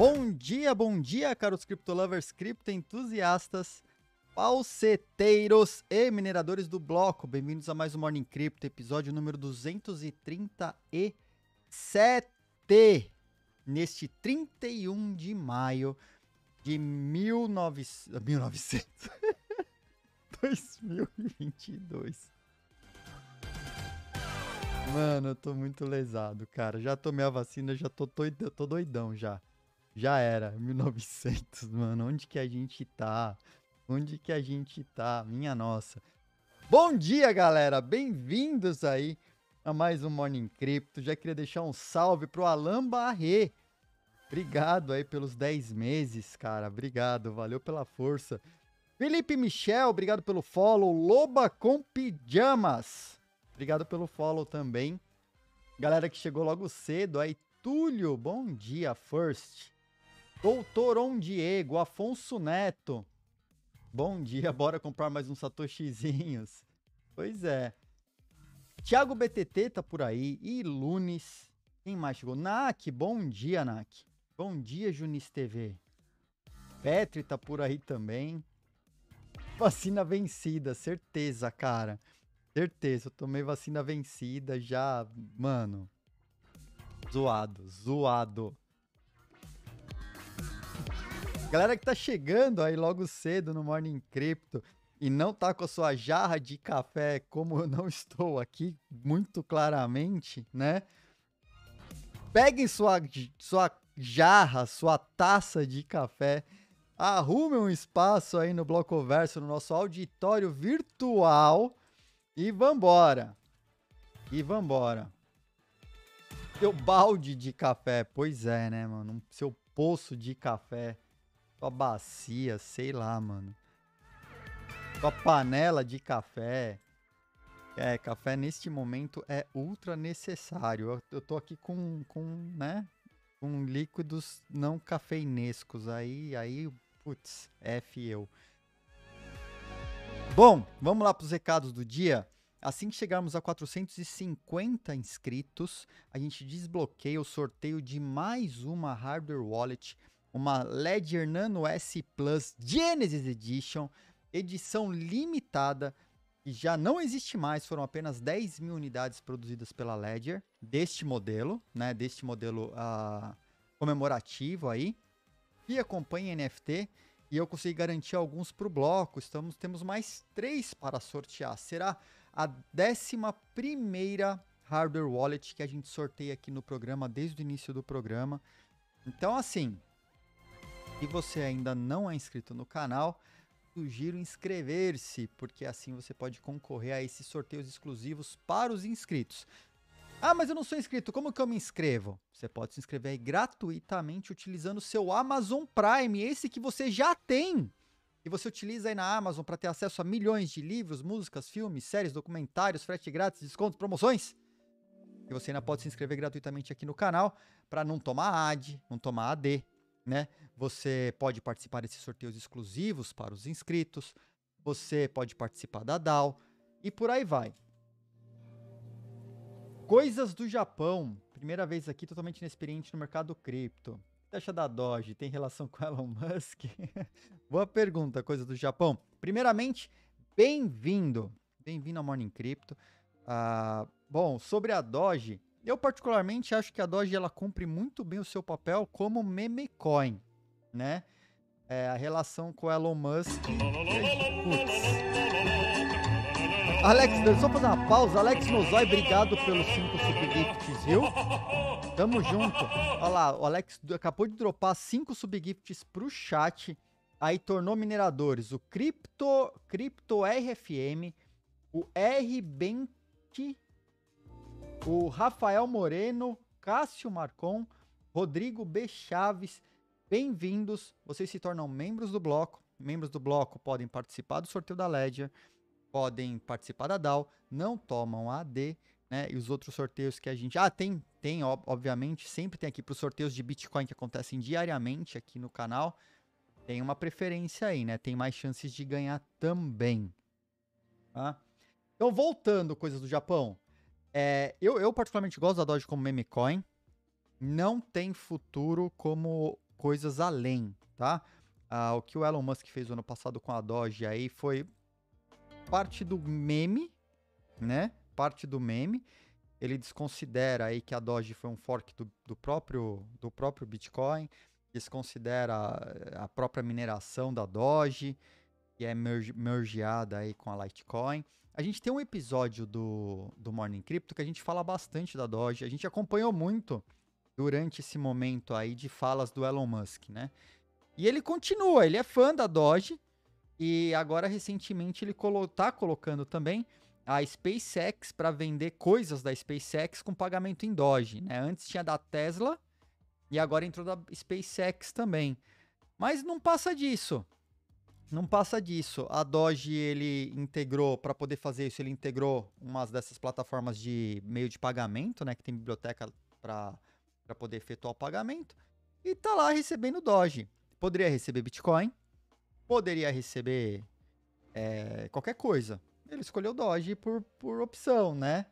Bom dia, caros criptolovers, criptoentusiastas, falseteiros e mineradores do bloco. Bem-vindos a mais um Morning Crypto, episódio número 237, neste 31 de maio de 2022. Mano, eu tô muito lesado, cara. Já tomei a vacina, já tô doidão já. Já era, 1900, mano. Onde que a gente tá? Onde que a gente tá? Minha nossa. Bom dia, galera. Bem-vindos aí a mais um Morning Crypto. Já queria deixar um salve pro Alan Barré. Obrigado aí pelos 10 meses, cara. Obrigado, valeu pela força. Felipe Michel, obrigado pelo follow. Loba com Pijamas. Obrigado pelo follow também. Galera que chegou logo cedo aí, Túlio, bom dia, First. Doutoron Diego, Afonso Neto. Bom dia, bora comprar mais uns satoshizinhos. Pois é. Thiago BTT tá por aí, e Lunes. Quem mais chegou? Nak, bom dia, Nak. Bom dia, Junis TV. Petri tá por aí também. Vacina vencida, certeza, cara. Certeza, eu tomei vacina vencida já, mano. Zoado. Galera que tá chegando aí logo cedo no Morning Crypto e não tá com a sua jarra de café, como eu não estou aqui, muito claramente, né? Peguem sua jarra, sua taça de café, arrume um espaço aí no Blocoverso, no nosso auditório virtual. E vambora. Seu balde de café. Pois é, né, mano? Seu poço de café. Sua bacia, sei lá, mano. Sua panela de café. É, café neste momento é ultra necessário. Eu tô aqui com líquidos não cafeinescos. Aí, putz, F eu. Bom, vamos lá para os recados do dia. Assim que chegarmos a 450 inscritos, a gente desbloqueia o sorteio de mais uma hardware wallet, uma Ledger Nano S Plus Genesis Edition, edição limitada, que já não existe mais, foram apenas 10 mil unidades produzidas pela Ledger, deste modelo comemorativo aí, que acompanha NFT. E eu consegui garantir alguns para o bloco. Temos mais 3 para sortear. Será a 11ª hardware wallet que a gente sorteia aqui no programa, desde o início do programa. Então, assim, se você ainda não é inscrito no canal, sugiro inscrever-se, porque assim você pode concorrer a esses sorteios exclusivos para os inscritos. Ah, mas eu não sou inscrito, como que eu me inscrevo? Você pode se inscrever aí gratuitamente utilizando o seu Amazon Prime, esse que você já tem. E você utiliza aí na Amazon para ter acesso a milhões de livros, músicas, filmes, séries, documentários, frete grátis, descontos, promoções. E você ainda pode se inscrever gratuitamente aqui no canal para não tomar AD, não tomar AD, né? Você pode participar desses sorteios exclusivos para os inscritos, você pode participar da DAO e por aí vai. Coisas do Japão, primeira vez aqui, totalmente inexperiente no mercado cripto. O que você acha da Doge? Tem relação com Elon Musk? Boa pergunta, Coisas do Japão. Primeiramente, bem-vindo ao Morning Crypto. Bom, sobre a Doge, eu particularmente acho que a Doge ela cumpre muito bem o seu papel como meme coin, né? É, a relação com Elon Musk... Alex, só fazer uma pausa. Alex Nozói, obrigado pelos 5 subgifts, viu? Tamo junto. Olha lá, o Alex acabou de dropar 5 subgifts pro chat. Aí tornou mineradores o Crypto RFM, o RBenk, o Rafael Moreno, Cássio Marcon, Rodrigo B. Chaves. Bem-vindos. Vocês se tornam membros do bloco. Membros do bloco podem participar do sorteio da Ledger. Podem participar da DAO, não tomam AD, né? E os outros sorteios que a gente... Ah, tem obviamente, sempre tem aqui para os sorteios de Bitcoin que acontecem diariamente aqui no canal. Tem uma preferência aí, né? Tem mais chances de ganhar também. Tá? Então, voltando, Coisas do Japão. Eu particularmente gosto da Doge como meme coin. Não tem futuro como coisas além, tá? O que o Elon Musk fez no ano passado com a Doge aí foi parte do meme, né? Parte do meme. Ele desconsidera aí que a Doge foi um fork do próprio Bitcoin, desconsidera a própria mineração da Doge, que é mergeada aí com a Litecoin. A gente tem um episódio do Morning Crypto que a gente fala bastante da Doge. A gente acompanhou muito durante esse momento aí de falas do Elon Musk, né? E ele continua, ele é fã da Doge, e agora recentemente ele tá colocando também a SpaceX para vender coisas da SpaceX com pagamento em Doge, né? Antes tinha da Tesla e agora entrou da SpaceX também. Mas não passa disso. Não passa disso. A Doge, ele integrou, para poder fazer isso, ele integrou umas dessas plataformas de meio de pagamento, né? Que tem biblioteca para poder efetuar o pagamento. E tá lá recebendo Doge. Poderia receber Bitcoin, poderia receber qualquer coisa. Ele escolheu Doge por opção, né?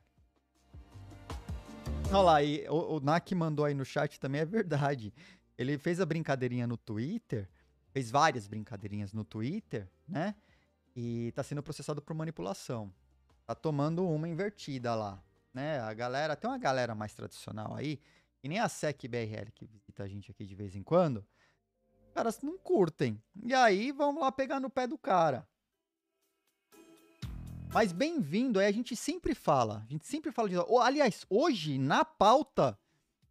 Olha lá, e o Nak mandou aí no chat também, é verdade. Ele fez a brincadeirinha no Twitter, fez várias brincadeirinhas no Twitter, né? E tá sendo processado por manipulação. Tá tomando uma invertida lá, né? A galera, tem uma galera mais tradicional aí, que nem a SEC BRL que visita a gente aqui de vez em quando, os caras não curtem. E aí, vamos lá pegar no pé do cara. Mas bem-vindo, aí a gente sempre fala de... Aliás, hoje, na pauta,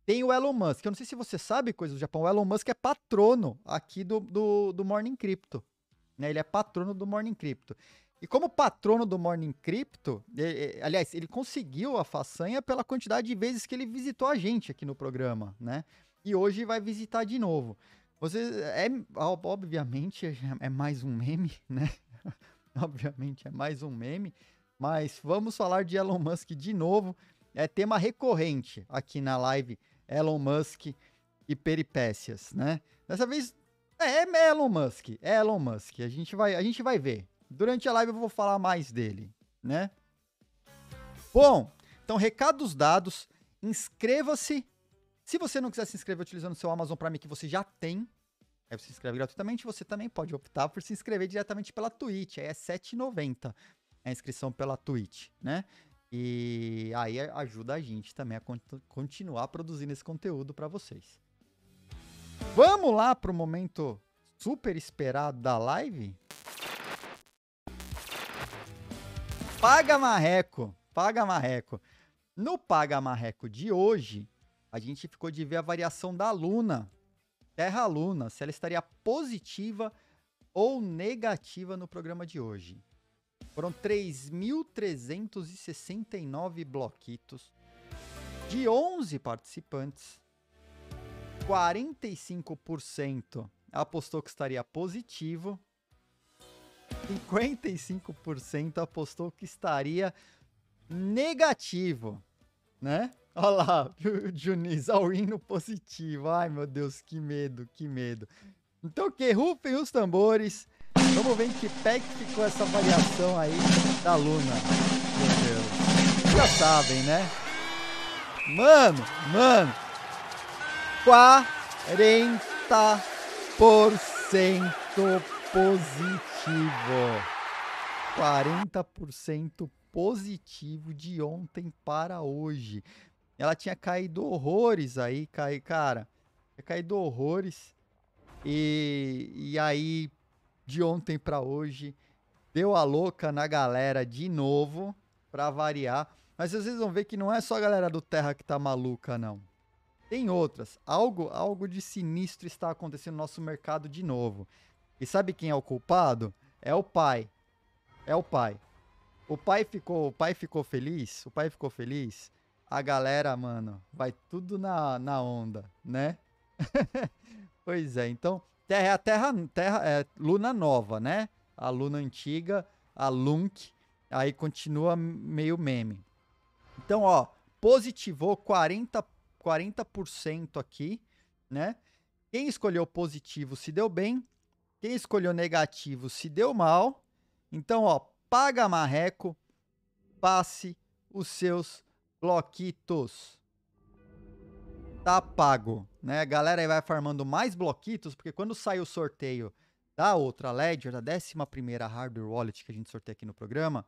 tem o Elon Musk. Eu não sei se você sabe coisa do Japão, o Elon Musk é patrono aqui do Morning Crypto, né? Ele é patrono do Morning Crypto. E como patrono do Morning Crypto, aliás, ele conseguiu a façanha pela quantidade de vezes que ele visitou a gente aqui no programa, né? E hoje vai visitar de novo. Obviamente, é mais um meme, né? Obviamente é mais um meme, mas vamos falar de Elon Musk de novo. É tema recorrente aqui na live, Elon Musk e peripécias, né? Dessa vez é Elon Musk, a gente vai ver. Durante a live eu vou falar mais dele, né? Bom, então recados dados, inscreva-se. Se você não quiser se inscrever utilizando o seu Amazon Prime que você já tem, aí você se inscreve gratuitamente, você também pode optar por se inscrever diretamente pela Twitch, aí é R$ 7,90 a inscrição pela Twitch, né? E aí ajuda a gente também a continuar produzindo esse conteúdo para vocês. Vamos lá para o momento super esperado da live? Paga Marreco, Paga Marreco. No Paga Marreco de hoje, a gente ficou de ver a variação da Luna, Terra Luna, se ela estaria positiva ou negativa no programa de hoje. Foram 3.369 bloquitos de 11 participantes. 45% apostou que estaria positivo. 55% apostou que estaria negativo, né? Olha lá, Junis, Aurino positivo. Ai, meu Deus, que medo, que medo. Então, que rufem os tambores. Vamos ver em que pé que ficou essa variação aí da Luna. Meu Deus. Já sabem, né? Mano. 40% positivo. 40% positivo de ontem para hoje. Ela tinha caído horrores aí, cara. Tinha caído horrores. E aí, de ontem para hoje, deu a louca na galera de novo, para variar. Mas vocês vão ver que não é só a galera do Terra que tá maluca, não. Tem outras. Algo de sinistro está acontecendo no nosso mercado de novo. E sabe quem é o culpado? É o pai. É o pai. O pai ficou feliz? O pai ficou feliz? A galera, mano, vai tudo na onda, né? Pois é, então, Terra é Luna nova, né? A Luna antiga, a LUNC, aí continua meio meme. Então, ó, positivou 40% aqui, né? Quem escolheu positivo se deu bem, quem escolheu negativo se deu mal. Então, ó, paga marreco, passe os seus bloquitos. Tá pago. né? A galera aí vai farmando mais bloquitos, porque quando sai o sorteio da outra Ledger, da 11ª Hardware Wallet que a gente sorteia aqui no programa,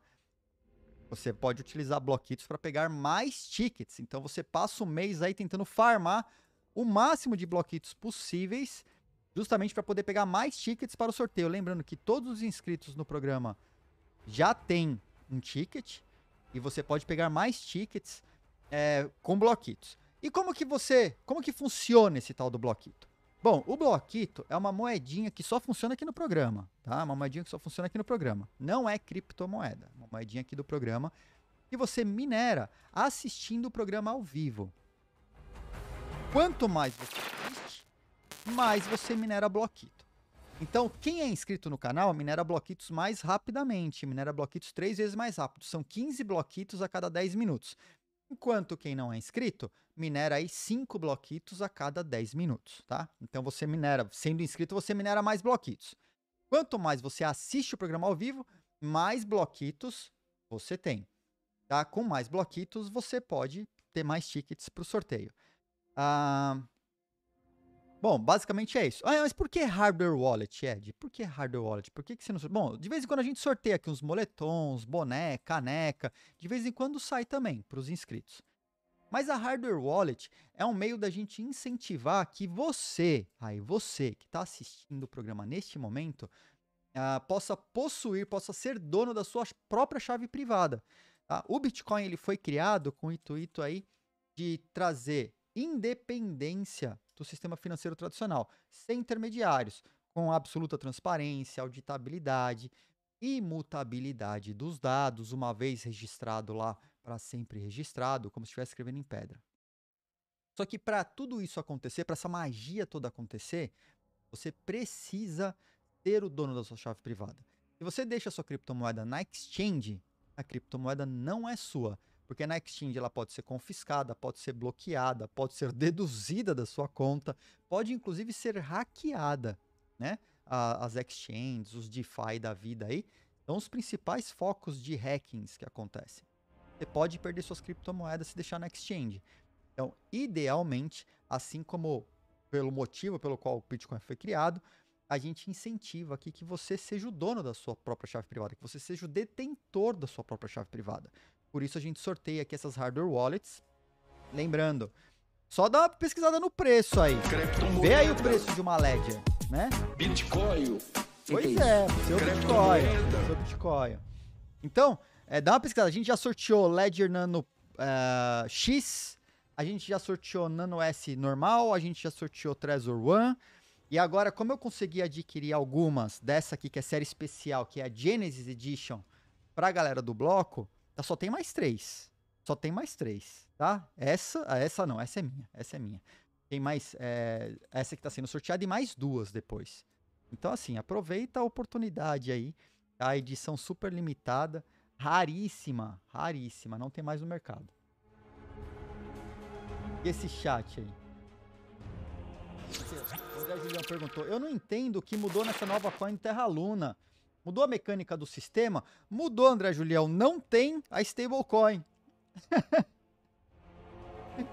você pode utilizar bloquitos para pegar mais tickets. Então você passa o mês aí tentando farmar o máximo de bloquitos possíveis, justamente para poder pegar mais tickets para o sorteio. Lembrando que todos os inscritos no programa já têm um ticket e você pode pegar mais tickets com bloquitos. E como que funciona esse tal do bloquito? Bom, o bloquito é uma moedinha que só funciona aqui no programa, tá? Uma moedinha que só funciona aqui no programa. Não é criptomoeda, uma moedinha aqui do programa que você minera assistindo o programa ao vivo. Quanto mais você assiste, mais você minera bloquito. Então, quem é inscrito no canal minera bloquitos mais rapidamente, minera bloquitos 3 vezes mais rápido. São 15 bloquitos a cada 10 minutos. Enquanto quem não é inscrito minera aí 5 bloquitos a cada 10 minutos, tá? Então você minera, sendo inscrito, você minera mais bloquitos. Quanto mais você assiste o programa ao vivo, mais bloquitos você tem, tá? Com mais bloquitos você pode ter mais tickets para o sorteio. Bom, basicamente é isso. Mas por que hardware wallet, Ed? Por que hardware wallet? Por que você não... Bom, de vez em quando a gente sorteia aqui uns moletons, boné, caneca. De vez em quando sai também para os inscritos. Mas a hardware wallet é um meio da gente incentivar que você, você que está assistindo o programa neste momento, possa possuir, possa ser dono da sua própria chave privada. O Bitcoin ele foi criado com o intuito aí de trazer independência do sistema financeiro tradicional, sem intermediários, com absoluta transparência, auditabilidade e imutabilidade dos dados, uma vez registrado lá, para sempre registrado, como se estivesse escrevendo em pedra. Só que para tudo isso acontecer, para essa magia toda acontecer, você precisa ser o dono da sua chave privada. Se você deixa a sua criptomoeda na exchange, a criptomoeda não é sua. Porque na exchange ela pode ser confiscada, pode ser bloqueada, pode ser deduzida da sua conta, pode inclusive ser hackeada, né? As exchanges, os DeFi da vida aí, são os principais focos de hackings que acontecem. Você pode perder suas criptomoedas se deixar na exchange. Então, idealmente, assim como pelo motivo pelo qual o Bitcoin foi criado, a gente incentiva aqui que você seja o dono da sua própria chave privada, que você seja o detentor da sua própria chave privada. Por isso a gente sorteia aqui essas hardware wallets. Lembrando, só dá uma pesquisada no preço aí. Vê aí o preço de uma Ledger, né? Bitcoin. Pois é, seu Bitcoin. Seu Bitcoin. Então, dá uma pesquisada. A gente já sorteou Ledger Nano X, a gente já sorteou Nano S normal, a gente já sorteou Trezor One. E agora, como eu consegui adquirir algumas dessa aqui, que é série especial, que é a Genesis Edition, pra galera do bloco, só tem mais 3. Só tem mais 3, tá? Essa não, essa é minha. Essa é minha. Tem mais... essa que tá sendo sorteada e mais 2 depois. Então, assim, aproveita a oportunidade aí. A edição super limitada. Raríssima. Raríssima. Não tem mais no mercado. E esse chat aí? O André Julião perguntou. Eu não entendo o que mudou nessa nova coin Terra Luna. Mudou a mecânica do sistema? Mudou, André Julião. Não tem a stablecoin.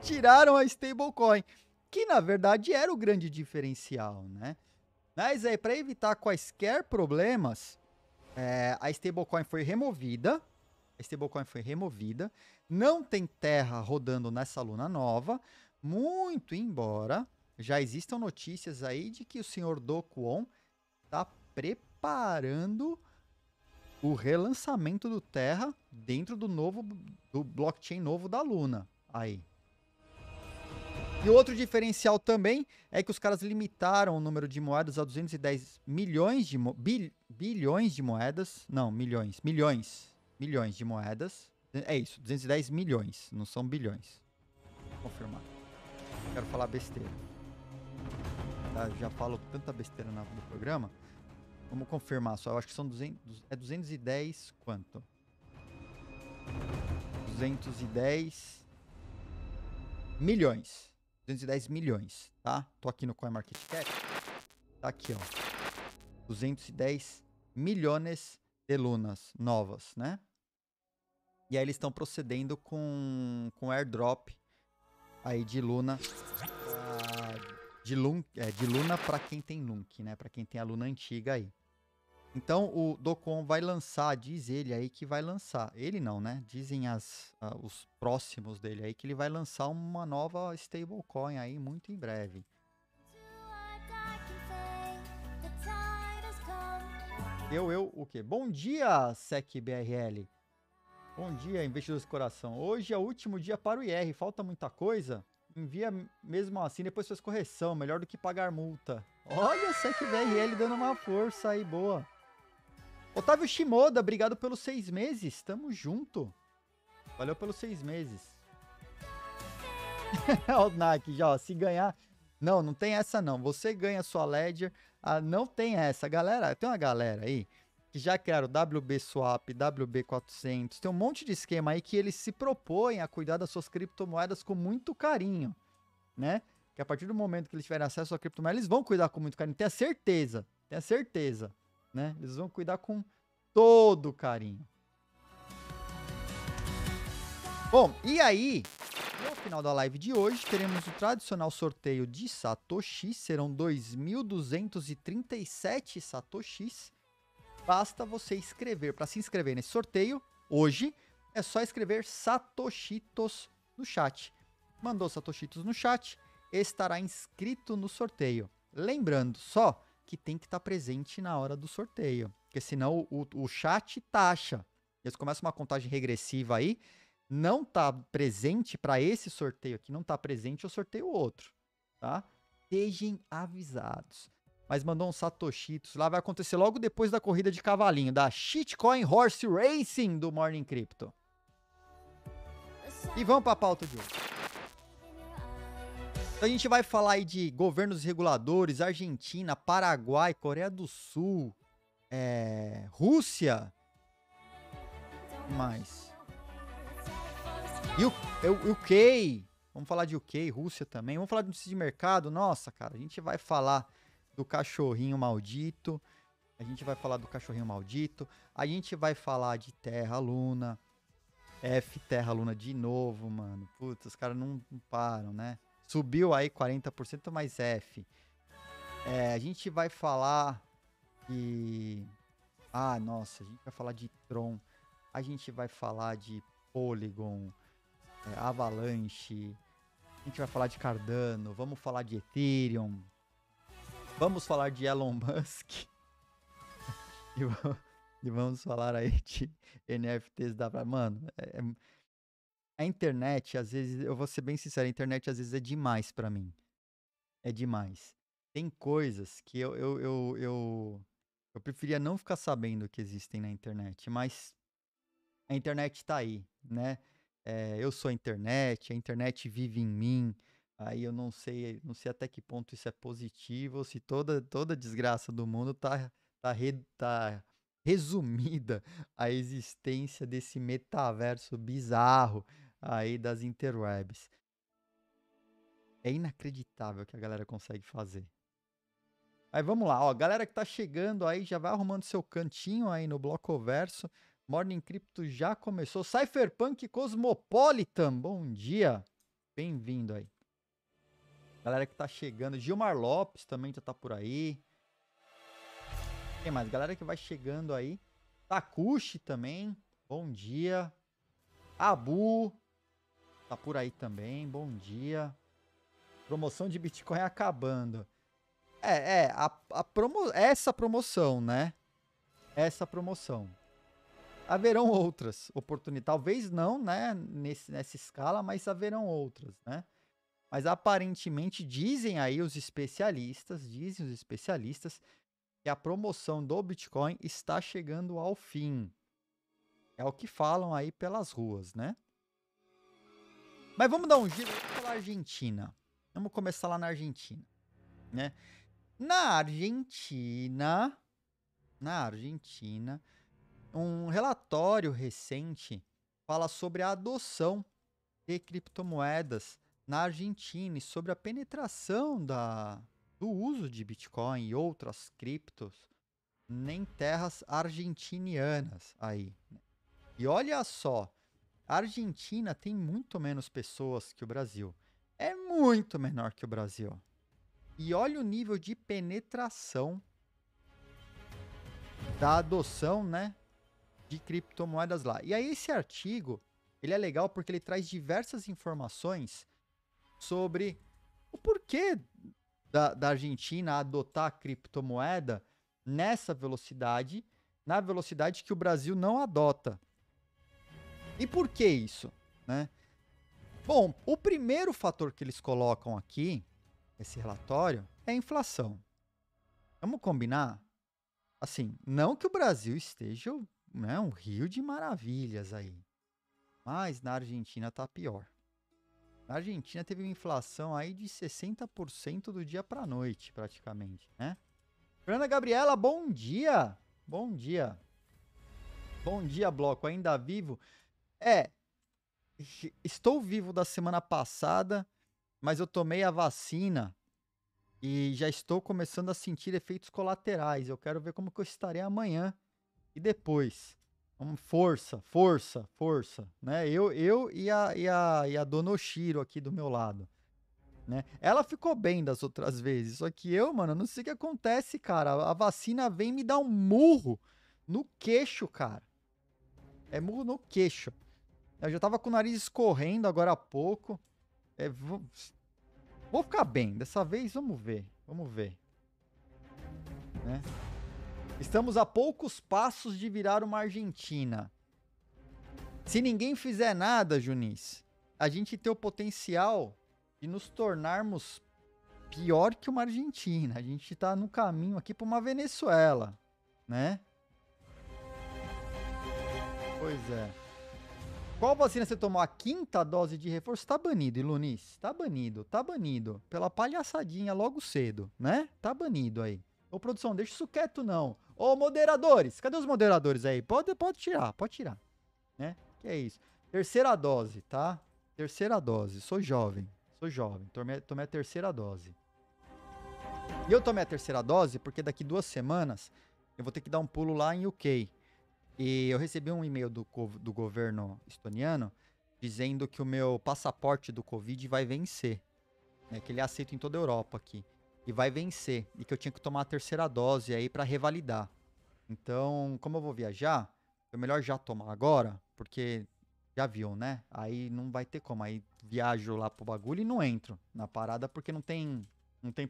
Tiraram a stablecoin. Que, na verdade, era o grande diferencial, né? Mas aí, para evitar quaisquer problemas, a stablecoin foi removida. A stablecoin foi removida. Não tem Terra rodando nessa Luna nova. Muito embora já existam notícias aí de que o senhor Do Kwon está preparando o relançamento do Terra dentro do blockchain novo da Luna. Aí. E outro diferencial também é que os caras limitaram o número de moedas a 210 milhões de bilhões de moedas. Não, milhões. Milhões de moedas. É isso, 210 milhões, não são bilhões. Vou confirmar. Não quero falar besteira. Já falo tanta besteira no programa. Vamos confirmar só, eu acho que são 210 quanto? 210 milhões. 210 milhões, tá? Tô aqui no CoinMarketCap. Tá aqui, ó. 210 milhões de lunas novas, né? E aí eles estão procedendo com airdrop aí de luna de Luna para quem tem LUNC, né? Para quem tem a Luna antiga aí. Então o Docom vai lançar, diz ele aí que vai lançar. Ele não, né? Dizem os próximos dele aí que ele vai lançar uma nova stablecoin aí muito em breve. O quê? Bom dia, SecBRL. Bom dia, investidores do coração. Hoje é o último dia para o IR. Falta muita coisa? Envia mesmo assim, depois faz correção. Melhor do que pagar multa. Olha, SecBRL dando uma força aí, boa. Otávio Shimoda, obrigado pelos 6 meses. Tamo junto. Valeu pelos 6 meses. Olha o Nike já, ó, se ganhar... Não, não tem essa não. Você ganha sua Ledger. Ah, não tem essa. Galera, tem uma galera aí que já criaram WB Swap, WB400. Tem um monte de esquema aí que eles se propõem a cuidar das suas criptomoedas com muito carinho, né? Que a partir do momento que eles tiverem acesso à criptomoeda, eles vão cuidar com muito carinho. Tenha certeza, né? Eles vão cuidar com todo carinho. Bom, e aí... No final da live de hoje, teremos o tradicional sorteio de Satoshi. Serão 2.237 Satoshis. Basta você escrever. Para se inscrever nesse sorteio, hoje, é só escrever Satoshitos no chat. Mandou Satoshitos no chat, estará inscrito no sorteio. Lembrando só que tem que estar presente na hora do sorteio. Porque senão o chat taxa. Eles começam uma contagem regressiva aí. Não tá presente para esse sorteio aqui, não tá presente, eu sorteio outro, tá? Sejam avisados. Mas mandou um satoshitos lá, vai acontecer logo depois da corrida de cavalinho, da Shitcoin Horse Racing do Morning Crypto. E vamos para a pauta de hoje. Então a gente vai falar aí de governos reguladores, Argentina, Paraguai, Coreia do Sul, Rússia, mais... UK, vamos falar de UK, Rússia também, vamos falar de notícias de mercado, nossa, cara, a gente vai falar do cachorrinho maldito, a gente vai falar de Terra Luna, Terra Luna de novo, mano, putz, os caras não param, né? Subiu aí 40%, mas a gente vai falar de... Ah, nossa, a gente vai falar de Tron, a gente vai falar de Polygon... Avalanche, a gente vai falar de Cardano, vamos falar de Ethereum, vamos falar de Elon Musk e vamos falar aí de NFTs da... Mano, a internet, às vezes, eu vou ser bem sincero, a internet às vezes é demais pra mim, é demais. Tem coisas que eu preferia não ficar sabendo que existem na internet, mas a internet tá aí, né? Eu sou a internet vive em mim, aí eu não sei até que ponto isso é positivo, ou se toda desgraça do mundo tá resumida a existência desse metaverso bizarro aí das interwebs. É inacreditável o que a galera consegue fazer. Aí vamos lá, ó, galera que tá chegando aí, já vai arrumando seu cantinho aí no Blocoverso. Morning Crypto já começou. Cypherpunk Cosmopolitan, bom dia. Bem-vindo aí. Galera que tá chegando. Gilmar Lopes também já tá por aí. Quem mais? Galera que vai chegando aí. Takushi também, bom dia. Abu tá por aí também, bom dia. Promoção de Bitcoin acabando. Essa promoção, né? Essa promoção. Haverão outras oportunidades, talvez não, né, nessa escala, mas haverão outras, né? Mas aparentemente dizem aí os especialistas que a promoção do Bitcoin está chegando ao fim. É o que falam aí pelas ruas, né? Mas vamos dar um giro pela Argentina. Vamos começar lá na Argentina, né? Na Argentina, um relatório recente fala sobre a adoção de criptomoedas na Argentina e sobre a penetração do uso de Bitcoin e outras criptos em terras argentinianas aí. E olha só, a Argentina tem muito menos pessoas que o Brasil. É muito menor que o Brasil. E olha o nível de penetração da adoção, né, de criptomoedas lá. E aí esse artigo, ele é legal porque ele traz diversas informações sobre o porquê da Argentina adotar a criptomoeda nessa velocidade, na velocidade que o Brasil não adota. E por que isso, né? Bom, o primeiro fator que eles colocam aqui, esse relatório, é a inflação. Vamos combinar? Assim, não que o Brasil esteja, né, um rio de maravilhas aí, mas na Argentina tá pior. Na Argentina teve uma inflação aí de 60% do dia para a noite, praticamente, né? Fernanda Gabriela, bom dia! Bom dia! Bom dia, Bloco, ainda vivo? É, estou vivo da semana passada, mas eu tomei a vacina e já estou começando a sentir efeitos colaterais. Eu quero ver como que eu estarei amanhã e depois. Força, força, força, né? Eu e a Dona Oshiro aqui do meu lado, né? Ela ficou bem das outras vezes, só que eu, mano, não sei o que acontece, cara. A vacina vem me dar um murro no queixo, cara. É murro no queixo. Eu já tava com o nariz escorrendo agora há pouco. É, vou ficar bem. Dessa vez, vamos ver. Vamos ver. Né? Estamos a poucos passos de virar uma Argentina. Se ninguém fizer nada, Junis, a gente tem o potencial de nos tornarmos pior que uma Argentina. A gente tá no caminho aqui para uma Venezuela, né? Pois é. Qual vacina você tomou? A quinta dose de reforço? Tá banido, Ilunis. Tá banido, tá banido. Pela palhaçadinha logo cedo, né? Tá banido aí. Ô, produção, deixa isso quieto, não. Ô, moderadores. Cadê os moderadores aí? Pode tirar, pode tirar. Né? Que é isso. Terceira dose, tá? Terceira dose. Sou jovem. Sou jovem. Tomei a terceira dose. E eu tomei a terceira dose porque daqui 2 semanas eu vou ter que dar um pulo lá em UK. E eu recebi um e-mail do governo estoniano dizendo que o meu passaporte do Covid vai vencer, né? Que ele é aceito em toda a Europa aqui. E vai vencer. E que eu tinha que tomar a terceira dose aí para revalidar. Então, como eu vou viajar, é melhor já tomar agora, porque já viu, né? Aí não vai ter como. Aí viajo lá pro bagulho e não entro na parada porque não tem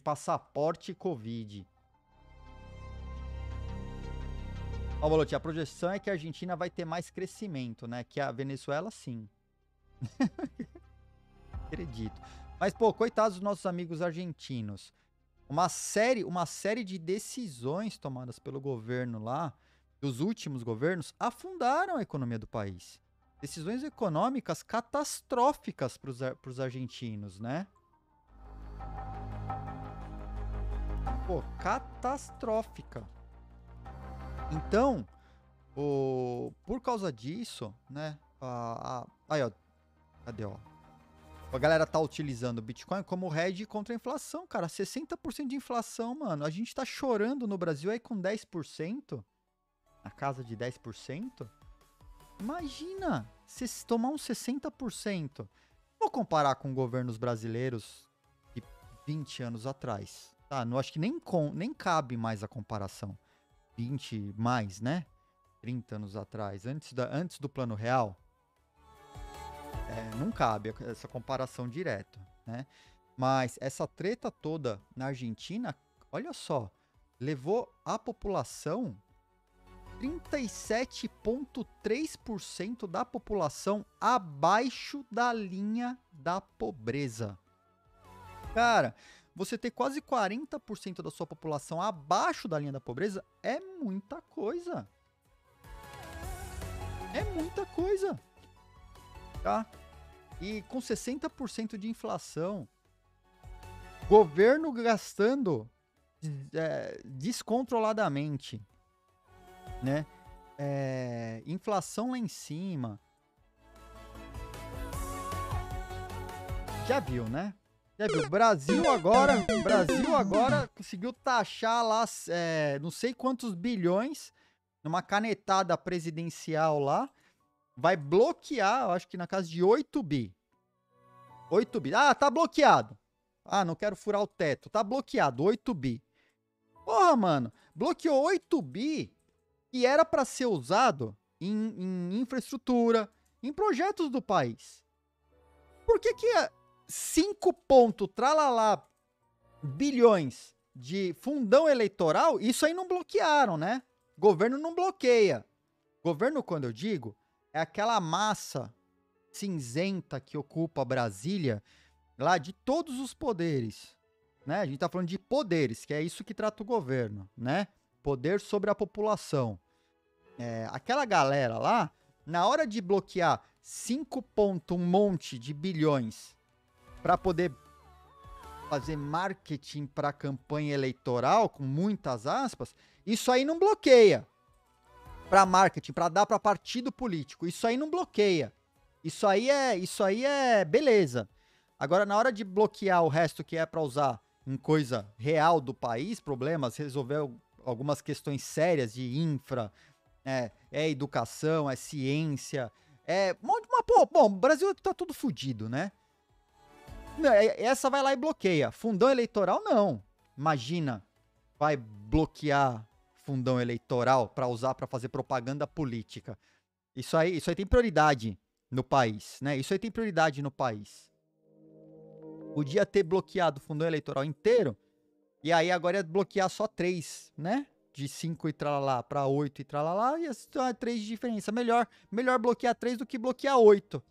passaporte Covid. Ó, Bolotti, a projeção é que a Argentina vai ter mais crescimento, né? Que a Venezuela, sim. Acredito. Mas, pô, coitados dos nossos amigos argentinos. Uma série de decisões tomadas pelo governo lá, dos últimos governos, afundaram a economia do país. Decisões econômicas catastróficas para os argentinos, né? Pô, catastrófica. Então, por causa disso, né? Aí, ó. Cadê, ó? A galera tá utilizando o Bitcoin como hedge contra a inflação, cara. 60% de inflação, mano. A gente tá chorando no Brasil aí com 10%. Na casa de 10%. Imagina se tomar uns 60%. Vou comparar com governos brasileiros de 20 anos atrás. Tá? Não, acho que nem cabe mais a comparação. 20 mais, né? 30 anos atrás, antes do Plano Real. É, não cabe essa comparação direto, né? Mas essa treta toda na Argentina, olha só, levou a população, 37,3% da população abaixo da linha da pobreza. Cara, você ter quase 40% da sua população abaixo da linha da pobreza é muita coisa. É muita coisa. Tá? E com 60% de inflação, governo gastando descontroladamente, né? Inflação lá em cima. Já viu, né? O Brasil agora conseguiu taxar lá não sei quantos bilhões numa canetada presidencial lá. Vai bloquear, eu acho que na casa de 8 bi. Ah, tá bloqueado. Ah, não quero furar o teto. Tá bloqueado, 8 bi. Porra, mano. Bloqueou 8 bi que era para ser usado em infraestrutura, em projetos do país. Por que que 5 bilhões de fundão eleitoral, isso aí não bloquearam, né? Governo não bloqueia. Governo, quando eu digo, é aquela massa cinzenta que ocupa Brasília, lá de todos os poderes, né? A gente tá falando de poderes, que é isso que trata o governo, né? Poder sobre a população. É, aquela galera lá, na hora de bloquear 5 bilhões para poder fazer marketing para campanha eleitoral, com muitas aspas, isso aí não bloqueia. Para marketing, para dar para partido político, isso aí não bloqueia. Isso aí é beleza. Agora, na hora de bloquear o resto que é para usar em coisa real do país, problemas, resolver algumas questões sérias de infra, é educação, é ciência, é... Mas, pô, bom, o Brasil tá tudo fodido, né? Essa vai lá e bloqueia. Fundão eleitoral, não. Imagina, vai bloquear fundão eleitoral para usar para fazer propaganda política. Isso aí tem prioridade no país, né? Isso aí tem prioridade no país. Podia ter bloqueado o fundão eleitoral inteiro, e aí agora ia bloquear só 3, né? De 5 e tralalá para 8 e tralalá, e as 3 de diferença. Melhor bloquear 3 do que bloquear 8.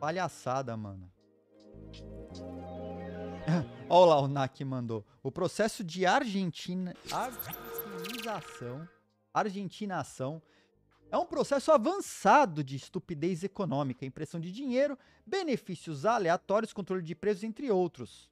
Palhaçada, mano. Olha lá, o NAC mandou. O processo de argentinação é um processo avançado de estupidez econômica, impressão de dinheiro, benefícios aleatórios, controle de preços, entre outros.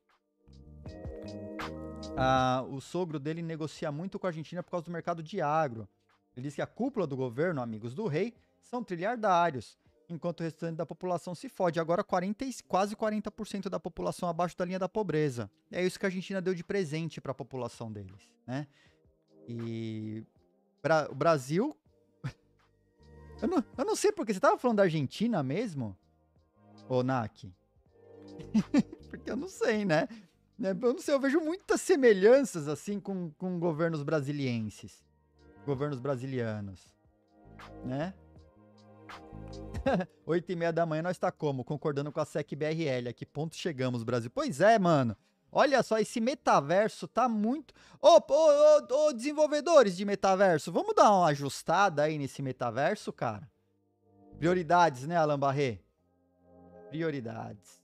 Ah, o sogro dele negocia muito com a Argentina por causa do mercado de agro. Ele diz que a cúpula do governo, amigos do rei, são trilhardários, enquanto o restante da população se fode. Agora quase 40% da população abaixo da linha da pobreza. É isso que a Argentina deu de presente para a população deles, né? E o Brasil... Eu não sei porque você estava falando da Argentina mesmo, ô Naki? Porque eu não sei, né? Eu não sei, eu vejo muitas semelhanças assim com governos brasilienses, governos brasilianos, né? 8h30 da manhã, nós tá como? Concordando com a SEC-BRL. A que ponto chegamos, Brasil? Pois é, mano. Olha só, esse metaverso tá muito... Ô, desenvolvedores de metaverso, vamos dar uma ajustada aí nesse metaverso, cara? Prioridades, né, Alain Barré? Prioridades.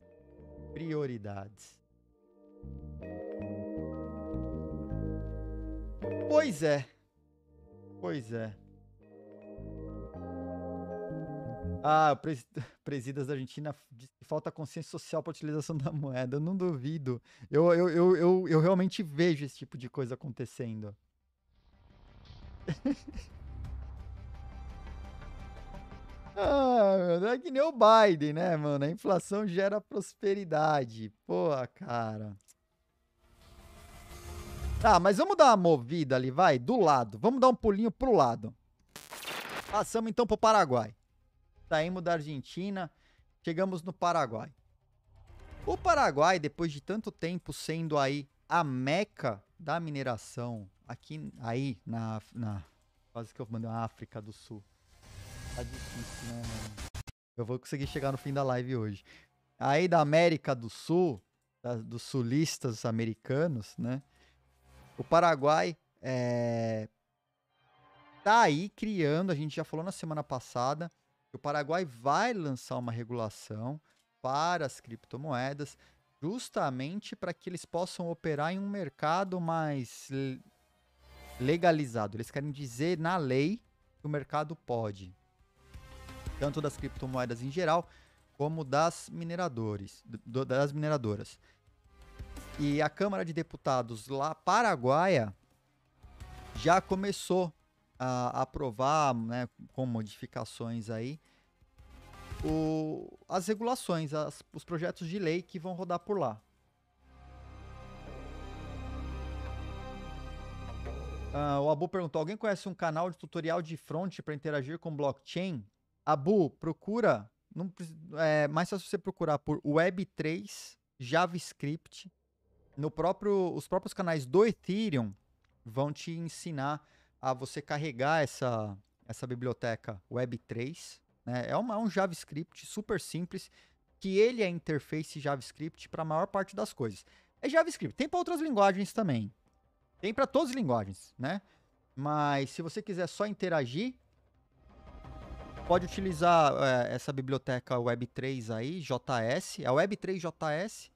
Pois é. Ah, o presidas da Argentina diz que falta consciência social para a utilização da moeda. Eu não duvido. Eu realmente vejo esse tipo de coisa acontecendo. Ah, é que nem o Biden, né, mano? A inflação gera prosperidade. Pô, cara. Tá, mas vamos dar uma movida ali, vai? Do lado. Vamos dar um pulinho pro lado. Passamos então pro Paraguai. Saímos da Argentina, chegamos no Paraguai. O Paraguai, depois de tanto tempo sendo aí a meca da mineração, aí na quase que eu mandei uma África do Sul. Tá difícil, né, mano? Eu vou conseguir chegar no fim da live hoje. Aí da América do Sul, dos sulistas americanos, né? O Paraguai tá aí criando, a gente já falou na semana passada, o Paraguai vai lançar uma regulação para as criptomoedas justamente para que eles possam operar em um mercado mais legalizado. Eles querem dizer na lei que o mercado pode, tanto das criptomoedas em geral, como das mineradoras. E a Câmara de Deputados lá paraguaia já começou a aprovar, né, com modificações aí, as regulações, os projetos de lei que vão rodar por lá. O Abu perguntou, alguém conhece um canal de tutorial de front para interagir com blockchain? Abu, procura Não, é mais fácil você procurar por Web3, JavaScript. No próprio, os próprios canais do Ethereum vão te ensinar a você carregar essa biblioteca Web3. Né? É um JavaScript super simples, que ele é a interface JavaScript para a maior parte das coisas. É JavaScript, tem para outras linguagens também. Tem para todas as linguagens, né? Mas se você quiser só interagir, pode utilizar essa biblioteca Web3 aí, JS, a Web3JS,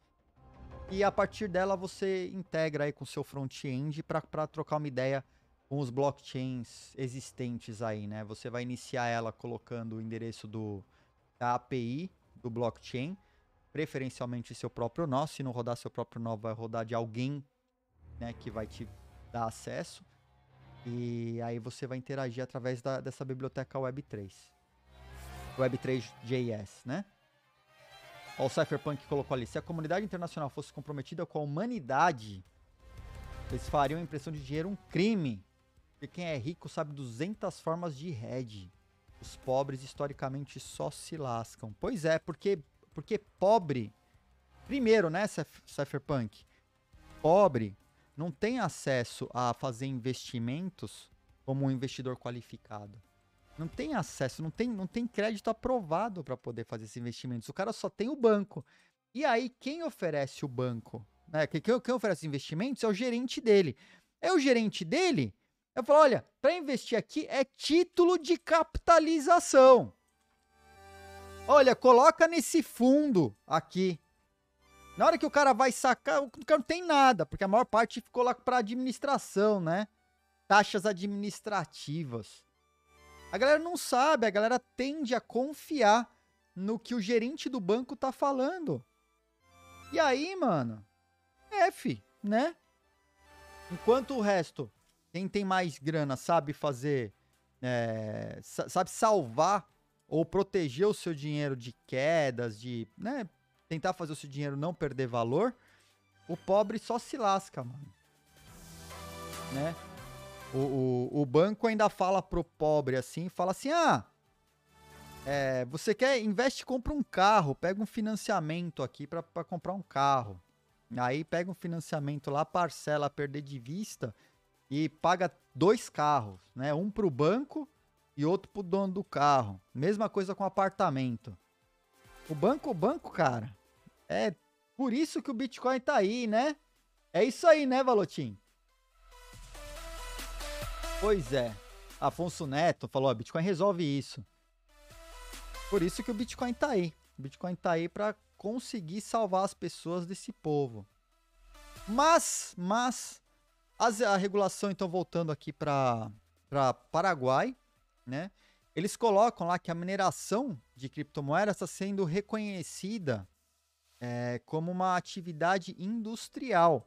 e a partir dela você integra aí com o seu front-end para trocar uma ideia com os blockchains existentes aí, né? Você vai iniciar ela colocando o endereço da API do blockchain, preferencialmente seu próprio nó. Se não rodar seu próprio nó, vai rodar de alguém, né, que vai te dar acesso. E aí você vai interagir através dessa biblioteca Web3. Web3.js, né? Ó, o Cypherpunk colocou ali. Se a comunidade internacional fosse comprometida com a humanidade, eles fariam a impressão de dinheiro um crime. Porque quem é rico sabe 200 formas de hedge. Os pobres, historicamente, só se lascam. Pois é, porque pobre... Primeiro, né, Cypherpunk? Pobre não tem acesso a fazer investimentos como um investidor qualificado. Não tem acesso, não tem crédito aprovado para poder fazer esses investimentos. O cara só tem o banco. E aí, quem oferece o banco? Né? Quem oferece investimentos é o gerente dele. É o gerente dele? Eu falo, olha, para investir aqui é título de capitalização. Olha, coloca nesse fundo aqui. Na hora que o cara vai sacar, o cara não tem nada, porque a maior parte ficou lá para administração, né? Taxas administrativas. A galera não sabe, a galera tende a confiar no que o gerente do banco tá falando. E aí, mano, F, né? Enquanto o resto, quem tem mais grana sabe fazer, sabe salvar ou proteger o seu dinheiro de quedas, né? Tentar fazer o seu dinheiro não perder valor, o pobre só se lasca, mano. Né? O banco ainda fala pro pobre assim, fala assim, você quer, investe, compra um carro, pega um financiamento aqui para comprar um carro. Aí pega um financiamento lá, parcela a perder de vista e paga 2 carros, né? Um pro banco e outro pro dono do carro. Mesma coisa com apartamento. O banco, cara, é por isso que o Bitcoin tá aí, né? É isso aí, né, Valotim? Pois é. Afonso Neto falou, ó, Bitcoin resolve isso. Por isso que o Bitcoin tá aí. O Bitcoin tá aí pra conseguir salvar as pessoas desse povo. Mas, a regulação, então, voltando aqui pra Paraguai, né? Eles colocam lá que a mineração de criptomoedas está sendo reconhecida como uma atividade industrial.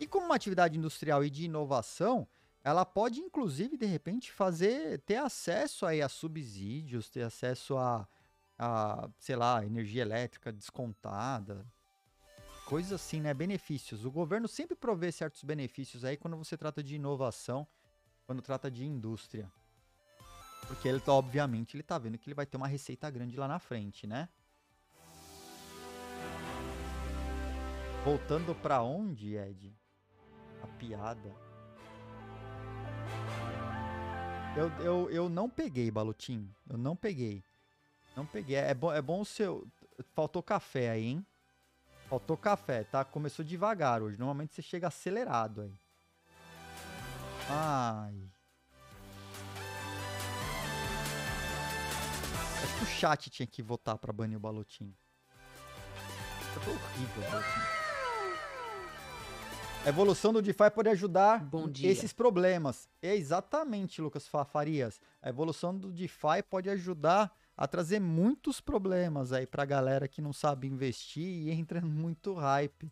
E como uma atividade industrial e de inovação, ela pode, inclusive, de repente, ter acesso aí a subsídios, ter acesso a sei lá, energia elétrica descontada, coisas assim, né? Benefícios. O governo sempre provê certos benefícios aí quando você trata de inovação, quando trata de indústria. Porque ele, obviamente, ele tá vendo que ele vai ter uma receita grande lá na frente, né? Voltando pra onde, Ed? A piada. Eu não peguei, Balutim. Eu não peguei. Não peguei. É bom o seu... Faltou café aí, hein? Faltou café, tá? Começou devagar hoje. Normalmente você chega acelerado aí. Ai... Acho que o chat tinha que votar pra banir o Balotin. Eu tô horrível, Balotin. A evolução do DeFi pode ajudar esses problemas. Exatamente, Lucas Farias. A evolução do DeFi pode ajudar a trazer muitos problemas aí pra galera que não sabe investir e entra muito hype,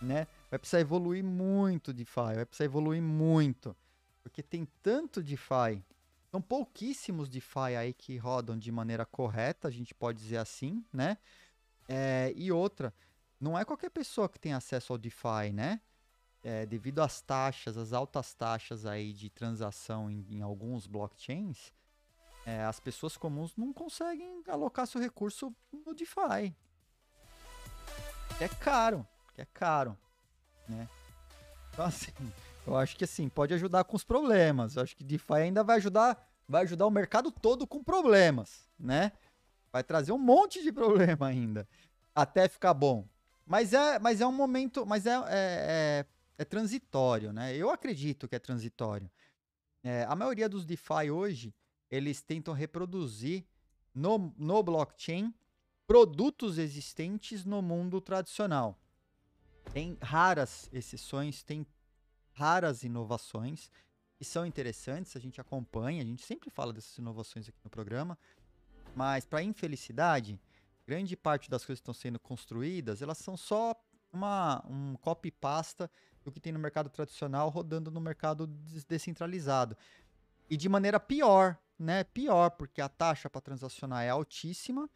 né? Vai precisar evoluir muito o DeFi, vai precisar evoluir muito. Porque tem tanto DeFi... São pouquíssimos DeFi aí que rodam de maneira correta, a gente pode dizer assim, né? E outra, não é qualquer pessoa que tem acesso ao DeFi, né? Devido às taxas, às altas taxas aí de transação em alguns blockchains, as pessoas comuns não conseguem alocar seu recurso no DeFi. É caro, né? Então, assim, eu acho que assim, pode ajudar com os problemas. Eu acho que DeFi ainda vai ajudar o mercado todo com problemas, né? Vai trazer um monte de problema ainda, até ficar bom. Mas é um momento, mas é transitório, né? Eu acredito que é transitório. A maioria dos DeFi hoje, eles tentam reproduzir no blockchain produtos existentes no mundo tradicional. Tem raras exceções, tem raras inovações que são interessantes, a gente acompanha, a gente sempre fala dessas inovações aqui no programa, mas para infelicidade, grande parte das coisas que estão sendo construídas, elas são só um copy-pasta do que tem no mercado tradicional rodando no mercado descentralizado. E de maneira pior, né? Pior, porque a taxa para transacionar é altíssima,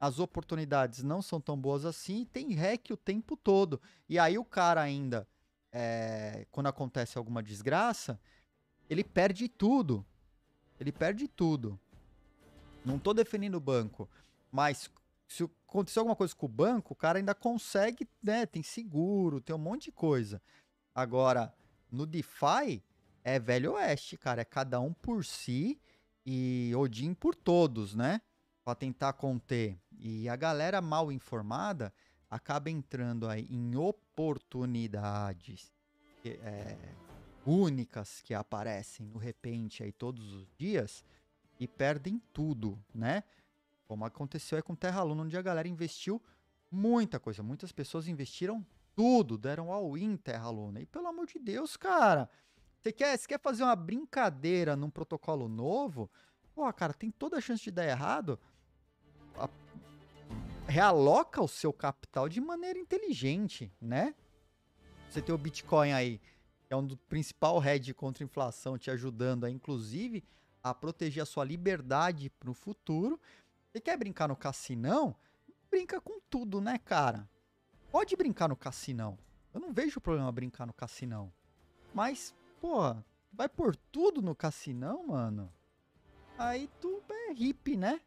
as oportunidades não são tão boas assim, e tem hack o tempo todo. E aí o cara ainda, quando acontece alguma desgraça, ele perde tudo. Ele perde tudo. Não tô defendendo o banco, mas se acontecer alguma coisa com o banco, o cara ainda consegue, né? Tem seguro, tem um monte de coisa. Agora, no DeFi, é velho oeste, cara. É cada um por si e Odin por todos, né? Pra tentar conter. E a galera mal informada acaba entrando aí em oportunidades únicas que aparecem de repente aí todos os dias e perdem tudo, né? Como aconteceu aí com Terra Luna, onde a galera investiu muita coisa. Muitas pessoas investiram tudo, deram all-in em Terra Luna. E pelo amor de Deus, cara, você quer fazer uma brincadeira num protocolo novo? Pô, cara, tem toda a chance de dar errado. Realoca o seu capital de maneira inteligente, né? Você tem o Bitcoin aí, que é um do principal hedge contra a inflação, te ajudando aí, inclusive, a proteger a sua liberdade pro futuro. Você quer brincar no cassinão? Brinca com tudo, né, cara? Pode brincar no cassinão. Eu não vejo problema brincar no cassinão. Mas, pô, vai por tudo no cassinão, mano. Aí tu é hippie, né?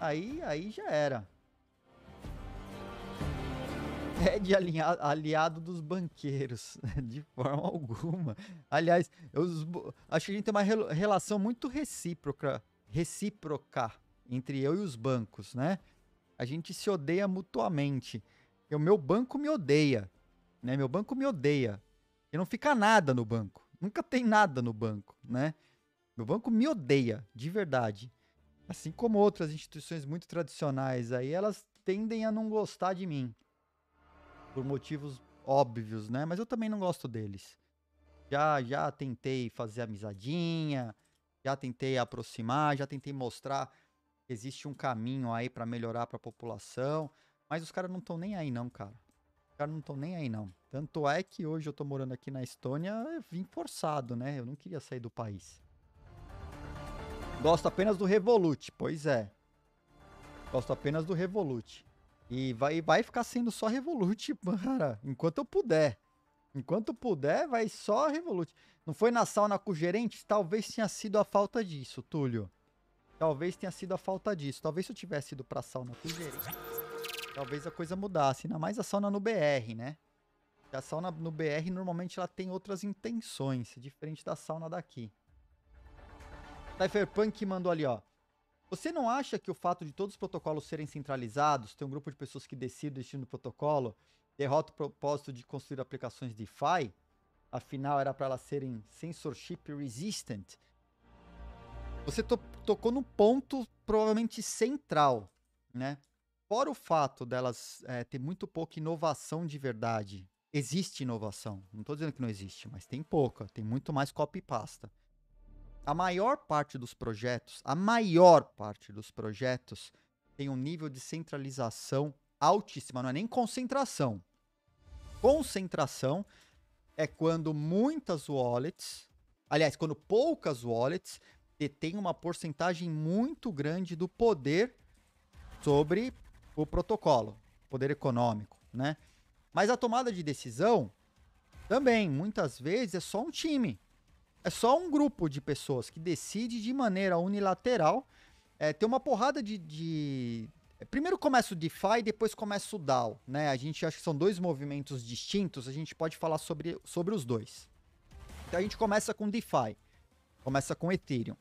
Aí já era. É de aliado dos banqueiros, de forma alguma. Aliás, acho que a gente tem uma relação muito recíproca. Entre eu e os bancos, né? A gente se odeia mutuamente. O meu banco me odeia, né? Meu banco me odeia. E não fica nada no banco. Nunca tem nada no banco, né? Meu banco me odeia, de verdade. Assim como outras instituições muito tradicionais aí, elas tendem a não gostar de mim. Por motivos óbvios, né? Mas eu também não gosto deles. Já tentei fazer amizadinha, já tentei aproximar, já tentei mostrar... Existe um caminho aí pra melhorar pra população, mas os caras não estão nem aí não, cara. Os caras não estão nem aí não. Tanto é que hoje eu tô morando aqui na Estônia, eu vim forçado, né? Eu não queria sair do país. Gosto apenas do Revolut, pois é. Gosto apenas do Revolut. E vai ficar sendo só Revolut, cara, enquanto eu puder. Enquanto puder, vai só Revolut. Não foi na sauna com o gerente? Talvez tenha sido a falta disso, Túlio. Talvez tenha sido a falta disso. Talvez se eu tivesse ido pra sauna com o gerente, talvez a coisa mudasse. Ainda mais a sauna no BR, né? Porque a sauna no BR, normalmente, ela tem outras intenções, diferente da sauna daqui. Cypherpunk mandou ali, ó. Você não acha que o fato de todos os protocolos serem centralizados, ter um grupo de pessoas que decide o destino do protocolo, derrota o propósito de construir aplicações DeFi? Afinal, era para elas serem censorship resistant. Você tocou no ponto provavelmente central, né? Fora o fato delas ter muito pouca inovação de verdade. Existe inovação, não estou dizendo que não existe, mas tem pouca, tem muito mais copy e pasta. A maior parte dos projetos tem um nível de centralização altíssimo, não é nem concentração. Concentração é quando muitas wallets, aliás, quando poucas wallets detém uma porcentagem muito grande do poder sobre o protocolo, poder econômico, né? Mas a tomada de decisão também, muitas vezes, é só um time. é só um grupo de pessoas que decide de maneira unilateral. Tem uma porrada de... Primeiro começa o DeFi, depois começa o DAO, né? A gente acha que são dois movimentos distintos, a gente pode falar sobre os dois. Então a gente começa com DeFi, começa com Ethereum.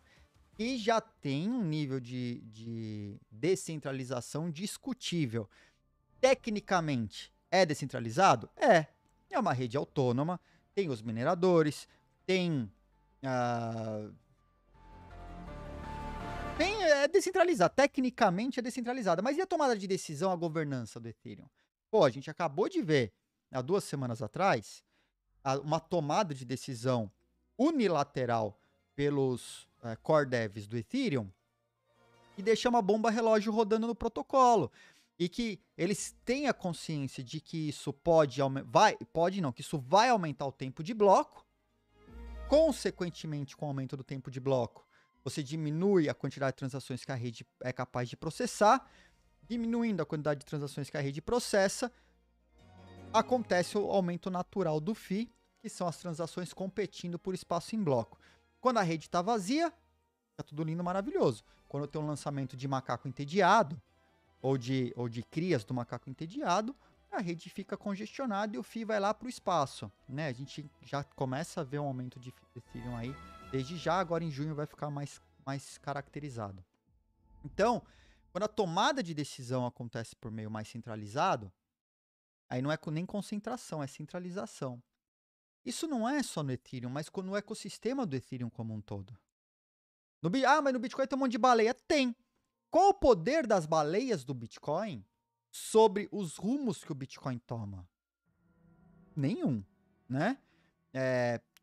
E já tem um nível de descentralização discutível. Tecnicamente, é descentralizado? É. É uma rede autônoma, tem os mineradores, tem... É descentralizada, tecnicamente é descentralizada. Mas e a tomada de decisão, a governança do Ethereum? Pô, a gente acabou de ver, há 2 semanas atrás, uma tomada de decisão unilateral pelos core devs do Ethereum e deixa uma bomba relógio rodando no protocolo. E que eles tenham consciência de que isso vai aumentar o tempo de bloco. Consequentemente, com o aumento do tempo de bloco, você diminui a quantidade de transações que a rede é capaz de processar. Diminuindo a quantidade de transações que a rede processa, acontece o aumento natural do fee, que são as transações competindo por espaço em bloco. Quando a rede está vazia, tá tudo lindo, maravilhoso. Quando eu tenho um lançamento de macaco entediado, ou de crias do macaco entediado, a rede fica congestionada e o fee vai lá para o espaço, né? A gente já começa a ver um aumento de Ethereum aí. Desde já, agora em junho vai ficar mais caracterizado. Então, quando a tomada de decisão acontece por meio mais centralizado, aí não é nem concentração, é centralização. Isso não é só no Ethereum, mas no ecossistema do Ethereum como um todo. Mas no Bitcoin tem um monte de baleia. Tem. Qual o poder das baleias do Bitcoin sobre os rumos que o Bitcoin toma? Nenhum, né?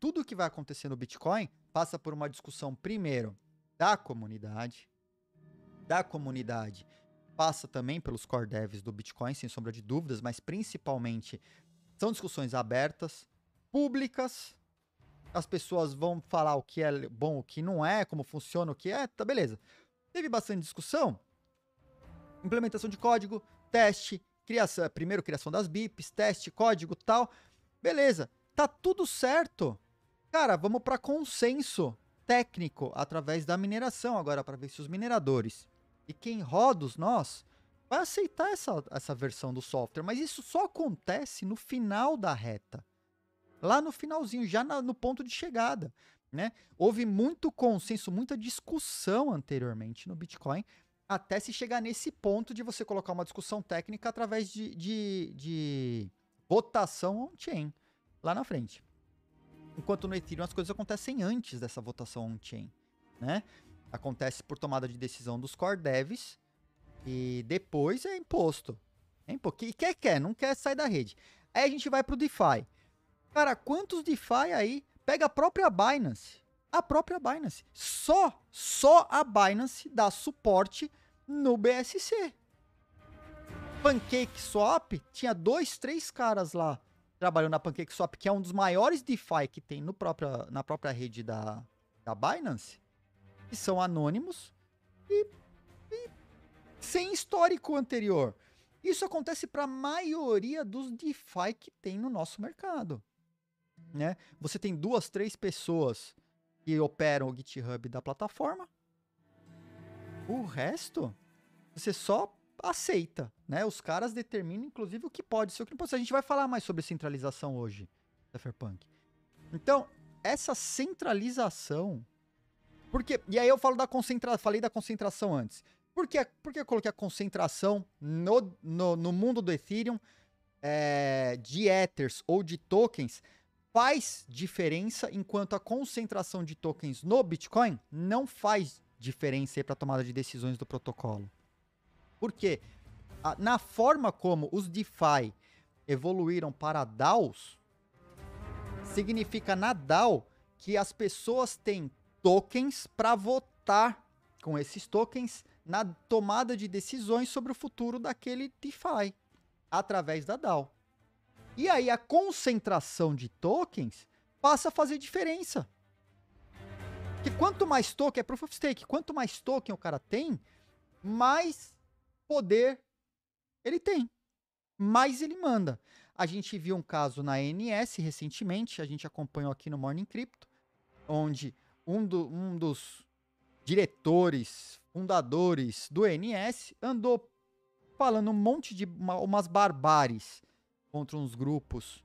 Tudo que vai acontecer no Bitcoin passa por uma discussão, primeiro, da comunidade, passa também pelos core devs do Bitcoin, sem sombra de dúvidas, mas principalmente são discussões abertas, públicas. As pessoas vão falar o que é bom, o que não é, como funciona, o que é, tá, beleza. Teve bastante discussão, implementação de código, teste, criação das BIPs, teste, código, tal, beleza, tá tudo certo. Cara, vamos para consenso técnico através da mineração agora, para ver se os mineradores e quem roda os nós vai aceitar essa versão do software. Mas isso só acontece no final da reta, lá no finalzinho, já no ponto de chegada, né? Houve muito consenso, muita discussão anteriormente no Bitcoin, até se chegar nesse ponto de você colocar uma discussão técnica através de votação on-chain lá na frente. Enquanto no Ethereum as coisas acontecem antes dessa votação on-chain, né? Acontece por tomada de decisão dos core devs e depois é imposto. E quer, não quer, sai da rede. Aí a gente vai pro DeFi. Cara, quantos DeFi aí pega a própria Binance? A própria Binance. Só a Binance dá suporte no BSC. PancakeSwap tinha 2, 3 caras lá trabalhando na PancakeSwap, que é um dos maiores DeFi que tem na própria rede da Binance, que são anônimos e sem histórico anterior. Isso acontece para a maioria dos DeFi que tem no nosso mercado, né? Você tem 2, 3 pessoas que operam o GitHub da plataforma. O resto, você só aceita, né? Os caras determinam, inclusive, o que pode ser, o que não pode ser. A gente vai falar mais sobre centralização hoje, Cypherpunk. Então, essa centralização... Porque, e aí eu falo falei da concentração antes. Por que eu coloquei a concentração no mundo do Ethereum, de Ethers ou de tokens? Faz diferença, enquanto a concentração de tokens no Bitcoin não faz diferença para a tomada de decisões do protocolo. Por quê? Na forma como os DeFi evoluíram para DAOs, significa na DAO que as pessoas têm tokens para votar com esses tokens na tomada de decisões sobre o futuro daquele DeFi, através da DAO. E aí a concentração de tokens passa a fazer diferença. Porque quanto mais token, é proof of stake, quanto mais token o cara tem, mais poder ele tem, mas ele manda. A gente viu um caso na ENS recentemente, a gente acompanhou aqui no Morning Crypto, onde um dos diretores, fundadores do ENS andou falando um monte de umas barbáries contra uns grupos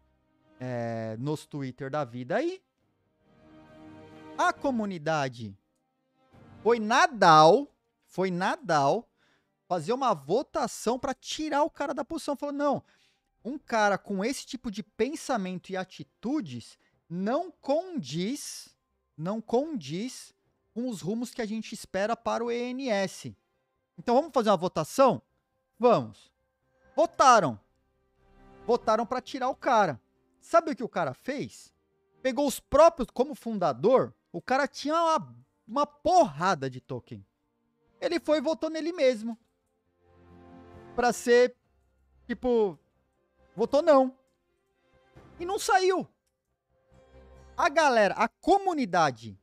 nos Twitter da vida aí. A comunidade foi Nadal fazer uma votação para tirar o cara da posição. Falou, não, um cara com esse tipo de pensamento e atitudes não condiz com os rumos que a gente espera para o ENS. Então vamos fazer uma votação? Vamos. Votaram para tirar o cara. Sabe o que o cara fez? Pegou os próprios, como fundador, o cara tinha uma porrada de token. Ele foi e votou nele mesmo. Pra ser, tipo, votou não. E não saiu. A galera, a comunidade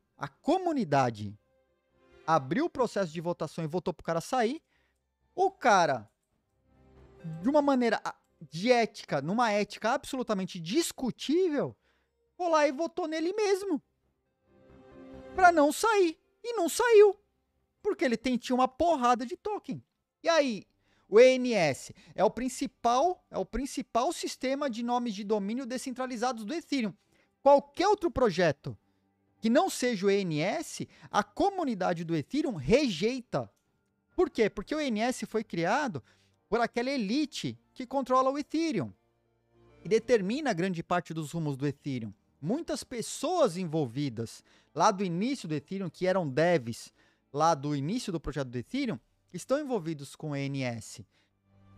abriu o processo de votação e votou pro cara sair. O cara, de uma maneira de ética, numa ética absolutamente discutível, foi lá e votou nele mesmo. Pra não sair. E não saiu. Porque ele tinha uma porrada de token. E aí, o ENS é o principal sistema de nomes de domínio descentralizados do Ethereum. Qualquer outro projeto que não seja o ENS, a comunidade do Ethereum rejeita. Por quê? Porque o ENS foi criado por aquela elite que controla o Ethereum e determina grande parte dos rumos do Ethereum. Muitas pessoas envolvidas lá do início do Ethereum, que eram devs lá do início do projeto do Ethereum, estão envolvidos com o ENS.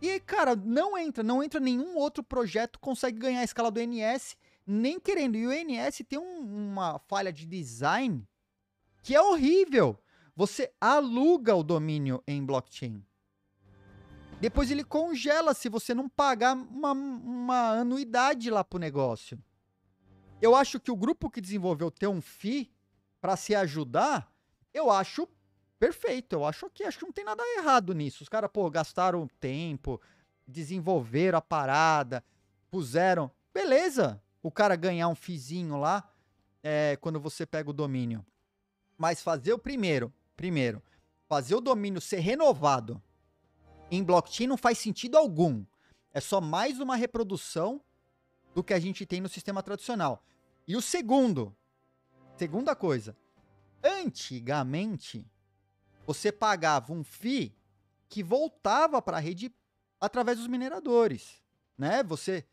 E, cara, não entra nenhum outro projeto consegue ganhar a escala do ENS, nem querendo. E o ENS tem uma falha de design que é horrível. Você aluga o domínio em blockchain. Depois ele congela se você não pagar uma anuidade lá pro negócio. Eu acho que o grupo que desenvolveu ter um FII para se ajudar, eu acho perfeito. Eu acho que não tem nada errado nisso. Os caras, pô, gastaram tempo, desenvolveram a parada, puseram. Beleza. O cara ganhar um fizinho lá quando você pega o domínio. Mas fazer o primeiro, fazer o domínio ser renovado em blockchain não faz sentido algum. É só mais uma reprodução do que a gente tem no sistema tradicional. E o segunda coisa, antigamente você pagava um FII que voltava para a rede através dos mineradores, né? Você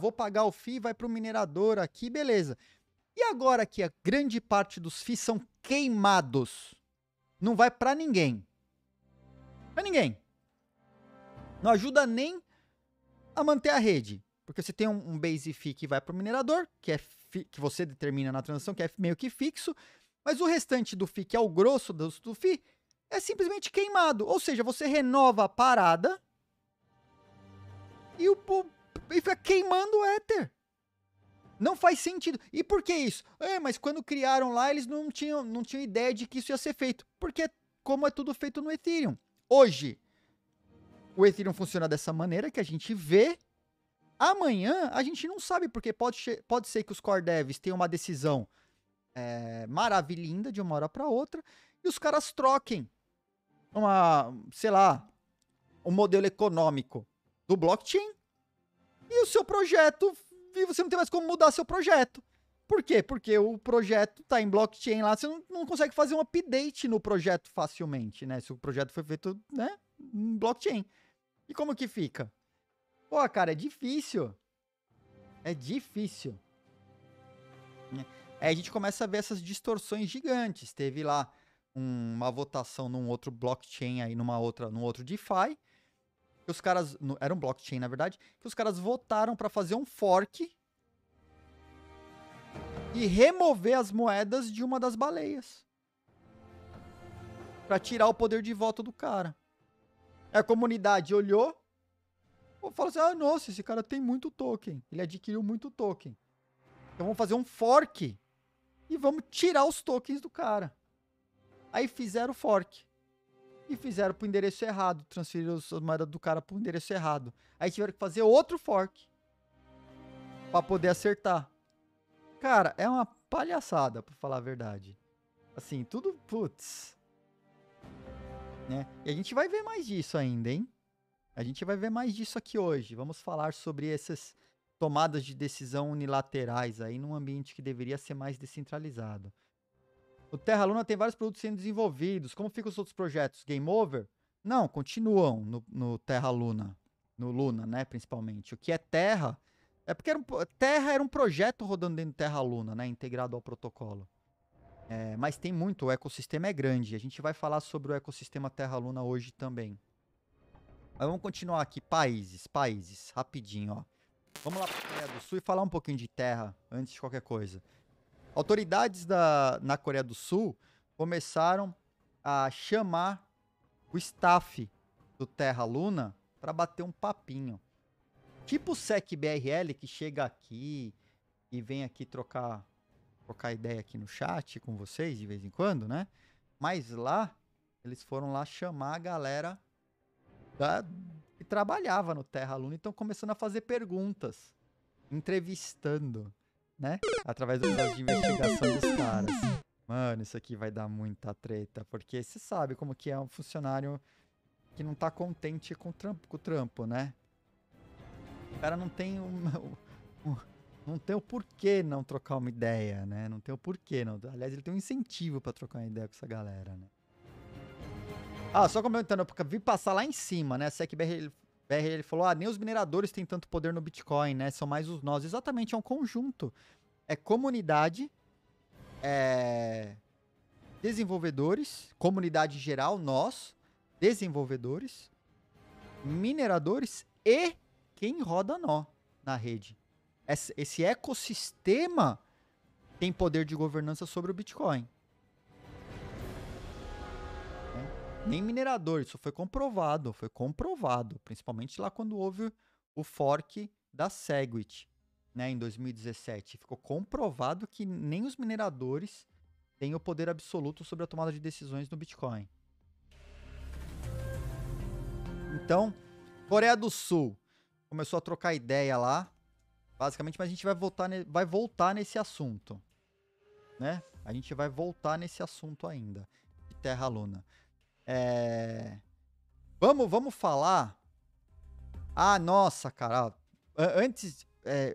vou pagar o FII, vai para o minerador aqui, beleza. E agora que a grande parte dos FIIs são queimados, não vai para ninguém. Para ninguém. Não ajuda nem a manter a rede. Porque você tem um base FII que vai para o minerador, que você determina na transação, que é meio que fixo. Mas o restante do FII, que é o grosso do FII, é simplesmente queimado. Ou seja, você renova a parada e fica queimando o Ether. Não faz sentido. E por que isso? Mas quando criaram lá, eles não tinham ideia de que isso ia ser feito. Porque como é tudo feito no Ethereum. Hoje, o Ethereum funciona dessa maneira que a gente vê. Amanhã, a gente não sabe, porque pode ser que os core devs tenham uma decisão maravilhosa de uma hora para outra e os caras troquem um modelo econômico do blockchain. E o seu projeto, e você não tem mais como mudar seu projeto. Por quê? Porque o projeto está em blockchain lá, você não consegue fazer um update no projeto facilmente, né? Se o projeto foi feito, né, em blockchain. E como que fica? Pô, cara, é difícil. É difícil. Aí a gente começa a ver essas distorções gigantes. Teve lá uma votação num outro blockchain, aí num outro DeFi. Que os caras, era um blockchain na verdade, que os caras votaram para fazer um fork e remover as moedas de uma das baleias para tirar o poder de voto do cara. A comunidade olhou e falou assim, nossa, esse cara tem muito token, ele adquiriu muito token, então vamos fazer um fork e vamos tirar os tokens do cara. Aí fizeram o fork. E fizeram pro endereço errado. Transferiram as moedas do cara pro endereço errado. Aí tiveram que fazer outro fork pra poder acertar. Cara, é uma palhaçada, pra falar a verdade. Assim, tudo, putz. Né? E a gente vai ver mais disso ainda, hein? A gente vai ver mais disso aqui hoje. Vamos falar sobre essas tomadas de decisão unilaterais aí num ambiente que deveria ser mais descentralizado. O Terra Luna tem vários produtos sendo desenvolvidos. Como ficam os outros projetos? Game over? Não, continuam no Terra Luna. No Luna, né, principalmente. O que é Terra... É porque Terra era um projeto rodando dentro do Terra Luna, né, integrado ao protocolo. É, mas tem muito, o ecossistema é grande. A gente vai falar sobre o ecossistema Terra Luna hoje também. Mas vamos continuar aqui. Países, rapidinho, ó. Vamos lá para a Coreia do Sul e falar um pouquinho de terra, antes de qualquer coisa. Autoridades na Coreia do Sul começaram a chamar o staff do Terra Luna para bater um papinho. Tipo o SecBRL, que chega aqui e vem aqui trocar ideia aqui no chat com vocês de vez em quando, né? Mas lá, eles foram lá chamar a galera que trabalhava no Terra Luna e estão começando a fazer perguntas, entrevistando, né? Através do caso de investigação dos caras. Mano, isso aqui vai dar muita treta, porque você sabe como que é um funcionário que não tá contente com o trampo, né? O cara não tem não tem o porquê não trocar uma ideia, né? Não tem o porquê, não. Aliás, ele tem um incentivo pra trocar uma ideia com essa galera, né? Ah, só comentando, eu vi passar lá em cima, né? A SecBR falou, nem os mineradores têm tanto poder no Bitcoin, né? São mais os nós. Exatamente, é um conjunto. É comunidade, desenvolvedores, comunidade geral, nós, desenvolvedores, mineradores e quem roda nó na rede. Esse ecossistema tem poder de governança sobre o Bitcoin. Né? Nem minerador, isso foi comprovado, principalmente lá quando houve o fork da Segwit, né, em 2017. Ficou comprovado que nem os mineradores têm o poder absoluto sobre a tomada de decisões no Bitcoin. Então, Coreia do Sul começou a trocar ideia lá. Basicamente, mas a gente vai voltar nesse assunto, né? A gente vai voltar nesse assunto ainda, de Terra Luna. Vamos falar... Ah, nossa, cara. Antes,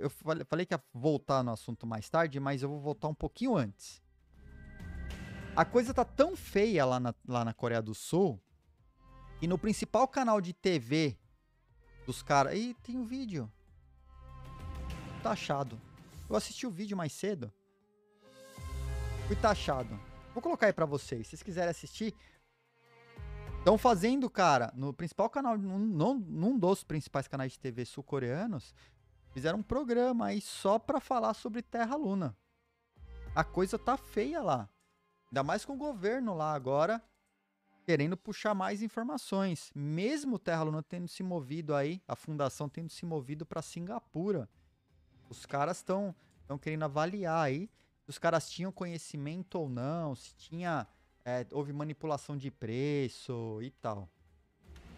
eu falei que ia voltar no assunto mais tarde, mas eu vou voltar um pouquinho antes. A coisa tá tão feia lá na Coreia do Sul, e no principal canal de TV dos caras... Ih, tem um vídeo... taxado. Eu assisti o vídeo mais cedo. Fui taxado. Vou colocar aí pra vocês. Se vocês quiserem assistir, estão fazendo, cara, no principal canal, num dos principais canais de TV sul-coreanos, fizeram um programa aí só pra falar sobre Terra Luna. A coisa tá feia lá. Ainda mais com o governo lá agora querendo puxar mais informações. Mesmo Terra Luna tendo se movido aí, a fundação tendo se movido pra Singapura. Os caras estão querendo avaliar aí se os caras tinham conhecimento ou não, se houve manipulação de preço e tal.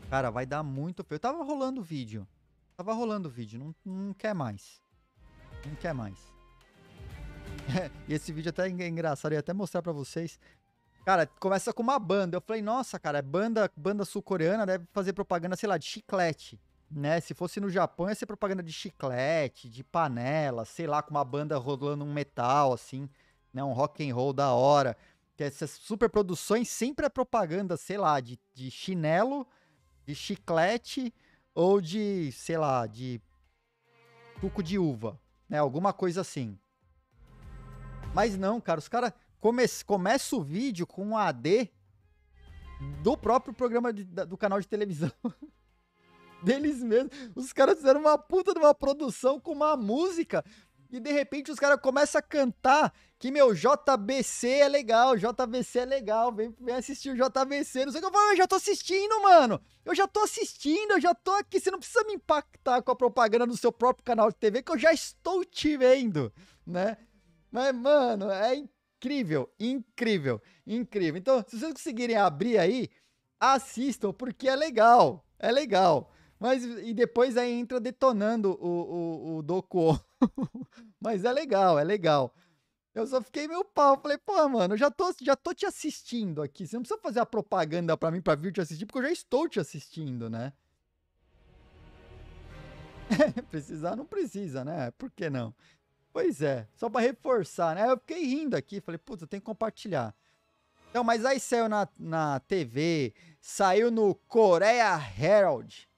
Cara, vai dar muito... Eu tava rolando o vídeo. Não quer mais. E esse vídeo até é engraçado, eu ia até mostrar pra vocês. Cara, começa com uma banda. Eu falei, nossa, cara, é banda sul-coreana, deve fazer propaganda, sei lá, de chiclete. Né? Se fosse no Japão, ia ser propaganda de chiclete, de panela, sei lá, com uma banda rolando um metal, assim, né? Um rock and roll da hora. Que essas superproduções sempre é propaganda, sei lá, de chinelo, de chiclete ou de, sei lá, de suco de uva, né? Alguma coisa assim. Mas não, cara, os caras começam o vídeo com um AD do próprio programa do canal de televisão. Deles mesmos, os caras fizeram uma puta de uma produção com uma música e de repente os caras começam a cantar que, meu, JBC é legal, vem assistir o JBC, não sei o que, eu falo, eu já tô assistindo, mano, eu já tô aqui, você não precisa me impactar com a propaganda do seu próprio canal de TV que eu já estou te vendo, né, mas, mano, é incrível, então, se vocês conseguirem abrir aí, assistam, porque é legal, mas e depois aí entra detonando o Doku. Mas é legal. Eu só fiquei meio pau, falei, pô, mano, eu já tô te assistindo aqui, você não precisa fazer a propaganda pra mim pra vir te assistir, porque eu já estou te assistindo, né? Precisar não precisa, né? Por que não? Pois é, só pra reforçar, né? Eu fiquei rindo aqui, falei, putz, eu tenho que compartilhar. Então, mas aí saiu na TV, saiu no Korea Herald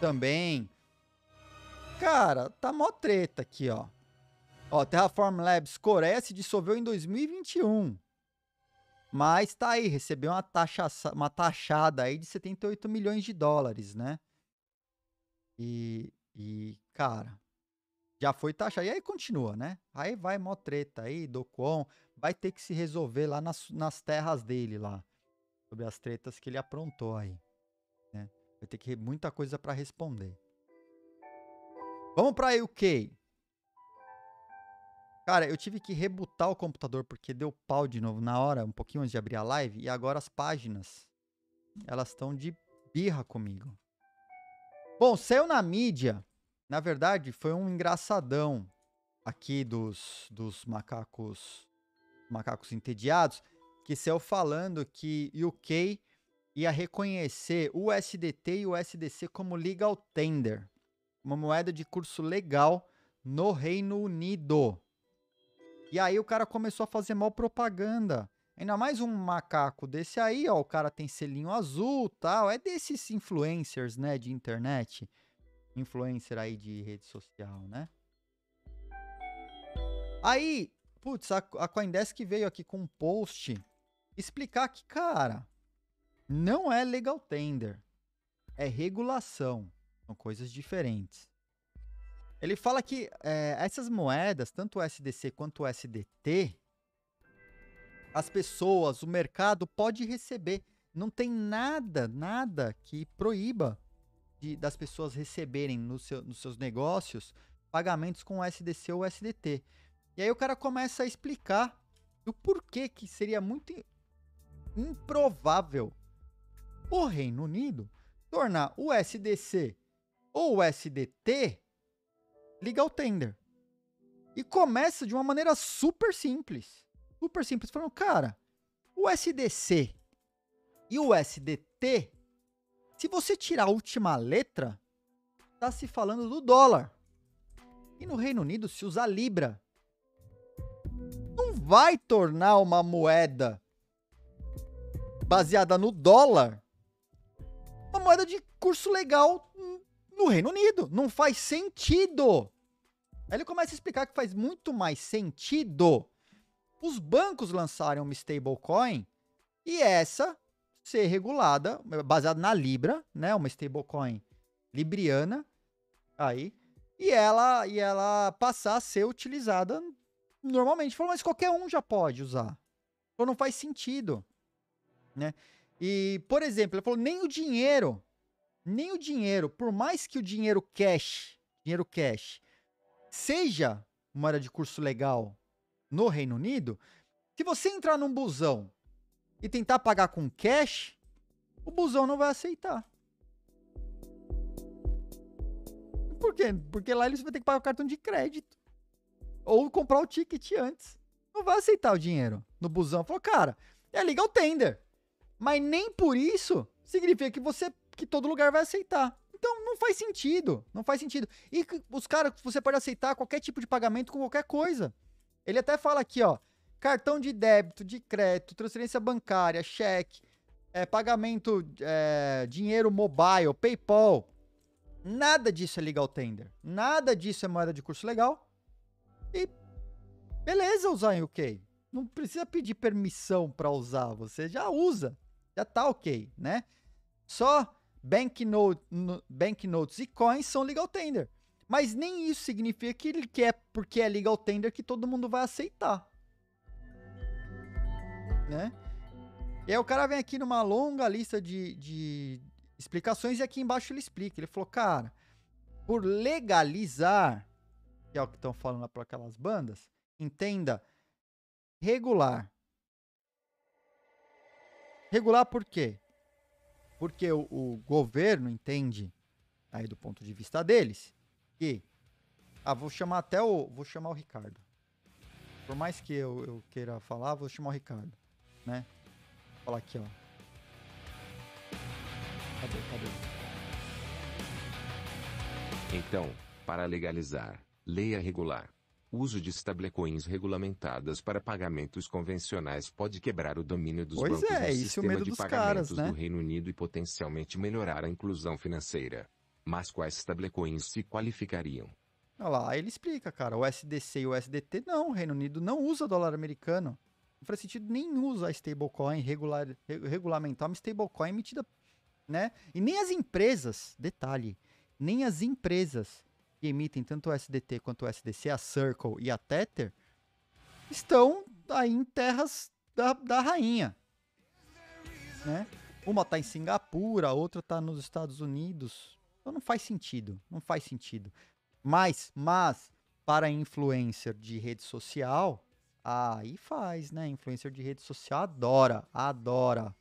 também. Cara, tá mó treta aqui, ó. Ó, Terraform Labs Coreia se dissolveu em 2021. Mas tá aí, recebeu uma taxada aí de 78 milhões de dólares, né? E cara, já foi taxada. E aí continua, né? Aí vai mó treta aí, do Kwon. Vai ter que se resolver lá nas terras dele lá. Sobre as tretas que ele aprontou aí. Né? Vai ter que ter muita coisa pra responder. Vamos pra UK. Cara, eu tive que rebutar o computador porque deu pau de novo na hora, um pouquinho antes de abrir a live. E agora as páginas, elas estão de birra comigo. Bom, saiu na mídia. Na verdade, foi um engraçadão aqui dos macacos entediados, que saiu falando que UK ia reconhecer o USDT e o USDC como legal tender. Uma moeda de curso legal no Reino Unido. E aí o cara começou a fazer mal propaganda. Ainda mais um macaco desse aí, ó. O cara tem selinho azul e tal. É desses influencers, né? De internet. Influencer aí de rede social, né? Aí, putz, a Coindesk veio aqui com um post explicar que, cara, não é legal tender. É regulação. São coisas diferentes. Ele fala que essas moedas, tanto o USDC quanto o USDT, as pessoas, o mercado pode receber. Não tem nada que proíba das pessoas receberem nos seus negócios pagamentos com o USDC ou USDT. E aí o cara começa a explicar o porquê que seria muito improvável o Reino Unido tornar o USDC ou o USDT legal tender. E começa de uma maneira super simples. Super simples. Falando, cara, o USDC e o USDT, se você tirar a última letra, tá se falando do dólar. E no Reino Unido se usa libra. Não vai tornar uma moeda baseada no dólar uma moeda de curso legal no Reino Unido. Não faz sentido. Aí ele começa a explicar que faz muito mais sentido os bancos lançarem uma stablecoin e essa ser regulada, baseada na Libra, né? Uma stablecoin libriana, aí, e ela passar a ser utilizada normalmente. Falou, mas qualquer um já pode usar. Então não faz sentido, né? E, por exemplo, ele falou, nem o dinheiro, por mais que o dinheiro cash, seja moeda de curso legal no Reino Unido, se você entrar num busão e tentar pagar com cash, o busão não vai aceitar. Por quê? Porque lá eles vão ter que pagar o cartão de crédito. Ou comprar o ticket antes. Não vai aceitar o dinheiro no busão. Falou, cara, é legal tender. Mas nem por isso significa que todo lugar vai aceitar. Então, não faz sentido. E os caras, você pode aceitar qualquer tipo de pagamento com qualquer coisa. Ele até fala aqui, ó, cartão de débito, de crédito, transferência bancária, cheque, pagamento, dinheiro mobile, PayPal. Nada disso é legal tender. Nada disso é moeda de curso legal. E beleza usar em UK. Não precisa pedir permissão para usar. Você já usa. Já tá ok, né? Só banknotes e coins são legal tender. Mas nem isso significa que é porque é legal tender que todo mundo vai aceitar. Né? E aí o cara vem aqui numa longa lista de explicações e aqui embaixo ele explica. Ele falou, cara, por legalizar, que é o que estão falando lá para aquelas bandas, entenda, regular. Regular por quê? Porque o governo entende, aí do ponto de vista deles, que... Ah, vou chamar o Ricardo. Por mais que eu queira falar, vou chamar o Ricardo, né? Vou falar aqui, ó. Cadê? Então, para legalizar, leia regular. Uso de stablecoins regulamentadas para pagamentos convencionais pode quebrar o domínio dos bancos no sistema de pagamentos do Reino Unido e potencialmente melhorar a inclusão financeira. Mas quais stablecoins se qualificariam? Olha lá, aí ele explica, cara, o USDC e o USDT não, o Reino Unido não usa dólar americano. Não faz sentido nenhum usar stablecoin, regulamentar uma stablecoin emitida, né? E nem as empresas, detalhe, nem as empresas que emitem tanto o USDT quanto o USDC, a Circle e a Tether, estão aí em terras da rainha, né? Uma tá em Singapura, a outra tá nos Estados Unidos. Então não faz sentido, não faz sentido. Mas para influencer de rede social, aí faz, né? Influencer de rede social adora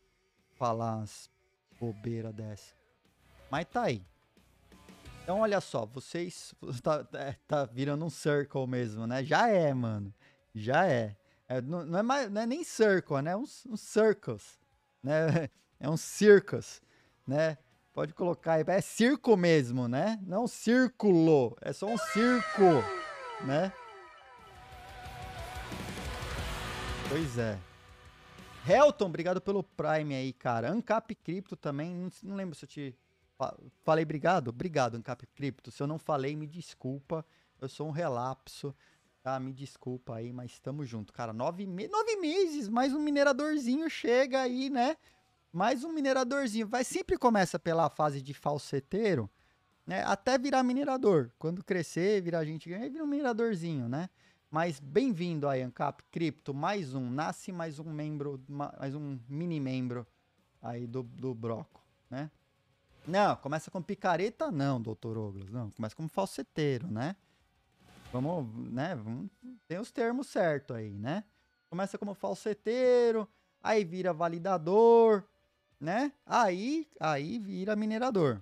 falar as bobeiras dessa. Mas tá aí. Então, olha só, vocês... Tá virando um circle mesmo, né? Já é, mano. Já é. Não é nem circle, né? É um circus, né? É um circus, né? Pode colocar aí. É circo mesmo, né? Não é um círculo. É só um circo, né? Pois é. Helton, obrigado pelo Prime aí, cara. Ancap Cripto também. Não lembro se eu te... Falei obrigado? Obrigado, Ancap Cripto. Se eu não falei, me desculpa. Eu sou um relapso, tá? Me desculpa aí, mas tamo junto. Cara, 9 meses, mais um mineradorzinho chega aí, né? Mais um mineradorzinho. Sempre começa pela fase de falseteiro, né? Até virar minerador. Quando crescer, virar gente grande, vira um mineradorzinho, né? Mas bem-vindo aí, Ancap Cripto. Mais um. Nasce mais um membro, mais um mini-membro aí do Broco, né? Não, começa com picareta, não, doutor Oglos, não. Começa como falseteiro, né? Vamos, né? Tem os termos certos aí, né? Começa como falseteiro, aí vira validador, né? Aí vira minerador,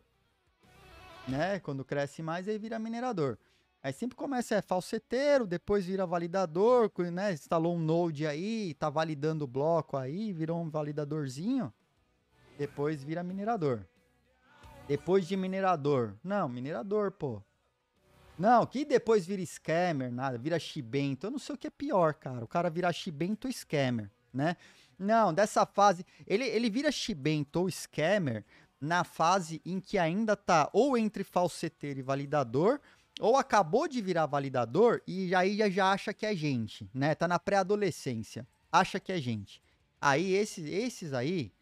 né? Quando cresce mais, aí vira minerador. Aí sempre começa falseteiro, depois vira validador, né? Instalou um node aí, tá validando o bloco aí, virou um validadorzinho, depois vira minerador. Depois de minerador. Não, minerador, pô. Não, que depois vira scammer, nada. Vira shibento. Eu não sei o que é pior, cara. O cara vira shibento ou scammer, né? Não, dessa fase... Ele vira shibento ou scammer na fase em que ainda tá ou entre falseteiro e validador, ou acabou de virar validador e aí já acha que é gente, né? Tá na pré-adolescência. Acha que é gente. Aí esses aí...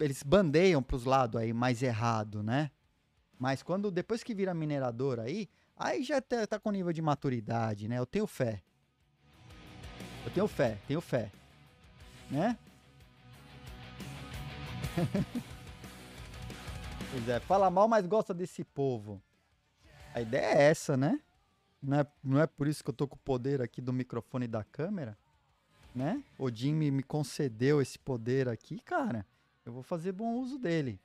Eles bandeiam para os lados aí mais errado, né? Mas depois que vira minerador aí já tá com nível de maturidade, né? Eu tenho fé. Eu tenho fé, né? Pois é, fala mal, mas gosta desse povo. A ideia é essa, né? Não é por isso que eu tô com o poder aqui do microfone e da câmera, né? O Jim me concedeu esse poder aqui, cara. Eu vou fazer bom uso dele,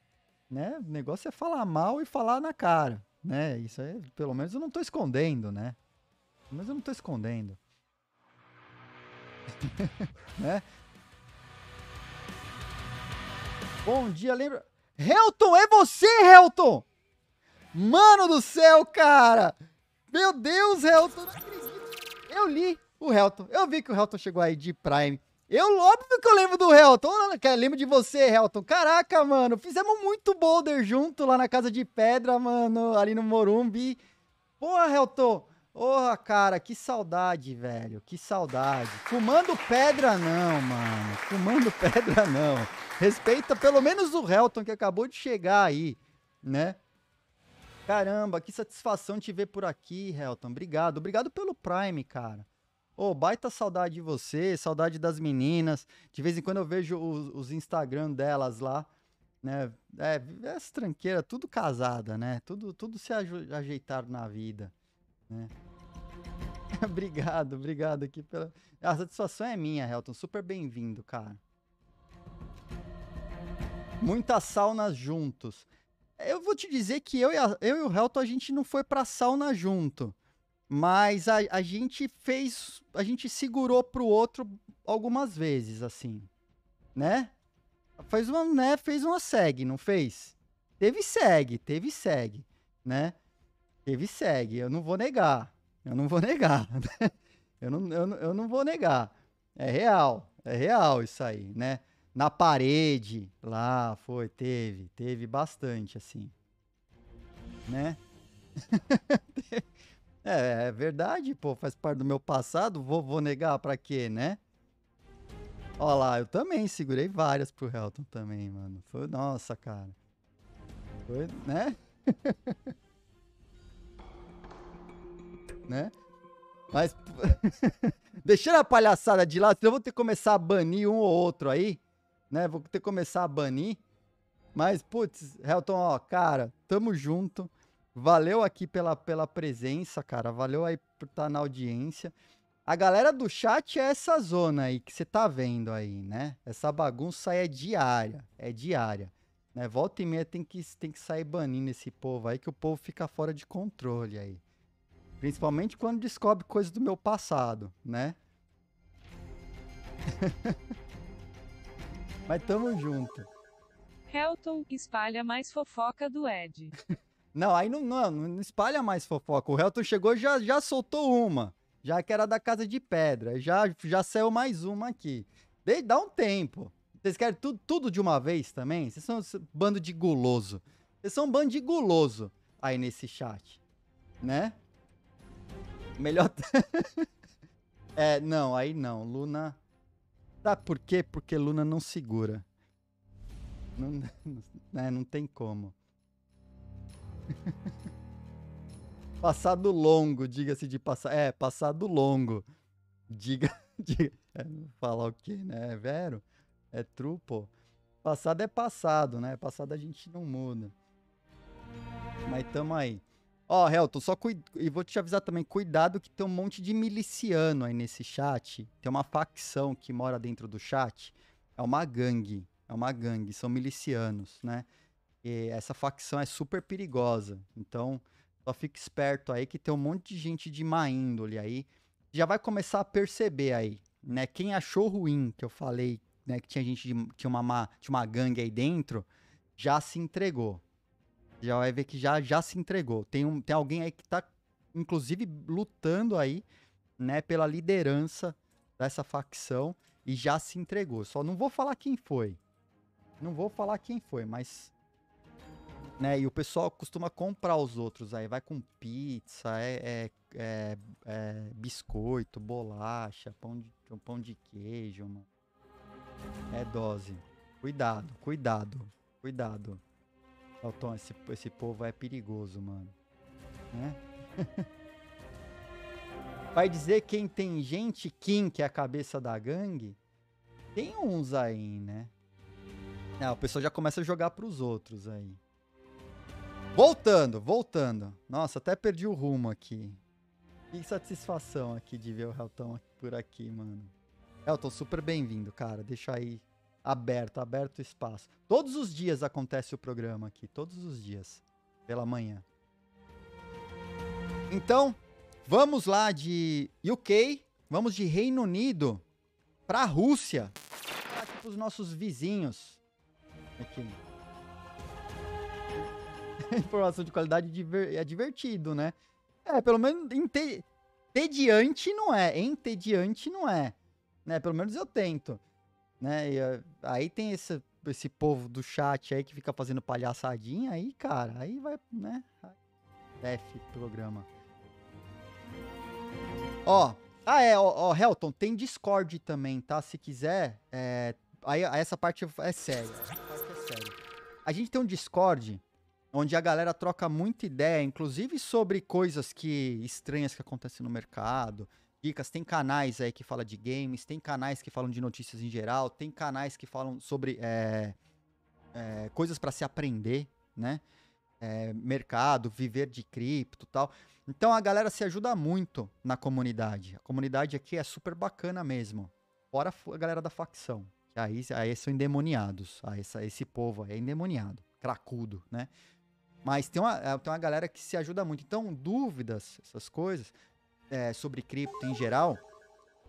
né? O negócio é falar mal e falar na cara, né? Isso aí, pelo menos eu não tô escondendo, né? Pelo menos eu não tô escondendo. Né? Bom dia, lembra... Helton, é você, Helton! Mano do céu, cara! Meu Deus, Helton, não acredito! Eu li o Helton, eu vi que o Helton chegou aí de Prime. Óbvio que eu lembro do Helton, eu lembro de você, Helton. Caraca, mano, fizemos muito boulder junto lá na Casa de Pedra, mano, ali no Morumbi. Porra, Helton, porra, cara, que saudade, velho, que saudade. Fumando pedra não, mano, fumando pedra não. Respeita pelo menos o Helton que acabou de chegar aí, né? Caramba, que satisfação te ver por aqui, Helton, obrigado pelo Prime, cara. Ô, baita saudade de você, saudade das meninas. De vez em quando eu vejo os Instagram delas lá, né? Essa tranqueira, tudo casada, né? Tudo se ajeitaram na vida, né? obrigado aqui pela... A satisfação é minha, Helton. Super bem-vindo, cara. Muitas saunas juntos. Eu vou te dizer que eu e o Helton, a gente não foi pra sauna junto. Mas a gente fez, a gente segurou pro outro algumas vezes, assim, né? Fez uma SEG, não fez? Teve SEG, né? Teve SEG, eu não vou negar, né? eu não vou negar, é real isso aí, né? Na parede, lá foi, teve bastante, assim, né? É verdade, pô, faz parte do meu passado, vou negar pra quê, né? Ó lá, eu também segurei várias pro Helton também, mano. Foi, nossa, cara. Foi, né? Né? Mas, deixando a palhaçada de lado, senão eu vou ter que começar a banir um ou outro aí, né? Vou ter que começar a banir. Mas, putz, Helton, ó, cara, tamo junto. Valeu aqui pela presença, cara. Valeu aí por estar na audiência. A galera do chat é essa zona aí que você tá vendo aí, né? Essa bagunça aí é diária, né? Volta e meia tem que sair banindo esse povo aí, que o povo fica fora de controle aí. Principalmente quando descobre coisas do meu passado, né? Mas tamo junto. Helton espalha mais fofoca do Ed. Não, aí não espalha mais fofoca. O Helton chegou e já soltou uma. Já que era da Casa de Pedra. Já saiu mais uma aqui. Dá um tempo. Vocês querem tudo de uma vez também? Vocês são um bando de guloso. Vocês são um bando de guloso aí nesse chat. Né? Melhor... É, não, aí não. Luna... Sabe por quê? Porque Luna não segura. Não, né? Não tem como. Passado longo, diga-se de passagem. É, passado longo. Falar o quê, né? É vero? É true, pô. Passado é passado, né? Passado a gente não muda. Mas tamo aí. Ó, Helton, só cuidado. E vou te avisar também, cuidado que tem um monte de miliciano aí nesse chat. Tem uma facção que mora dentro do chat. É uma gangue. São milicianos, né? E essa facção é super perigosa. Então... Só fica esperto aí que tem um monte de gente de má índole aí. Já vai começar a perceber aí, né? Quem achou ruim, que eu falei, né? Que tinha gente, tinha uma gangue aí dentro, já se entregou. Já vai ver que já se entregou. Tem alguém aí que tá, inclusive, lutando aí, né? Pela liderança dessa facção e já se entregou. Só não vou falar quem foi. Não vou falar quem foi, mas... Né? E o pessoal costuma comprar os outros aí, vai com pizza, biscoito, bolacha, pão de queijo, mano. É dose. Cuidado. Helton, esse povo é perigoso, mano. Né? Vai dizer quem tem gente, Kim, que é a cabeça da gangue? Tem uns aí, né? Não, o pessoal já começa a jogar pros outros aí. Voltando. Nossa, até perdi o rumo aqui. Que satisfação aqui de ver o Helton por aqui, mano. Helton, super bem-vindo, cara. Deixa aí aberto o espaço. Todos os dias acontece o programa aqui. Todos os dias. Pela manhã. Então, vamos lá de UK. Vamos de Reino Unido pra Rússia. Vamos aqui pros nossos vizinhos. Aqui, informação de qualidade é divertido, né? É, pelo menos entediante não é. Entediante não é. Né? Pelo menos eu tento. Né? E, aí tem esse povo do chat aí que fica fazendo palhaçadinha aí, cara. Aí vai, né? F programa. Ó. Ah, é. Ó, Helton, tem Discord também, tá? Se quiser. Aí essa parte é séria. A gente tem um Discord... Onde a galera troca muita ideia, inclusive sobre coisas estranhas que acontecem no mercado, dicas, tem canais aí que falam de games, tem canais que falam de notícias em geral, tem canais que falam sobre coisas para se aprender, né? Mercado, viver de cripto e tal. Então a galera se ajuda muito na comunidade. A comunidade aqui é super bacana mesmo. Fora a galera da facção, que aí são endemoniados, esse povo aí é endemoniado, cracudo, né? Mas tem uma galera que se ajuda muito. Então, dúvidas, essas coisas, sobre cripto em geral,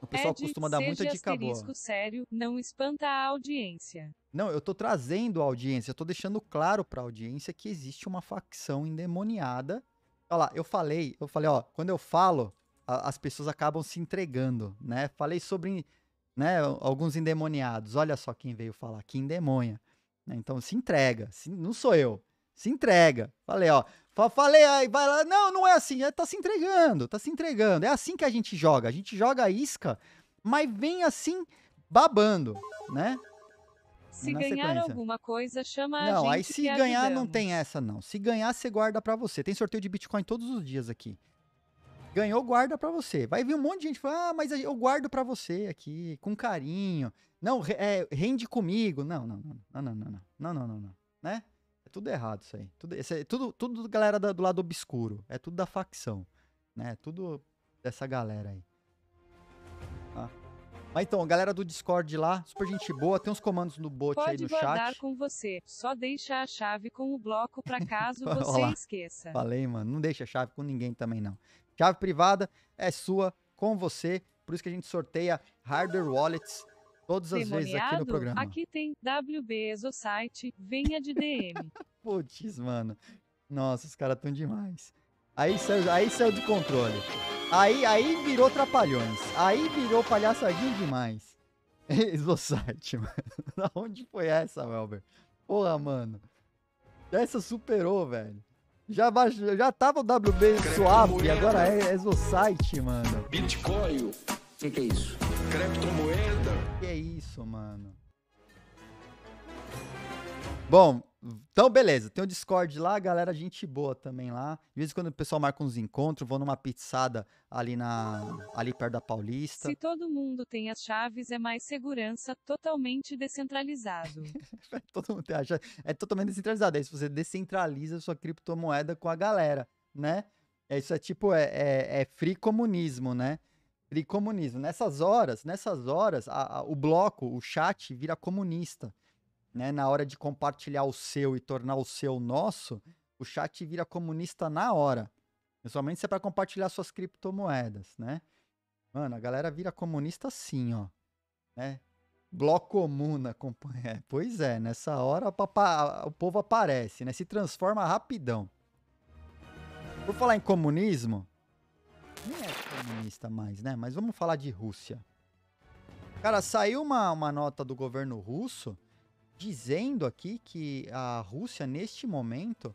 o pessoal costuma dar muita dica boa. Sério, não espanta a audiência. Não, eu tô trazendo a audiência, eu tô deixando claro pra audiência que existe uma facção endemoniada. Olha lá, eu falei, ó, quando eu falo, as pessoas acabam se entregando, né? Falei sobre, né, alguns endemoniados, olha só quem veio falar, que endemonha. Então se entrega, não sou eu, se entrega. Falei, ó, falei aí, vai lá, não é assim, tá se entregando. É assim que a gente joga a isca, mas vem assim, babando, né? Se ganhar alguma coisa, chama a gente. Não, aí se ganhar não tem essa, não. Se ganhar, você guarda pra você. Tem sorteio de Bitcoin todos os dias aqui. Ganhou, guarda pra você. Vai vir um monte de gente falar, ah, mas eu guardo pra você aqui, com carinho. Não, rende comigo. Não. Né? É tudo errado isso aí. Tudo galera do lado obscuro. É tudo da facção. Né? É tudo dessa galera aí. Tá? Mas então, galera do Discord lá, super gente boa, tem uns comandos no bot aí no chat. Pode guardar com você, só deixa a chave com o bloco pra caso você esqueça. Falei, mano, não deixa a chave com ninguém também não. Chave privada é sua, com você, por isso que a gente sorteia hardware wallets todas as vezes aqui no programa. Aqui tem WBEZO site, venha de DM. Putz, mano, nossa, os caras tão demais. Aí saiu do controle. Aí virou trapalhões. Aí virou palhaçadinho demais. Exosite, mano. Da onde foi essa, Welber? Porra, mano. Essa superou, velho. Já tava o WB suave e agora é Exosite, mano. Bitcoin. Que é isso? Criptomoeda. Que é isso, mano? Bom... Então, beleza, tem o Discord lá, galera, gente boa também lá. De vez em quando o pessoal marca uns encontros, vão numa pizzada ali perto da Paulista. Se todo mundo tem as chaves, é mais segurança, totalmente descentralizado. Todo mundo tem a chave, é totalmente descentralizado. É isso, você descentraliza sua criptomoeda com a galera, né? É isso, é tipo, é free comunismo, né? Free comunismo. Nessas horas, o bloco, o chat vira comunista. Né, na hora de compartilhar o seu e tornar o seu nosso, o chat vira comunista na hora. Principalmente se é para compartilhar suas criptomoedas, né? Mano, a galera vira comunista assim, ó. Né? Bloco comuna. Pois é, nessa hora o povo aparece, né? Se transforma rapidão. Por falar em comunismo, nem é comunista mais, né? Mas vamos falar de Rússia. Cara, saiu uma nota do governo russo dizendo aqui que a Rússia, neste momento,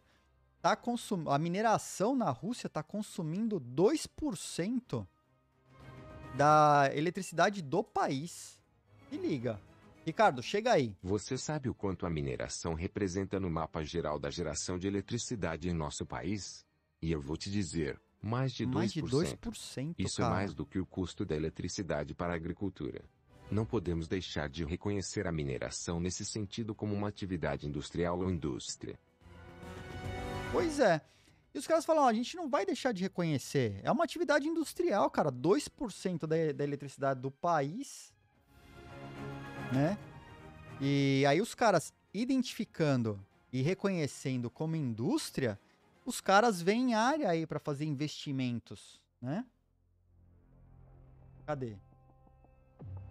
a mineração na Rússia está consumindo 2% da eletricidade do país. Se liga. Ricardo, chega aí. Você sabe o quanto a mineração representa no mapa geral da geração de eletricidade em nosso país? E eu vou te dizer, mais de 2%. Mais de 2%, isso, cara. É mais do que o custo da eletricidade para a agricultura. Não podemos deixar de reconhecer a mineração nesse sentido como uma atividade industrial ou indústria. Pois é. E os caras falam, ó, a gente não vai deixar de reconhecer. É uma atividade industrial, cara. 2% da eletricidade do país, né? E aí os caras identificando e reconhecendo como indústria, os caras vêm área aí para fazer investimentos, né? Cadê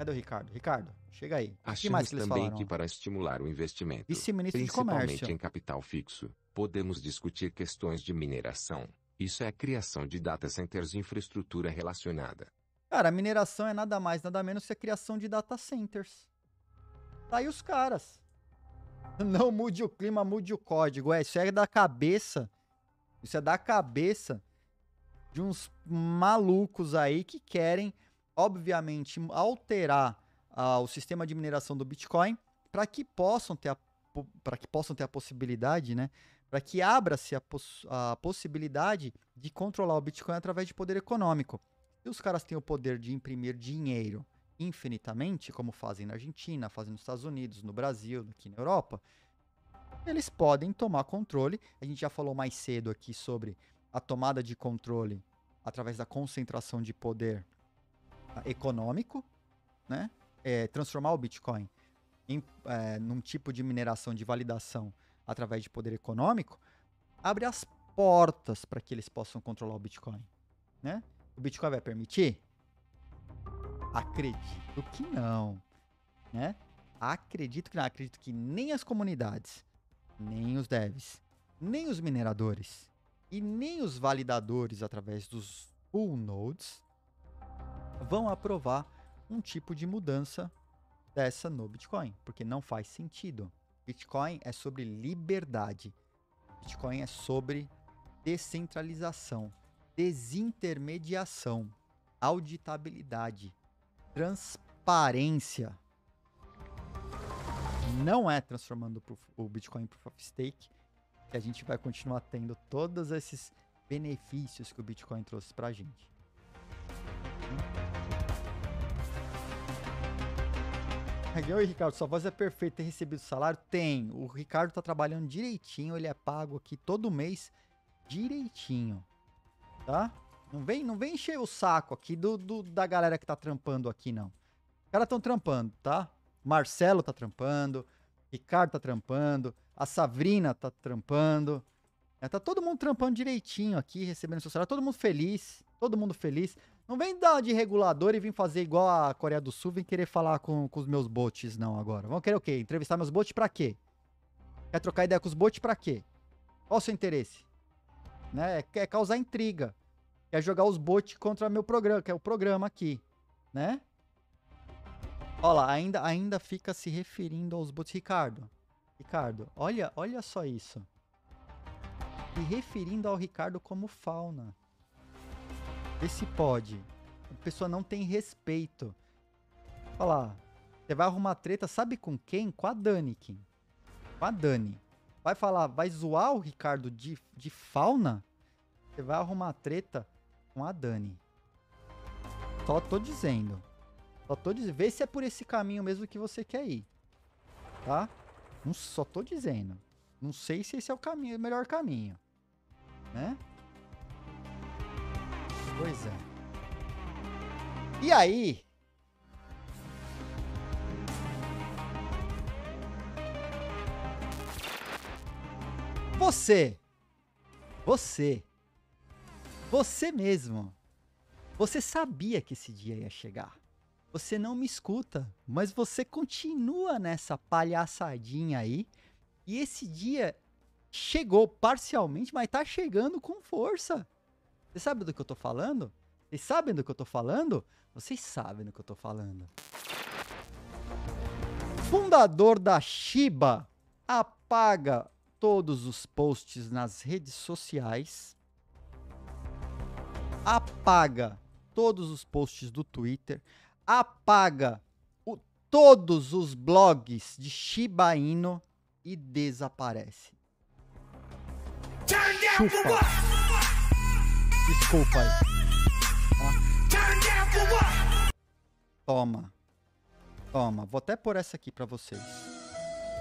o Ricardo? Ricardo, chega aí. Achamos que também falaram? Que para estimular o investimento, vice-ministro de Comércio, principalmente em capital fixo, podemos discutir questões de mineração. Isso é a criação de data centers e infraestrutura relacionada. Cara, a mineração é nada mais, nada menos que a criação de data centers. Tá aí os caras. Não mude o clima, mude o código. É, isso é da cabeça. Isso é da cabeça de uns malucos aí que querem... obviamente, alterar o sistema de mineração do Bitcoin para que possam ter a possibilidade, né? Para que abra-se a possibilidade de controlar o Bitcoin através de poder econômico. E os caras têm o poder de imprimir dinheiro infinitamente, como fazem na Argentina, fazem nos Estados Unidos, no Brasil, aqui na Europa. Eles podem tomar controle. A gente já falou mais cedo aqui sobre a tomada de controle através da concentração de poder econômico, né? Transformar o Bitcoin em num tipo de mineração de validação através de poder econômico abre as portas para que eles possam controlar o Bitcoin, né? O Bitcoin vai permitir? Acredito que não, né? Acredito que não. Acredito que nem as comunidades, nem os devs, nem os mineradores e nem os validadores através dos full nodes vão aprovar um tipo de mudança dessa no Bitcoin, porque não faz sentido. Bitcoin é sobre liberdade. Bitcoin é sobre descentralização, desintermediação, auditabilidade, transparência. Não é transformando o Bitcoin em Proof of Stake que a gente vai continuar tendo todos esses benefícios que o Bitcoin trouxe pra gente. Oi, Ricardo, sua voz é perfeita, tem recebido salário? Tem, o Ricardo tá trabalhando direitinho, ele é pago aqui todo mês direitinho, tá? Não vem encher o saco aqui da galera que tá trampando aqui, não. Os caras tão trampando, tá? Marcelo tá trampando, Ricardo tá trampando, a Sabrina tá trampando, né? Tá todo mundo trampando direitinho aqui, recebendo seu salário, todo mundo feliz. Não vem dar de regulador e vir fazer igual a Coreia do Sul, vem querer falar com os meus bots, não, agora. Vão querer o quê? Entrevistar meus bots pra quê? Quer trocar ideia com os bots pra quê? Qual o seu interesse? Né? Quer causar intriga. Quer jogar os bots contra meu programa, que é o programa aqui, né? Olha lá, ainda fica se referindo aos bots. Ricardo, olha só isso. Se referindo ao Ricardo como fauna. Vê se pode. A pessoa não tem respeito. Olha lá, você vai arrumar treta, sabe com quem? Com a Dani, Kim. Com a Dani. Vai falar, vai zoar o Ricardo de fauna? Você vai arrumar treta com a Dani. Só tô dizendo. Vê se é por esse caminho mesmo que você quer ir, tá? Só tô dizendo. Não sei se esse é o caminho, o melhor caminho, né? Pois é. E aí? Você mesmo. Você sabia que esse dia ia chegar. Você não me escuta, mas você continua nessa palhaçadinha aí. E esse dia chegou parcialmente, mas tá chegando com força. Vocês sabem do que eu tô falando? Vocês sabem do que eu tô falando. Fundador da Shiba apaga todos os posts nas redes sociais. Apaga todos os posts do Twitter. Apaga todos os blogs de Shiba Inu e desaparece. Chupa. Desculpa aí. Tá? Toma. Vou até pôr essa aqui pra vocês.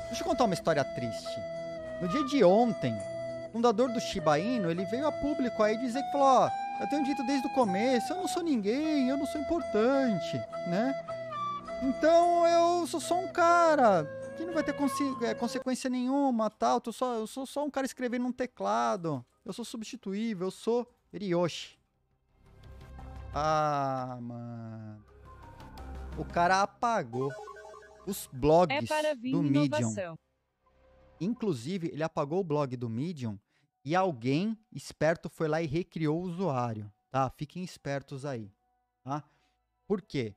Deixa eu contar uma história triste. No dia de ontem, o fundador do Shiba Inu, ele veio a público aí dizer que falou, ó, eu tenho dito desde o começo, eu não sou ninguém, eu não sou importante, né? Então eu sou só um cara que não vai ter consequência nenhuma, tal. Eu sou só um cara escrevendo num teclado. Eu sou substituível, eu sou Ryoshi. Ah, mano. O cara apagou os blogs do Medium. Inclusive, ele apagou o blog do Medium. E alguém esperto foi lá e recriou o usuário, tá? Fiquem espertos aí, tá? Por quê?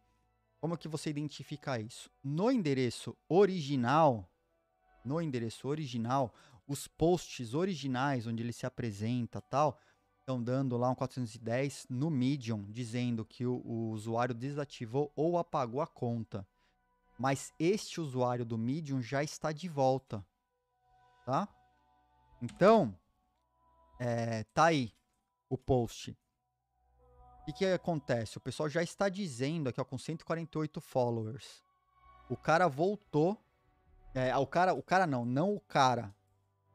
Como que você identifica isso? No endereço original, os posts originais onde ele se apresenta e tal, estão dando lá um 410 no Medium, dizendo que o usuário desativou ou apagou a conta. Mas este usuário do Medium já está de volta, tá? Então... tá aí o post. O que acontece? O pessoal já está dizendo aqui, ó, com 148 followers. O cara voltou. O cara,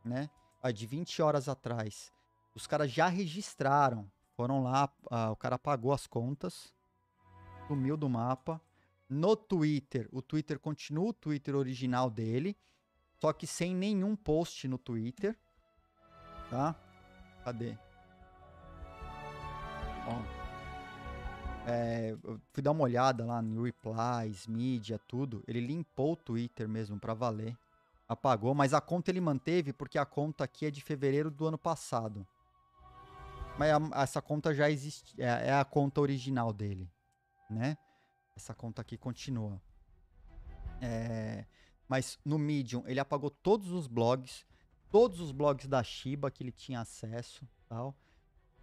né? De 20 horas atrás. Os caras já registraram. Foram lá, o cara apagou as contas. Sumiu do mapa. No Twitter, o Twitter continua o Twitter original dele. Só que sem nenhum post no Twitter. Tá? Cadê? Ó. eu fui dar uma olhada lá no replies, mídia, tudo. Ele limpou o Twitter mesmo pra valer. Apagou, mas a conta ele manteve porque a conta aqui é de fevereiro do ano passado. Mas essa conta já existe, é a conta original dele, né? Essa conta aqui continua. Mas no Medium ele apagou todos os blogs da Shiba que ele tinha acesso e tal,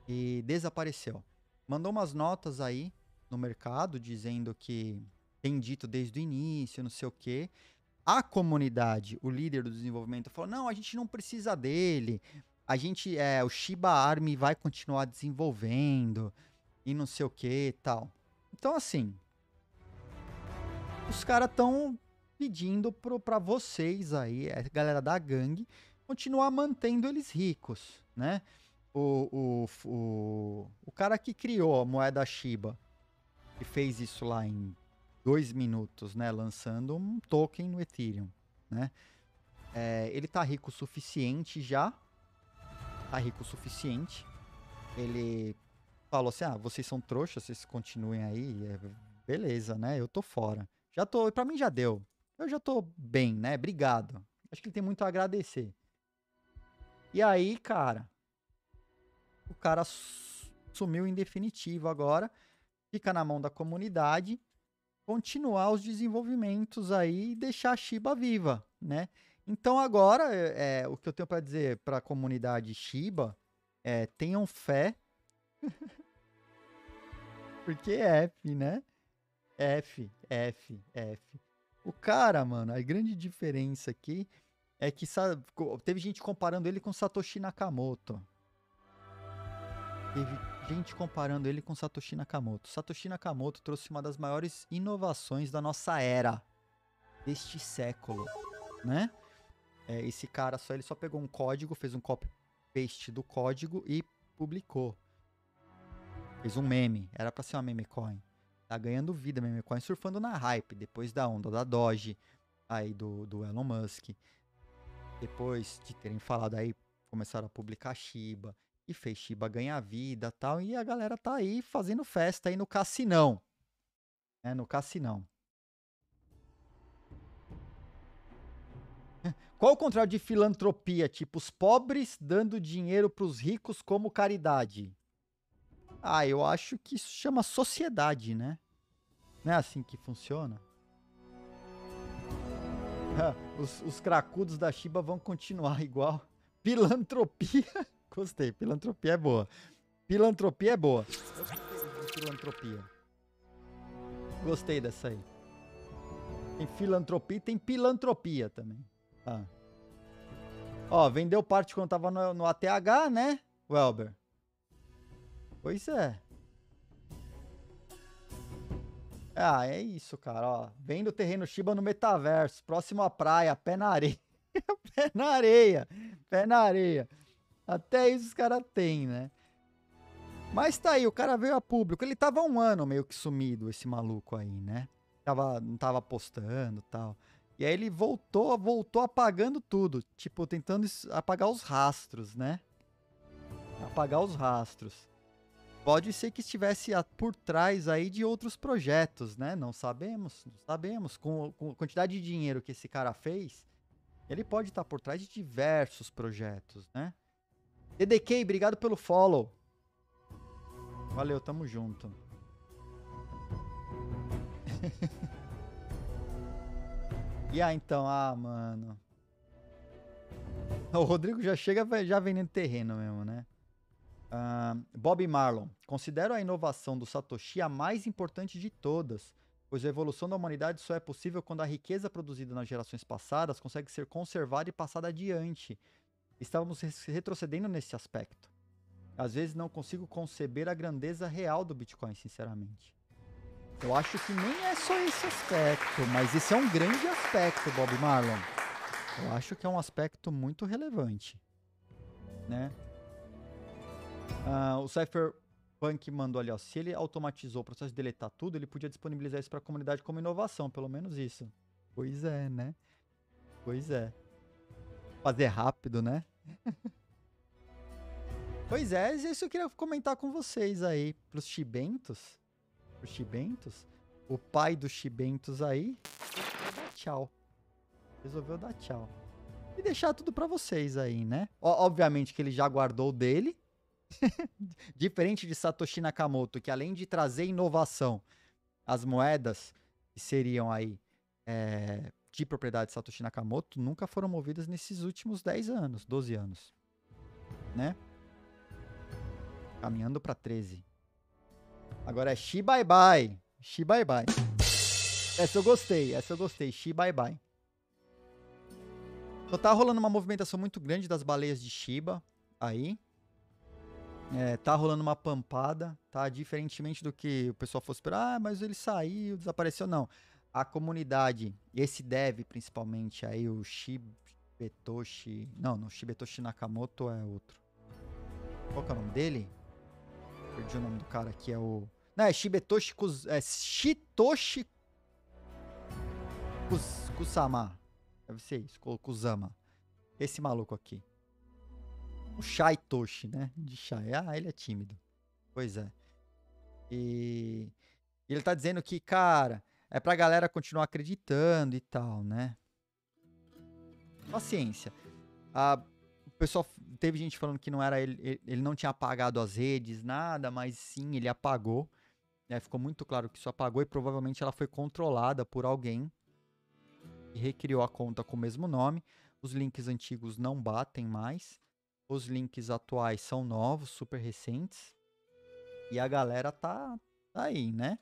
e desapareceu. Mandou umas notas aí no mercado dizendo que tem dito desde o início, não sei o quê. A comunidade, o líder do desenvolvimento, falou: não, a gente não precisa dele, a gente, o Shiba Army vai continuar desenvolvendo e não sei o que e tal. Então, assim, os caras estão pedindo pra vocês aí, a galera da gangue, continuar mantendo eles ricos, né? O cara que criou a moeda Shiba, que fez isso lá em 2 minutos, né, lançando um token no Ethereum, né? Ele tá rico o suficiente já, ele falou assim: ah, vocês são trouxas, vocês continuem aí, beleza, né, eu tô fora, já tô, pra mim já deu, eu já tô bem, né, obrigado, acho que ele tem muito a agradecer. E aí, cara, o cara sumiu em definitivo agora, fica na mão da comunidade, continuar os desenvolvimentos aí e deixar a Shiba viva, né? Então agora, o que eu tenho para dizer para a comunidade Shiba é: tenham fé, porque F, né? F. O cara, mano, a grande diferença aqui é que teve gente comparando ele com Satoshi Nakamoto. Satoshi Nakamoto trouxe uma das maiores inovações da nossa era, deste século, né? Esse cara, ele só pegou um código, fez um copy-paste do código e publicou. Fez um meme, era pra ser uma meme coin. Tá ganhando vida meme coin, surfando na hype, depois da onda da Doge, aí do Elon Musk. Depois de terem falado aí, começaram a publicar Shiba. E fez Shiba ganhar vida e tal. E a galera tá aí fazendo festa aí no cassinão. No cassinão. Qual o contrário de filantropia? Tipo, os pobres dando dinheiro pros ricos como caridade. Ah, eu acho que isso chama sociedade, né? Não é assim que funciona? Os cracudos da Shiba vão continuar igual. Filantropia... Gostei, filantropia é boa. Gostei dessa aí. Tem filantropia e tem pilantropia também. Ah. Ó, vendeu parte quando tava no ATH, né, Welber? Pois é. Ah, é isso, cara, ó. Vendo o terreno Shiba no metaverso, próximo à praia, pé na areia. Até isso os caras têm, né? Mas tá aí, o cara veio a público. Ele tava há 1 ano meio que sumido, esse maluco aí, né? Não tava postando e tal. E aí ele voltou apagando tudo. Tipo, tentando apagar os rastros, né? Pode ser que estivesse por trás aí de outros projetos, né? Não sabemos, Com a quantidade de dinheiro que esse cara fez, ele pode estar por trás de diversos projetos, né? DDK, obrigado pelo follow. Valeu, tamo junto. Mano. O Rodrigo já chega já vendendo terreno mesmo, né? Bob Marlon. Considero a inovação do Satoshi a mais importante de todas, pois a evolução da humanidade só é possível quando a riqueza produzida nas gerações passadas consegue ser conservada e passada adiante. Estávamos retrocedendo nesse aspecto. Às vezes não consigo conceber a grandeza real do Bitcoin, sinceramente. Eu acho que nem é só esse aspecto, mas esse é um grande aspecto, Bob Marlon. Eu acho que é um aspecto muito relevante, né? O Cypherpunk mandou ali, ó. Se ele automatizou o processo de deletar tudo, ele podia disponibilizar isso para a comunidade como inovação, pelo menos isso. Pois é, né? Pois é. Fazer rápido, né? Pois é, isso eu queria comentar com vocês aí, pros chibentos. o Shibentos, o pai do Shibentos aí, tchau. Resolveu dar tchau. E deixar tudo pra vocês aí, né? Obviamente que ele já guardou o dele. Diferente de Satoshi Nakamoto, que além de trazer inovação, as moedas que seriam aí de propriedade de Satoshi Nakamoto nunca foram movidas nesses últimos 10 anos, 12 anos, né? Caminhando para 13. Agora é Shibai Bai. Shibai Bai. Essa eu gostei, Shibai Bai. Então tá rolando uma movimentação muito grande das baleias de Shiba aí. Tá rolando uma pampada, tá? Diferentemente do que o pessoal fosse esperar, ah, mas ele saiu, desapareceu. Não. A comunidade, esse dev principalmente, aí o Shibetoshi... Não, não, Shibetoshi Nakamoto é outro. Qual que é o nome dele? Perdi o nome do cara aqui, é o... Não, é Shibetoshi Kus... É Shitoshi Kusama. Deve ser isso, Kusama. Esse maluco aqui. O Shai Toshi, né? De Shai. Ah, ele é tímido. Pois é. E ele tá dizendo que, cara, é pra galera continuar acreditando e tal, né? Paciência. O pessoal... Teve gente falando que não era ele... Ele não tinha apagado as redes, nada, mas sim, ele apagou. Né? Ficou muito claro que isso apagou e provavelmente ela foi controlada por alguém e recriou a conta com o mesmo nome. Os links antigos não batem mais. Os links atuais são novos, super recentes. E a galera tá aí, né?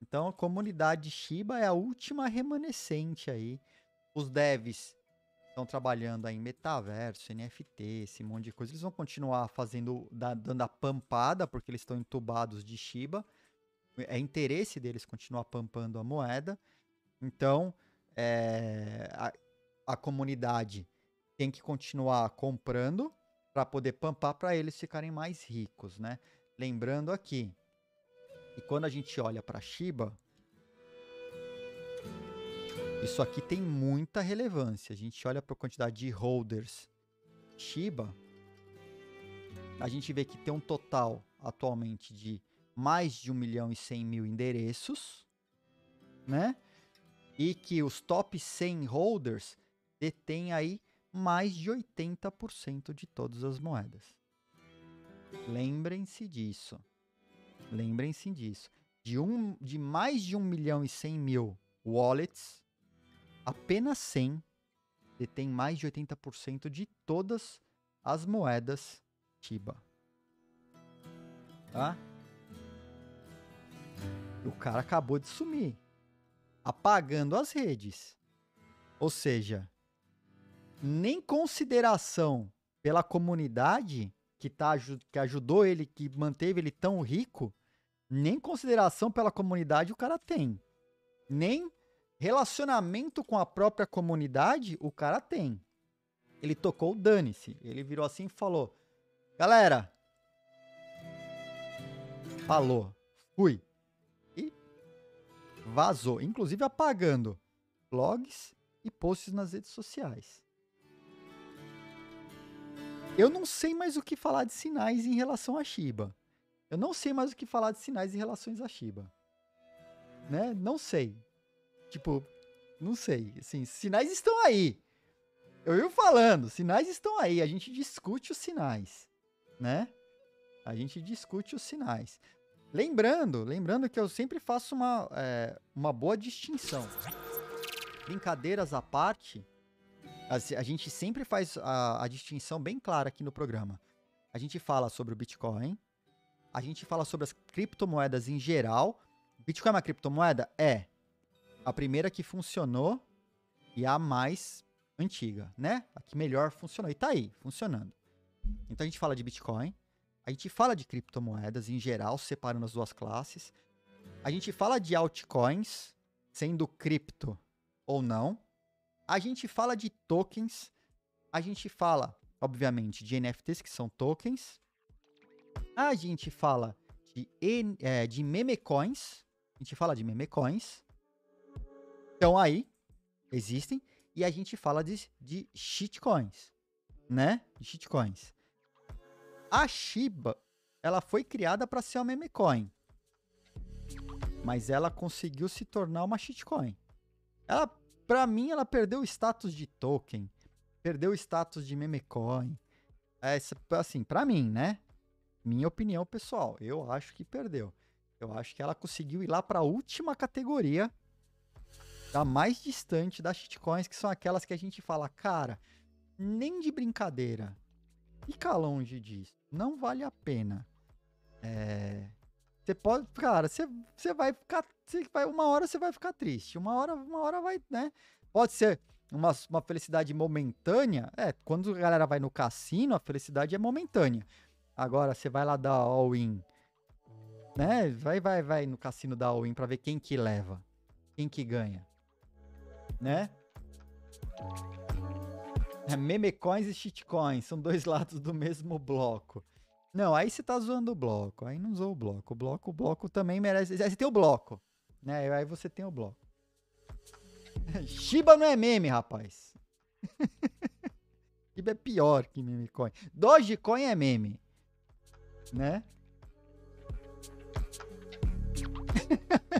Então, a comunidade Shiba é a última remanescente aí. Os devs estão trabalhando aí em metaverso, NFT, esse monte de coisa. Eles vão continuar fazendo, dando a pampada, porque eles estão entubados de Shiba. É interesse deles continuar pampando a moeda. Então, a comunidade tem que continuar comprando para poder pampar para eles ficarem mais ricos, né? Lembrando aqui, e quando a gente olha para Shiba, isso aqui tem muita relevância. A gente olha para a quantidade de holders Shiba, a gente vê que tem um total atualmente de mais de 1.100.000 endereços, né? E que os top 100 holders detêm aí mais de 80% de todas as moedas. Lembrem-se disso. Lembrem-se disso. De mais de 1.100.000 wallets, apenas 100 detém mais de 80% de todas as moedas Shiba. Tá? O cara acabou de sumir, apagando as redes. Ou seja, nem consideração pela comunidade que ajudou ele, que manteve ele tão rico, nem consideração pela comunidade o cara tem. Nem relacionamento com a própria comunidade o cara tem. Ele tocou o dane-se. Ele virou assim e falou: galera, falou, fui. E vazou, inclusive apagando blogs e posts nas redes sociais. Eu não sei mais o que falar de sinais em relação a Shiba. Eu não sei mais o que falar de sinais em relação a Shiba. Né? Não sei. Tipo, não sei. Assim, sinais estão aí. Eu ia falando, sinais estão aí. A gente discute os sinais, né? A gente discute os sinais. Lembrando que eu sempre faço uma boa distinção. Brincadeiras à parte... A gente sempre faz a distinção bem clara aqui no programa. A gente fala sobre o Bitcoin, a gente fala sobre as criptomoedas em geral. Bitcoin é uma criptomoeda? É. A primeira que funcionou e a mais antiga, né? A que melhor funcionou. E tá aí, funcionando. Então a gente fala de Bitcoin, a gente fala de criptomoedas em geral, separando as duas classes. A gente fala de altcoins, sendo cripto ou não. A gente fala de tokens, a gente fala, obviamente, de NFTs, que são tokens, a gente fala de memecoins, então aí, existem, e a gente fala de shitcoins, né? Shitcoins. A Shiba, ela foi criada para ser uma memecoin. mas ela conseguiu se tornar uma shitcoin. Ela, pra mim, ela perdeu o status de token, perdeu o status de memecoin. Assim, pra mim, né? Minha opinião pessoal, eu acho que perdeu. Eu acho que ela conseguiu ir lá pra última categoria, da mais distante das shitcoins, que são aquelas que a gente fala, cara, nem de brincadeira, fica longe disso, não vale a pena. Você pode, cara, você vai ficar, uma hora você vai ficar triste, uma hora vai, né? Pode ser uma felicidade momentânea, quando a galera vai no cassino, a felicidade é momentânea. Agora, você vai lá dar all-in, né? Vai no cassino dar all-in pra ver quem que leva, quem que ganha, né? Memecoins e shitcoins são dois lados do mesmo bloco. Não, aí você tá zoando o bloco. Aí não zoa o bloco. O bloco também merece. Aí você tem o bloco, né? Aí você tem o bloco. Shiba não é meme, rapaz. Shiba é pior que memecoin. Dogecoin é meme, né?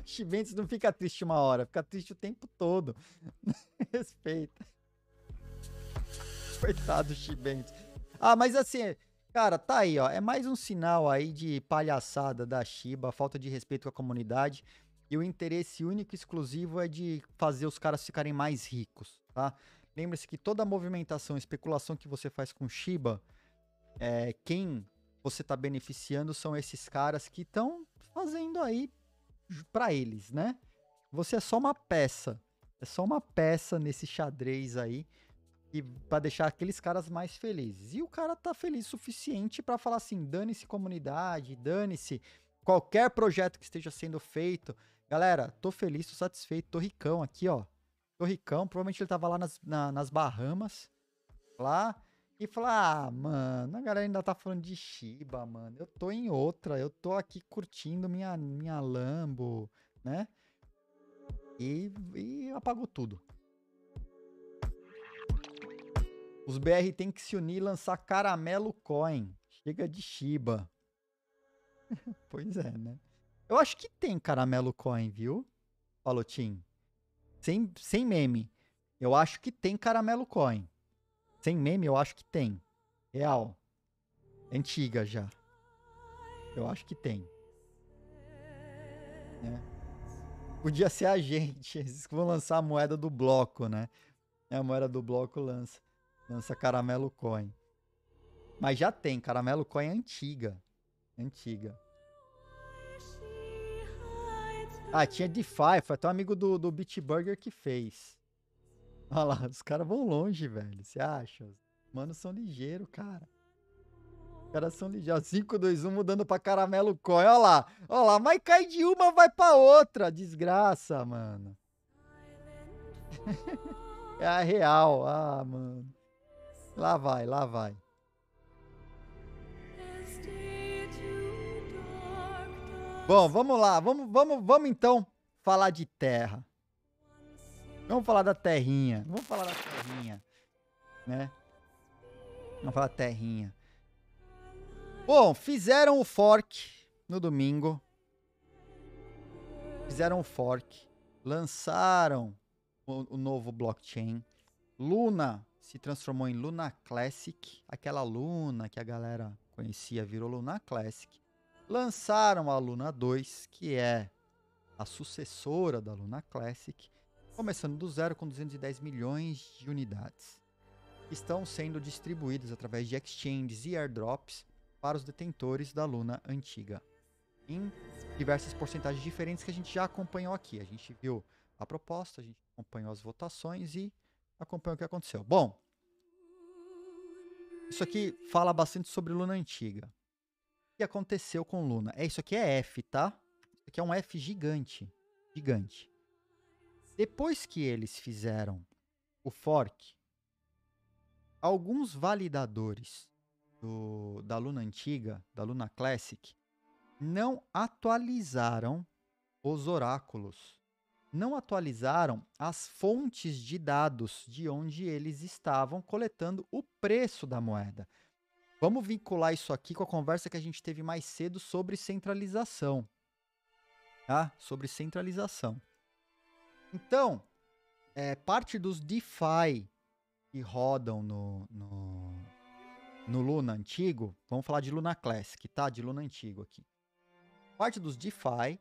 Shibentes não fica triste uma hora, fica triste o tempo todo. Respeita. Coitado do Shibentes. Ah, mas assim, cara, tá aí, ó. É mais um sinal aí de palhaçada da Shiba, falta de respeito com a comunidade. E o interesse único e exclusivo é de fazer os caras ficarem mais ricos, tá? Lembre-se que toda a movimentação, especulação que você faz com Shiba, quem você tá beneficiando são esses caras que estão fazendo aí pra eles, né? Você é só uma peça. É só uma peça nesse xadrez aí, para deixar aqueles caras mais felizes. E o cara tá feliz o suficiente para falar assim, dane-se comunidade, dane-se qualquer projeto que esteja sendo feito. Galera, tô feliz, tô satisfeito, tô ricão aqui, ó. Tô ricão, provavelmente ele tava lá nas Bahamas, lá, e falar, ah, mano, a galera ainda tá falando de Shiba, mano. Eu tô em outra, eu tô aqui curtindo minha Lambo, né? E apagou tudo. Os BR tem que se unir e lançar Caramelo Coin. Chega de Shiba. Pois é, né? Eu acho que tem Caramelo Coin, viu? Falou, Tim. Sem meme. Eu acho que tem Caramelo Coin. Sem meme, eu acho que tem. Real. Antiga já. Eu acho que tem. Podia ser a gente. Eles vão lançar a moeda do bloco, né? A moeda do bloco lança Caramelo Coin. Mas já tem. Caramelo Coin é antiga. Antiga. Ah, tinha DeFi. Foi até um amigo do Bitburger que fez. Olha lá. Os caras vão longe, velho. Você acha? Mano, são ligeiros, cara. Os caras são ligeiros. 5, 2, 1 mudando pra Caramelo Coin. Olha lá. Olha lá. Mas cai de uma, vai pra outra. Desgraça, mano. É a real. Ah, mano. Lá vai, lá vai. Bom, vamos lá. Vamos então falar de terra. Vamos falar da terrinha. Vamos falar da terrinha, né? Vamos falar da terrinha. Bom, fizeram o fork no domingo. Fizeram o fork. Lançaram o novo blockchain. Luna se transformou em Luna Classic. Aquela Luna que a galera conhecia virou Luna Classic. Lançaram a Luna 2, que é a sucessora da Luna Classic, começando do zero com 210 milhões de unidades. Estão sendo distribuídas através de exchanges e airdrops para os detentores da Luna antiga, em diversas porcentagens diferentes que a gente já acompanhou aqui. A gente viu a proposta, a gente acompanhou as votações e acompanha o que aconteceu. Bom, isso aqui fala bastante sobre Luna antiga. O que aconteceu com Luna? Isso aqui é F, tá? Isso aqui é um F gigante. Gigante. Depois que eles fizeram o fork, alguns validadores da Luna antiga, da Luna Classic, não atualizaram os oráculos. Não atualizaram as fontes de dados de onde eles estavam coletando o preço da moeda. Vamos vincular isso aqui com a conversa que a gente teve mais cedo sobre centralização. tá? Sobre centralização. Então, parte dos DeFi que rodam no Luna antigo, vamos falar de Luna Classic, tá? De Luna antigo aqui. Parte dos DeFi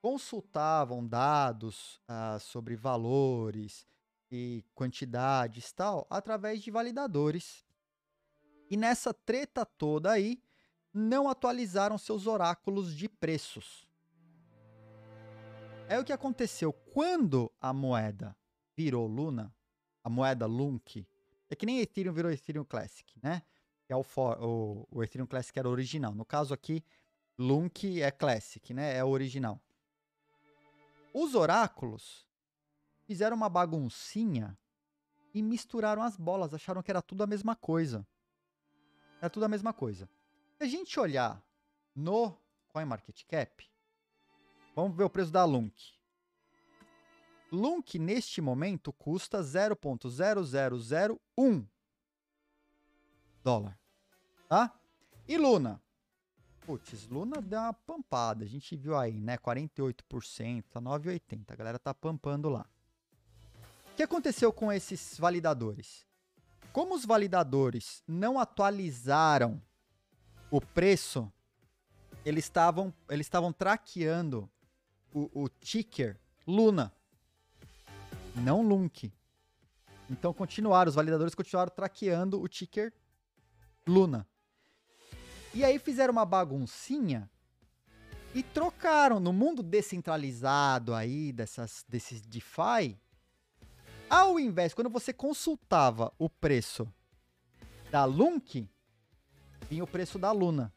consultavam dados sobre valores e quantidades e tal, através de validadores. E nessa treta toda aí, não atualizaram seus oráculos de preços. É o que aconteceu quando a moeda virou Luna, a moeda LUNC, é que nem Ethereum virou Ethereum Classic, né? Que é o Ethereum Classic era original. No caso aqui, LUNC é Classic, né? É o original. Os oráculos fizeram uma baguncinha e misturaram as bolas, acharam que era tudo a mesma coisa. Era tudo a mesma coisa. Se a gente olhar no CoinMarketCap, vamos ver o preço da LUNC. LUNC, neste momento, custa 0,0001 dólar, tá? E Luna? Putz, Luna deu uma pampada, a gente viu aí, né? 48%, tá 9,80, a galera tá pampando lá. O que aconteceu com esses validadores? Como os validadores não atualizaram o preço, eles estavam traqueando o ticker Luna, não LUNC. Então os validadores continuaram traqueando o ticker Luna. E aí fizeram uma baguncinha e trocaram no mundo descentralizado aí desses DeFi. Ao invés, quando você consultava o preço da LUNC, vinha o preço da Luna.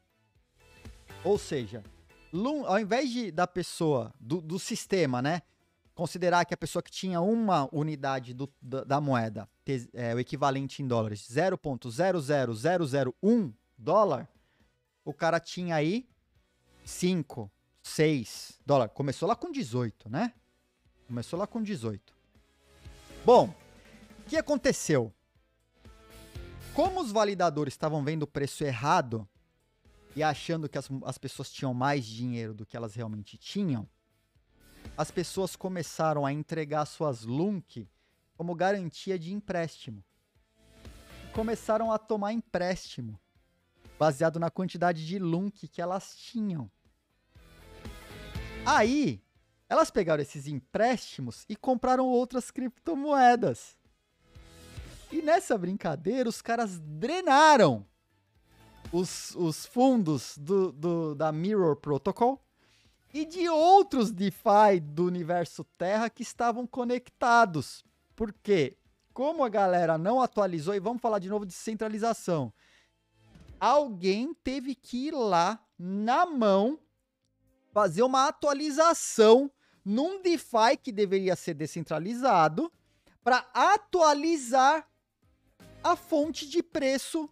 Ou seja, ao invés da pessoa, do sistema, né? Considerar que a pessoa que tinha uma unidade da moeda, o equivalente em dólares, 0,00001 dólar, o cara tinha aí 5, 6 dólares. Começou lá com 18, né? Começou lá com 18. Bom, o que aconteceu? Como os validadores estavam vendo o preço errado e achando que as pessoas tinham mais dinheiro do que elas realmente tinham, as pessoas começaram a entregar suas LUNC como garantia de empréstimo. E começaram a tomar empréstimo, baseado na quantidade de LUNC que elas tinham. Aí, elas pegaram esses empréstimos e compraram outras criptomoedas. E nessa brincadeira, os caras drenaram os fundos da Mirror Protocol e de outros DeFi do universo Terra que estavam conectados. Porque, como a galera não atualizou, e vamos falar de novo de centralização, alguém teve que ir lá na mão fazer uma atualização num DeFi que deveria ser descentralizado para atualizar a fonte de preço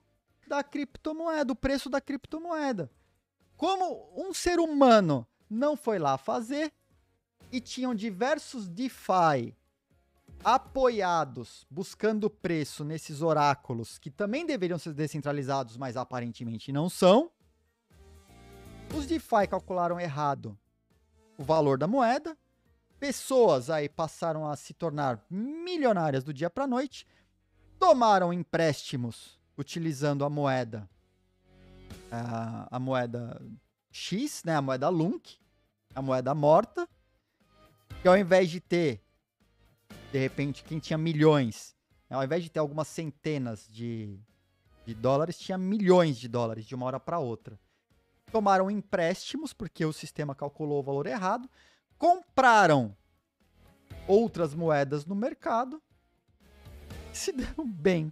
da criptomoeda, o preço da criptomoeda. Como um ser humano não foi lá fazer, e tinham diversos DeFi apoiados, buscando preço nesses oráculos, que também deveriam ser descentralizados, mas aparentemente não são. Os DeFi calcularam errado o valor da moeda, pessoas aí passaram a se tornar milionárias do dia para a noite, tomaram empréstimos utilizando a moeda X, né, a moeda LUNC, a moeda morta, que ao invés de ter, de repente, quem tinha milhões, ao invés de ter algumas centenas de dólares, tinha milhões de dólares de uma hora para outra. Tomaram empréstimos, porque o sistema calculou o valor errado, compraram outras moedas no mercado, se deram bem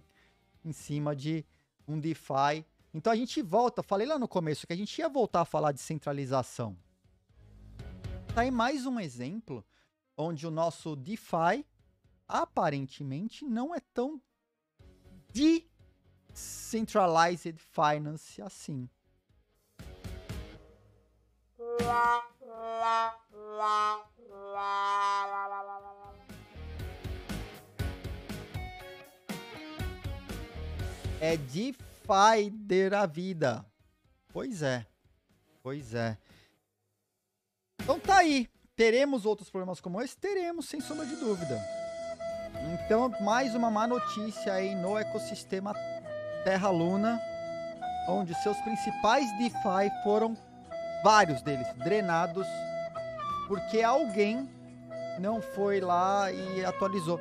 em cima de um DeFi. Então a gente volta, falei lá no começo que a gente ia voltar a falar de centralização. Tá aí mais um exemplo onde o nosso DeFi aparentemente não é tão decentralized finance assim. É DeFi a vida. Pois é. Então tá aí. Teremos outros problemas como esse? Teremos, sem sombra de dúvida. Então, mais uma má notícia aí no ecossistema Terra Luna, onde seus principais DeFi foram, vários deles, drenados, porque alguém não foi lá e atualizou.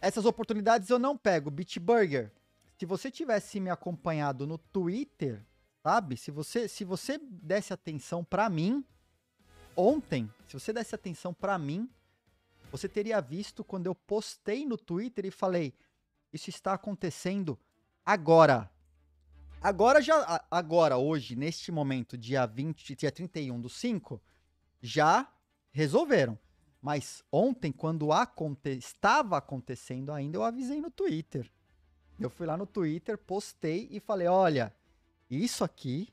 Essas oportunidades eu não pego. Bitburger, se você tivesse me acompanhado no Twitter, sabe? Se você desse atenção pra mim, ontem, se você desse atenção pra mim, você teria visto quando eu postei no Twitter e falei, isso está acontecendo agora. Agora, hoje, neste momento, dia 31/5, já resolveram. Mas ontem, quando estava acontecendo ainda, eu avisei no Twitter. Eu fui lá no Twitter, postei e falei, olha, isso aqui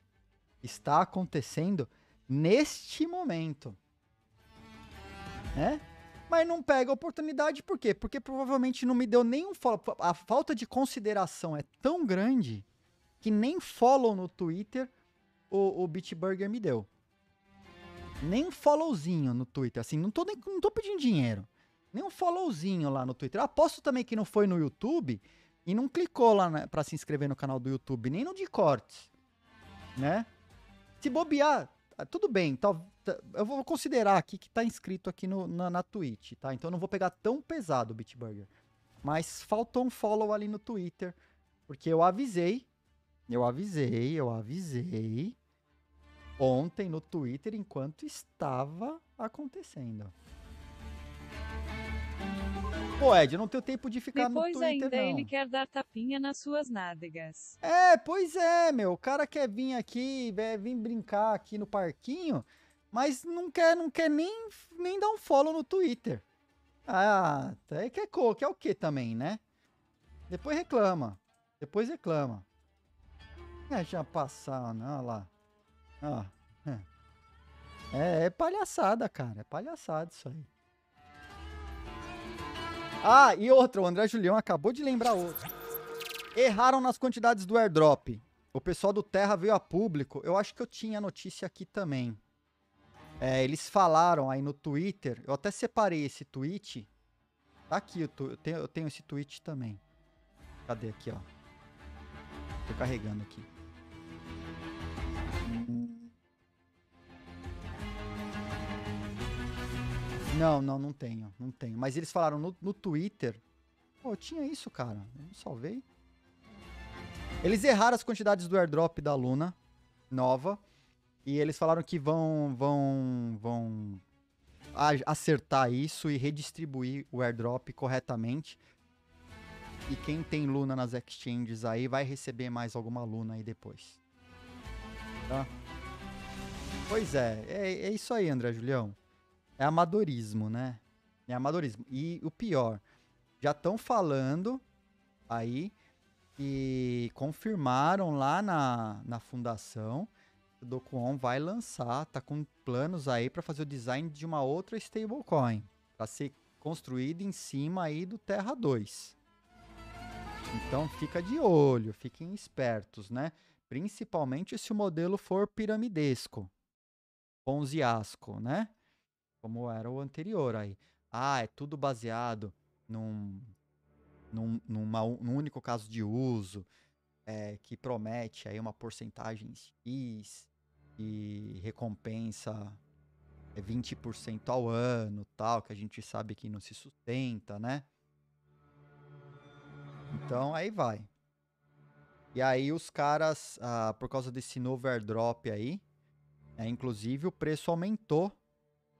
está acontecendo neste momento. Né? Mas não pega a oportunidade, por quê? Porque provavelmente não me deu nenhum follow. A falta de consideração é tão grande que nem follow no Twitter o Bitburger me deu. Nem um followzinho no Twitter, assim, não tô pedindo dinheiro. Nem um followzinho lá no Twitter. Eu aposto também que não foi no YouTube e não clicou lá, né, pra se inscrever no canal do YouTube, nem no Discord, né? Se bobear, tudo bem, eu vou considerar aqui que tá inscrito aqui na Twitch, tá? Então eu não vou pegar tão pesado o Bitburger. Mas faltou um follow ali no Twitter, porque eu avisei ontem no Twitter, enquanto estava acontecendo. Pô, Ed, eu não tenho tempo de ficar no Twitter, ainda não. Depois ele quer dar tapinha nas suas nádegas. É, pois é, meu. O cara quer vir aqui, vir brincar aqui no parquinho, mas não quer nem dar um follow no Twitter. Ah, quer o quê também, né? Depois reclama. É, já passar, não, olha lá. Ah, é palhaçada, cara. É palhaçada isso aí. Ah, e outra. O André Julião acabou de lembrar outra. Erraram nas quantidades do airdrop. O pessoal do Terra veio a público. Eu acho que eu tinha a notícia aqui também. É, eles falaram aí no Twitter. Eu até separei esse tweet. Tá aqui, eu tenho esse tweet também. Cadê aqui, ó? Tô carregando aqui. Não tenho. Mas eles falaram no Twitter. Pô, eu tinha isso, cara. Eu não salvei. Eles erraram as quantidades do airdrop da Luna nova. E eles falaram que vão acertar isso e redistribuir o airdrop corretamente. E quem tem Luna nas exchanges aí vai receber mais alguma Luna aí depois. Tá? Pois é. É isso aí, André Julião. É amadorismo, né? É amadorismo. E o pior, já estão falando aí e confirmaram lá na fundação que o Dogecoin vai lançar, tá com planos aí para fazer o design de uma outra stablecoin, para ser construída em cima aí do Terra 2. Então fica de olho, fiquem espertos, né? Principalmente se o modelo for piramidesco, ponziasco, né? Como era o anterior aí. Ah, é tudo baseado num único caso de uso, que promete aí uma porcentagem X e recompensa 20% ao ano, tal, que a gente sabe que não se sustenta, né? Então, aí vai. E aí os caras, por causa desse novo airdrop aí, inclusive o preço aumentou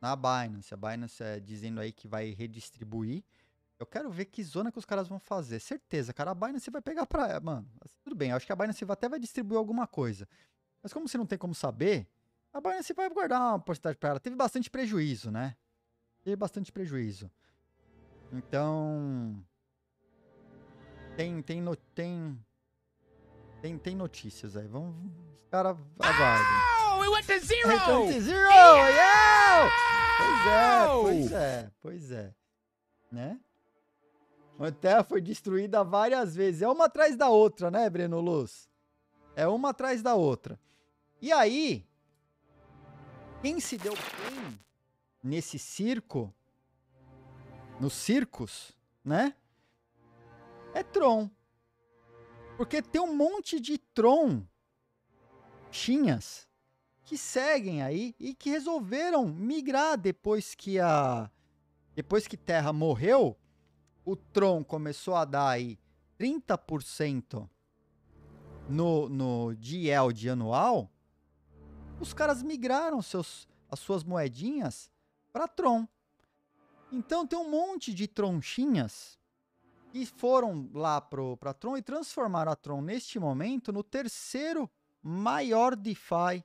na Binance. A Binance dizendo aí que vai redistribuir. Eu quero ver que zona que os caras vão fazer. Certeza, cara. A Binance vai pegar pra... Mano, tudo bem. Eu acho que a Binance até vai distribuir alguma coisa. Mas como você não tem como saber, a Binance vai guardar uma porcentagem pra ela. Teve bastante prejuízo, né? Então... Tem notícias aí. Vamos... Os caras aguardem. We went to zero! Yeah! Pois é. Né? A Terra foi destruída várias vezes. É uma atrás da outra, né, Breno Luz? É uma atrás da outra. E aí, quem se deu bem nesse circo, nos circos, né? É Tron. Porque tem um monte de tronchinhas que seguem aí e que resolveram migrar depois que Terra morreu. O Tron começou a dar aí 30% de yield anual. Os caras migraram as suas moedinhas para Tron. Então tem um monte de tronchinhas que foram lá para Tron e transformaram a Tron neste momento no terceiro maior DeFi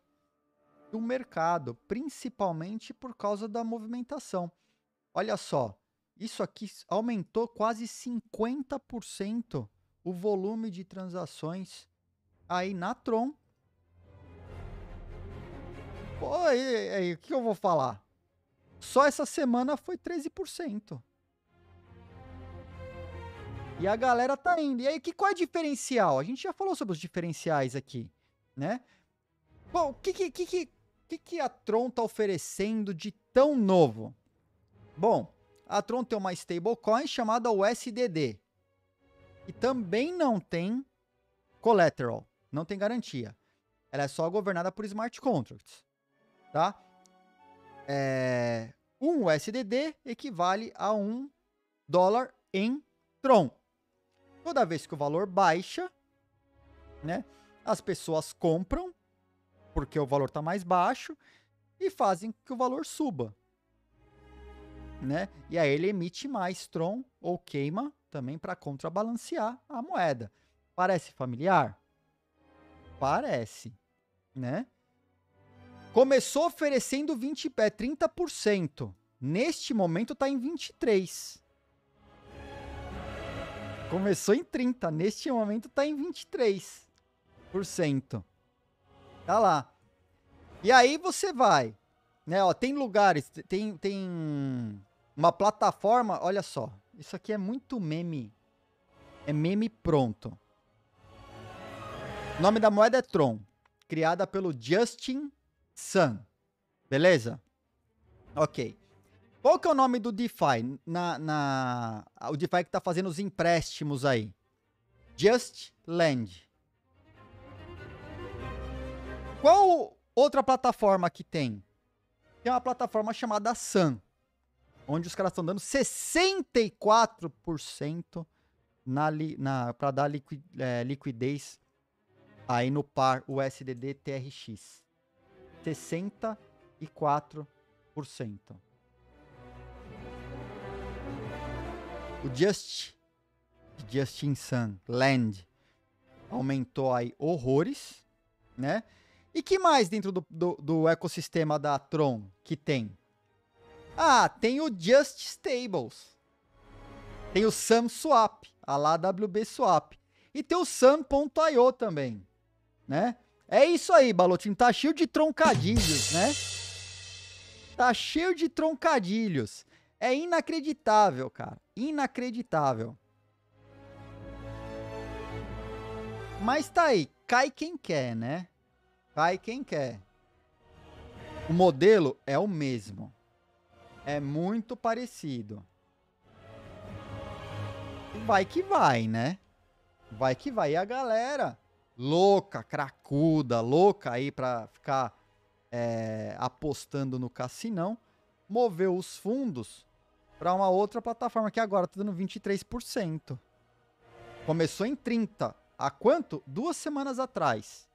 do mercado, principalmente por causa da movimentação. Olha só, isso aqui aumentou quase 50% o volume de transações aí na Tron. Pô, aí, o que eu vou falar? Só essa semana foi 13%. E a galera tá indo. E aí, qual é o diferencial? A gente já falou sobre os diferenciais aqui, né? Bom, o que a Tron tá oferecendo de tão novo? Bom, a Tron tem uma stablecoin chamada USDD. E também não tem collateral, não tem garantia. Ela é só governada por smart contracts, tá? Um USDD equivale a $1 em Tron. Toda vez que o valor baixa, né, as pessoas compram, porque o valor está mais baixo, e fazem que o valor suba, né? E aí ele emite mais Tron ou queima também para contrabalancear a moeda. Parece familiar? Parece, né? Começou oferecendo 30%. Neste momento está em 23%. Começou em 30%. Neste momento está em 23%. Tá lá. E aí você vai, né? Ó, tem lugares, tem uma plataforma. Olha só, isso aqui é muito meme. É meme pronto. O nome da moeda é Tron, criada pelo Justin Sun, beleza? Ok. Qual que é o nome do DeFi? O DeFi que tá fazendo os empréstimos aí. Just Land. Qual outra plataforma que tem? Tem uma plataforma chamada Sun, onde os caras estão dando 64% para dar liquidez aí no par USDD-TRX. 64%. O Justin Sun Land aumentou aí horrores, né? E que mais dentro do ecossistema da Tron que tem? Ah, tem o Just Stables. Tem o Sun Swap, a lá WB Swap. E tem o Sun.io também, né? É isso aí, Balotinho. Tá cheio de troncadilhos, né? Tá cheio de troncadilhos. É inacreditável, cara. Inacreditável. Mas tá aí. Cai quem quer, né? Cai quem quer. O modelo é o mesmo. É muito parecido. Vai que vai, né? Vai que vai. E a galera louca, cracuda, louca aí pra ficar apostando no cassinão, moveu os fundos pra uma outra plataforma que agora tá dando 23%. Começou em 30%. Há quanto? 2 semanas atrás.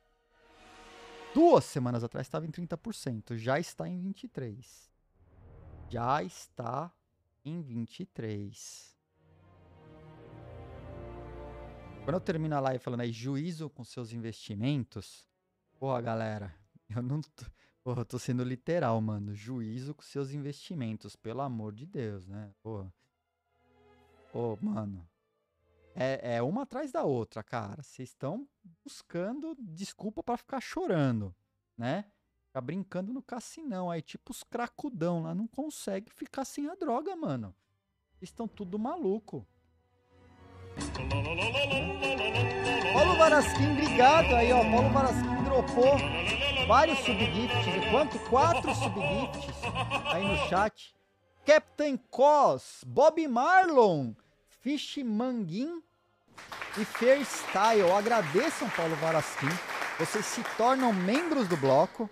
2 semanas atrás estava em 30%. Já está em 23%. Já está em 23%. Quando eu termino a live falando aí, juízo com seus investimentos, porra, galera, eu não tô, porra, eu tô sendo literal, mano, juízo com seus investimentos, pelo amor de Deus, né, porra. Ô, mano, é uma atrás da outra, cara, vocês estão buscando desculpa pra ficar chorando, né, ficar brincando no cassinão, aí tipo os cracudão lá, não consegue ficar sem a droga, mano, vocês estão tudo maluco. Paulo Varasquim, obrigado aí, ó. Paulo Varasquim dropou vários subgifts, enquanto 4 subgifts aí no chat. Captain Cos, Bob Marlon, Fish Manguin e Fairstyle. Agradeçam, Paulo Varasquim. Vocês se tornam membros do bloco.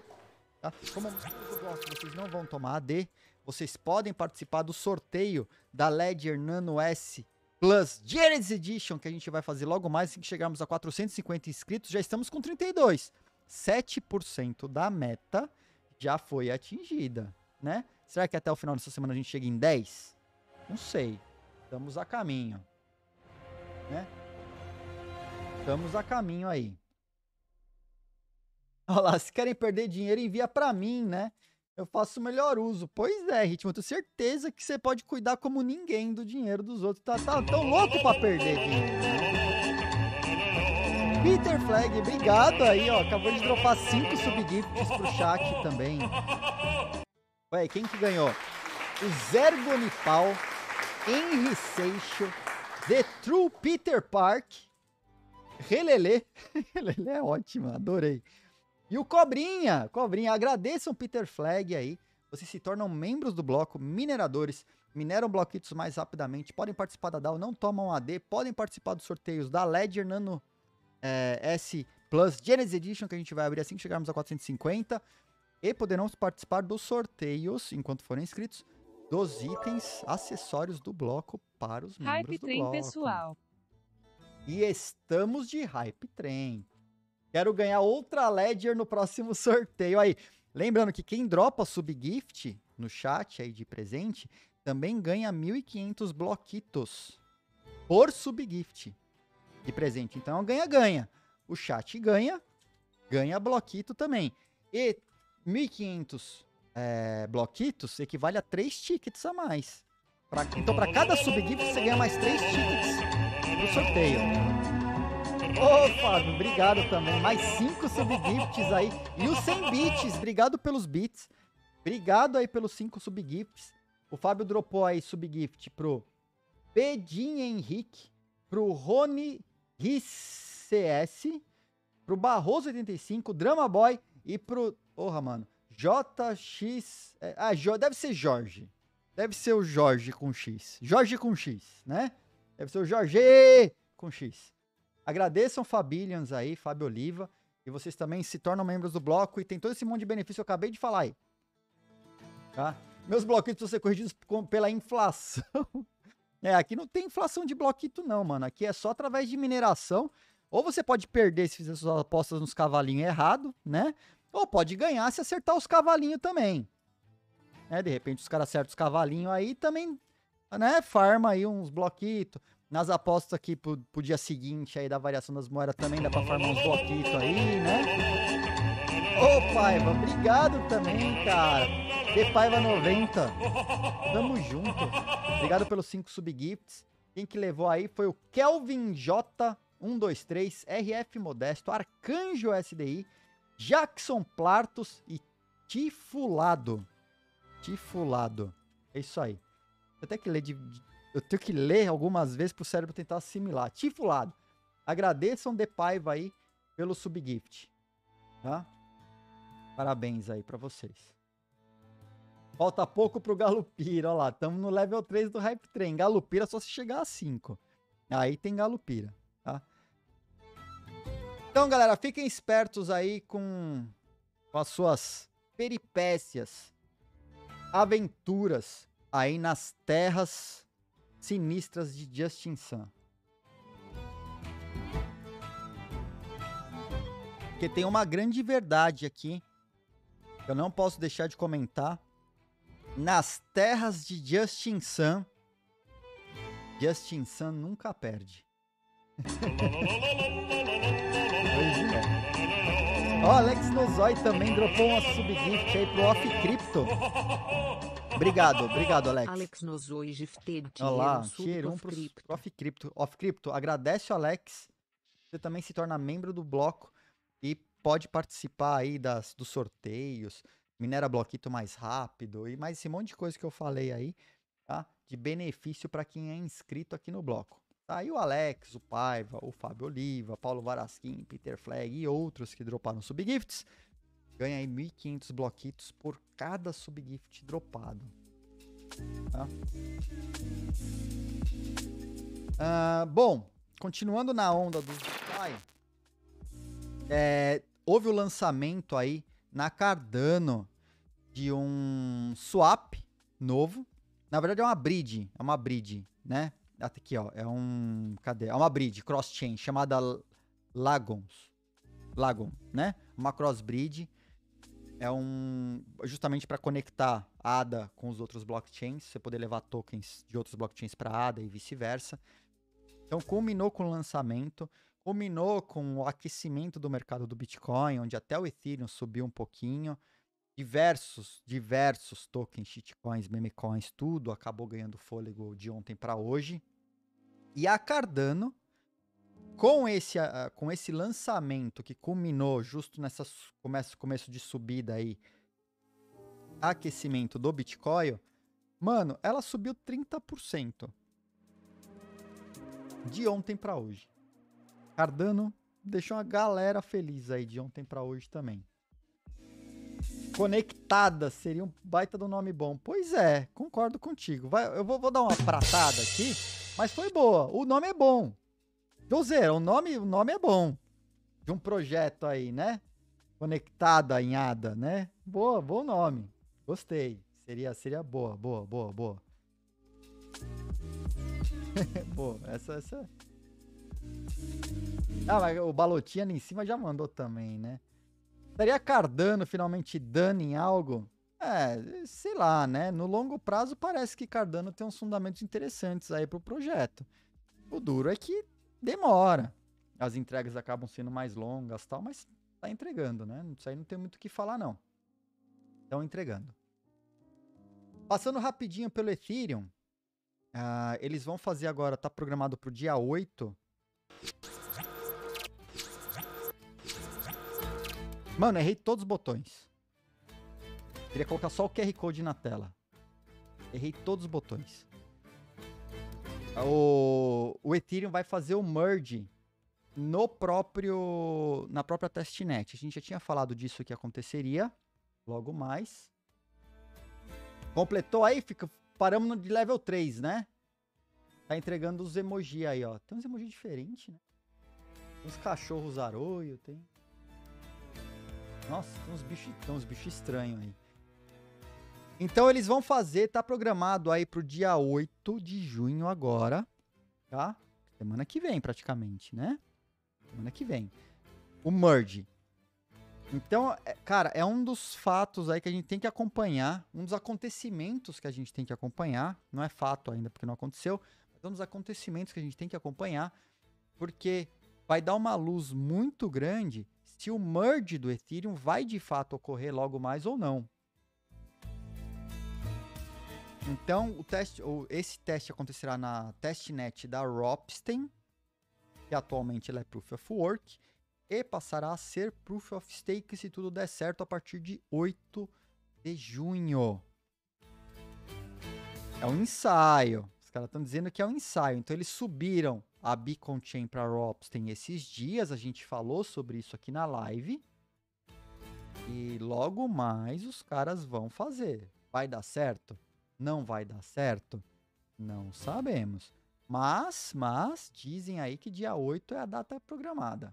Tá? Como membros do bloco, vocês não vão tomar AD. Vocês podem participar do sorteio da Ledger Nano S Plus Gears Edition, que a gente vai fazer logo mais, assim que chegarmos a 450 inscritos. Já estamos com 32. 7% da meta já foi atingida, né? Será que até o final dessa semana a gente chega em 10? Não sei. Estamos a caminho, né? Estamos a caminho aí. Olha lá, se querem perder dinheiro, envia pra mim, né? Eu faço o melhor uso. Pois é, Ritmo, eu tenho certeza que você pode cuidar como ninguém do dinheiro dos outros. Tá tão louco pra perder dinheiro, né? Peter Flag, obrigado aí, ó. Acabou de dropar 5 subgifts pro chat também. Ué, quem que ganhou? O Zergonipal, Henry Seixo, The True Peter Park, Relelê. Relelê é ótima, adorei. E o Cobrinha, agradeçam o Peter Flag aí. Vocês se tornam membros do bloco, mineradores, mineram bloquitos mais rapidamente, podem participar da DAO, não tomam AD, podem participar dos sorteios da Ledger Nano S Plus Genesis Edition, que a gente vai abrir assim que chegarmos a 450, e poderão participar dos sorteios, enquanto forem inscritos, dos itens, acessórios do bloco para os membros do bloco. Hype Trem, pessoal. E estamos de Hype Trem. Quero ganhar outra Ledger no próximo sorteio aí. Lembrando que quem dropa subgift no chat aí de presente, também ganha 1.500 bloquitos por subgift de presente. Então, ganha-ganha. O chat ganha, ganha bloquito também. E 1.500 bloquitos equivale a 3 tickets a mais. Então, para cada subgift, você ganha mais 3 tickets no sorteio. Ô, Fábio, obrigado também. Mais 5 subgifts aí. E os 100 bits, obrigado pelos bits. Obrigado aí pelos 5 subgifts. O Fábio dropou aí subgift pro Pedinho Henrique, pro Rony RCS, pro Barroso 85, Drama Boy e pro... Porra, mano. JX... Ah, deve ser Jorge. Deve ser o Jorge com X. Jorge com X, né? Deve ser o Jorge com X. Agradeçam Fabilians aí, Fábio Oliva, e vocês também se tornam membros do bloco e tem todo esse monte de benefício que eu acabei de falar aí. Tá? Meus bloquitos vão ser corrigidos pela inflação. Aqui não tem inflação de bloquito não, mano. Aqui é só através de mineração. Ou você pode perder se fizer suas apostas nos cavalinhos errado, né? Ou pode ganhar se acertar os cavalinhos também. Né? De repente os caras acertam os cavalinhos aí também, né? Farma aí uns bloquitos. Nas apostas aqui pro dia seguinte aí da variação das moedas também dá pra farmar uns bloquitos aí, né? Ô, Paiva, obrigado também, cara. De Paiva 90. Tamo junto. Obrigado pelos 5 subgifts. Quem que levou aí foi o Kelvin J123, RF Modesto, Arcanjo SDI, Jackson Plartos e Tifulado. Tifulado. É isso aí. Eu até que ler Eu tenho que ler algumas vezes pro cérebro tentar assimilar. Tifulado. Agradeçam de Paiva aí pelo subgift. Tá? Parabéns aí pra vocês. Falta pouco pro Galupira. Olha lá, estamos no level 3 do Hype Train. Galupira só se chegar a 5. Aí tem Galupira, tá? Então, galera, fiquem espertos aí com as suas peripécias, aventuras aí nas terras sinistras de Justin Sun. Porque tem uma grande verdade aqui, que eu não posso deixar de comentar. Nas terras de Justin Sun, Justin Sun nunca perde. Ó, Alex Nozoi também dropou uma subgift aí pro Off Crypto. Obrigado, Alex. Alex Nozoi gifted dinheiro. Olá, cheiro pro Off Crypto. Off Crypto, agradece o Alex. Você também se torna membro do bloco e pode participar aí dos sorteios, minera bloquito mais rápido e mais esse monte de coisa que eu falei aí, tá? De benefício para quem é inscrito aqui no bloco. Tá, e o Alex, o Paiva, o Fábio Oliva, Paulo Varasquim, Peter Flag e outros que droparam subgifts ganha aí 1.500 bloquitos por cada subgift dropado. Tá? Bom, continuando na onda do DeFi, houve o lançamento aí na Cardano de um swap novo. Na verdade é uma bridge, né? Até aqui, ó, é um... Cadê? É uma bridge cross-chain chamada Lagon, né? Uma cross-bridge. É um... Justamente para conectar a ADA com os outros blockchains, você poder levar tokens de outros blockchains para a ADA e vice-versa. Então, culminou com o lançamento, culminou com o aquecimento do mercado do Bitcoin, onde até o Ethereum subiu um pouquinho. Diversos tokens, shitcoins, memecoins, tudo acabou ganhando fôlego de ontem para hoje. E a Cardano, com esse lançamento que culminou justo nessa começo de subida aí, aquecimento do Bitcoin, mano, ela subiu 30% de ontem para hoje. Cardano deixou a galera feliz aí de ontem para hoje também. Conectada seria um baita do nome bom. Pois é, concordo contigo. Vai, eu vou dar uma pratada aqui, mas foi boa. O nome é bom. Joseira, o nome é bom. De um projeto aí, né? Conectada em ADA, né? Boa, bom nome. Gostei. Seria boa. Boa, essa. Ah, mas o Balotinha ali em cima já mandou também, né? Estaria Cardano finalmente dando em algo? Sei lá, né? No longo prazo parece que Cardano tem uns fundamentos interessantes aí pro projeto. O duro é que demora. As entregas acabam sendo mais longas e tal, mas tá entregando, né? Isso aí não tem muito o que falar, não. Estão entregando. Passando rapidinho pelo Ethereum, eles vão fazer agora, tá programado pro dia 8... Mano, errei todos os botões. Queria colocar só o QR Code na tela. Errei todos os botões. O Ethereum vai fazer o merge na própria testnet. A gente já tinha falado disso que aconteceria. Logo mais. Completou aí? Paramos de level 3, né? Tá entregando os emoji aí, ó. Tem uns emoji diferentes, né? Tem uns cachorros aroio, tem... Nossa, tem uns bichos estranhos aí. Então eles vão fazer, tá programado aí pro dia 8 de junho agora, tá? Semana que vem praticamente, né? Semana que vem. O merge. Então, cara, é um dos fatos aí que a gente tem que acompanhar, um dos acontecimentos que a gente tem que acompanhar, não é fato ainda porque não aconteceu, mas é um dos acontecimentos que a gente tem que acompanhar, porque vai dar uma luz muito grande se o merge do Ethereum vai de fato ocorrer logo mais ou não. Então, esse teste acontecerá na testnet da Ropsten, que atualmente ela é Proof of Work, e passará a ser Proof of Stake se tudo der certo a partir de 8 de junho. É um ensaio. Os caras estão dizendo que é um ensaio. Então, eles subiram a Beacon Chain para Ropsten esses dias, a gente falou sobre isso aqui na live. E logo mais os caras vão fazer. Vai dar certo? Não vai dar certo? Não sabemos. Mas dizem aí que dia 8 é a data programada.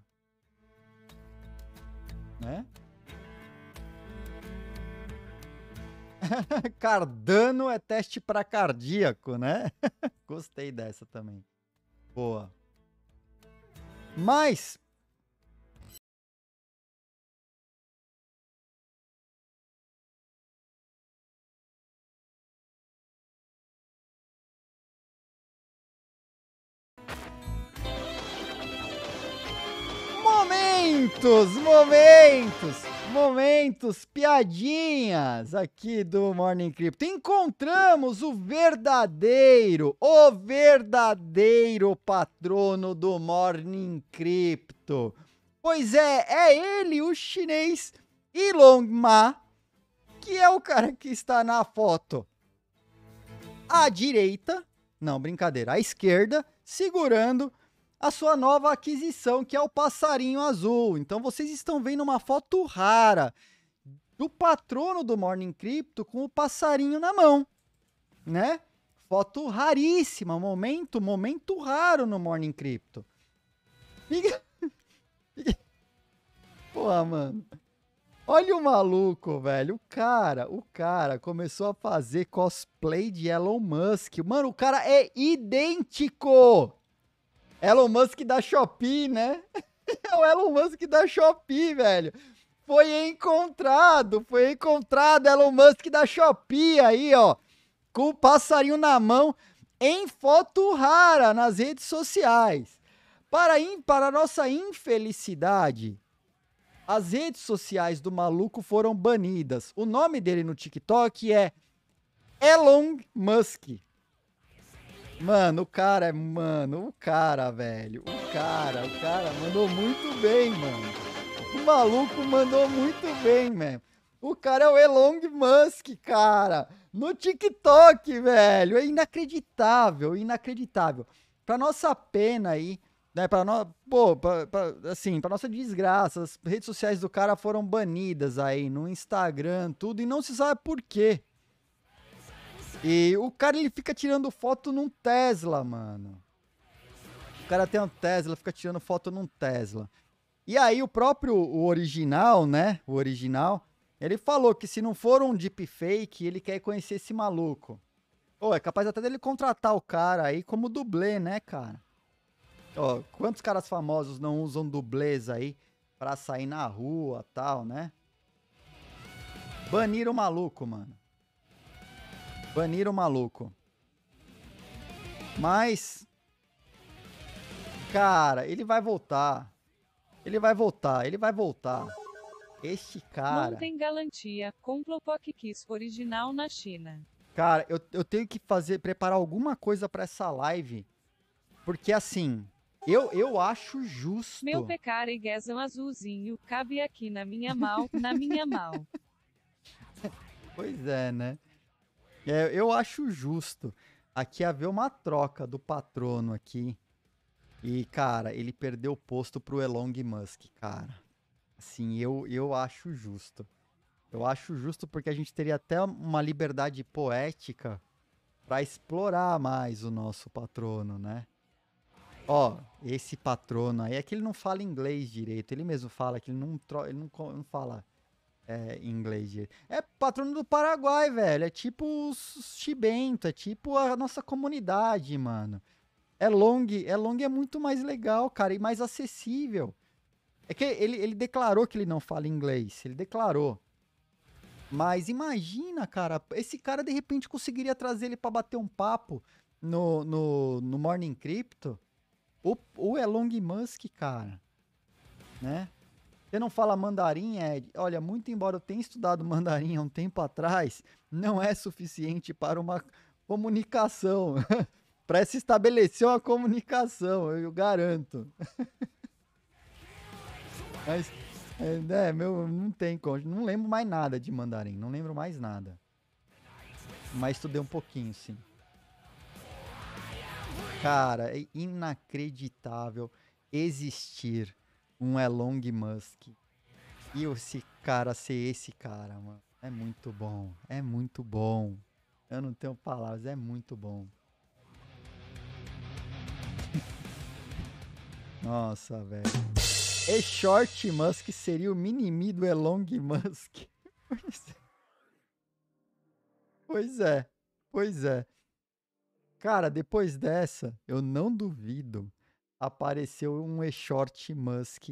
Né? Cardano é teste para cardíaco, né? Gostei dessa também. Boa. Mas momentos, piadinhas aqui do Morning Crypto. Encontramos o verdadeiro patrono do Morning Crypto. Pois é, ele, o chinês Elon Musk, que é o cara que está na foto à direita, não, brincadeira, à esquerda, segurando a sua nova aquisição, que é o passarinho azul. Então vocês estão vendo uma foto rara do patrono do Morning Crypto com o passarinho na mão, né? Foto raríssima, momento raro no Morning Crypto. Porra, mano. Olha o maluco, velho. O cara começou a fazer cosplay de Elon Musk. Mano, o cara é idêntico. Elon Musk da Shopee, né? É o Elon Musk da Shopee, velho. Foi encontrado Elon Musk da Shopee aí, ó. Com o passarinho na mão em foto rara nas redes sociais. Para nossa infelicidade, as redes sociais do maluco foram banidas. O nome dele no TikTok é Elon Musk. Mano, o cara mandou muito bem, mano. O maluco mandou muito bem, mano. O cara é o Elon Musk, cara. No TikTok, velho. É inacreditável. Pra nossa pena aí, né, pra nossa desgraça, as redes sociais do cara foram banidas aí no Instagram, tudo, e não se sabe por quê. E o cara, ele fica tirando foto num Tesla, mano. O cara tem um Tesla, fica tirando foto num Tesla. E aí o próprio, o original, ele falou que se não for um deepfake, ele quer conhecer esse maluco. Ou é capaz até dele contratar o cara aí como dublê, né, cara? Ó, quantos caras famosos não usam dublês aí pra sair na rua e tal, né? Baniram o maluco, mano. Baniram o maluco. Mas, cara, ele vai voltar. Este cara... Não tem garantia, compra o PokKiss original na China. Cara, eu tenho que preparar alguma coisa pra essa live, porque assim... Eu acho justo. Meu pecar e guesão azulzinho cabe aqui na minha mão, Pois é, né? Eu acho justo. Aqui haver uma troca do patrono aqui. E, cara, ele perdeu o posto pro Elon Musk, cara. Assim, eu acho justo. Eu acho justo porque a gente teria até uma liberdade poética pra explorar mais o nosso patrono, né? Ó, esse patrono aí, é que ele não fala inglês direito, ele mesmo fala que ele não fala inglês direito. É patrono do Paraguai, velho, é tipo os Chibento, é tipo a nossa comunidade, mano. É long é muito mais legal, cara, e mais acessível. É que ele declarou que ele não fala inglês, ele declarou. Mas imagina, cara, esse cara de repente conseguiria trazer ele pra bater um papo no Morning Crypto. O Elon Musk, cara, né? Você não fala mandarim, Ed? Olha, muito embora eu tenha estudado mandarim há um tempo atrás, não é suficiente para uma comunicação, para se estabelecer uma comunicação, eu garanto. Mas, não lembro mais nada de mandarim, mas estudei um pouquinho, sim. Cara, é inacreditável existir um Elon Musk e esse cara ser esse cara, mano. É muito bom. Eu não tenho palavras, é muito bom. Nossa, velho. E Short Musk seria o mini-me do Elon Musk. Pois é. Cara, depois dessa, eu não duvido, apareceu um E-Short Musk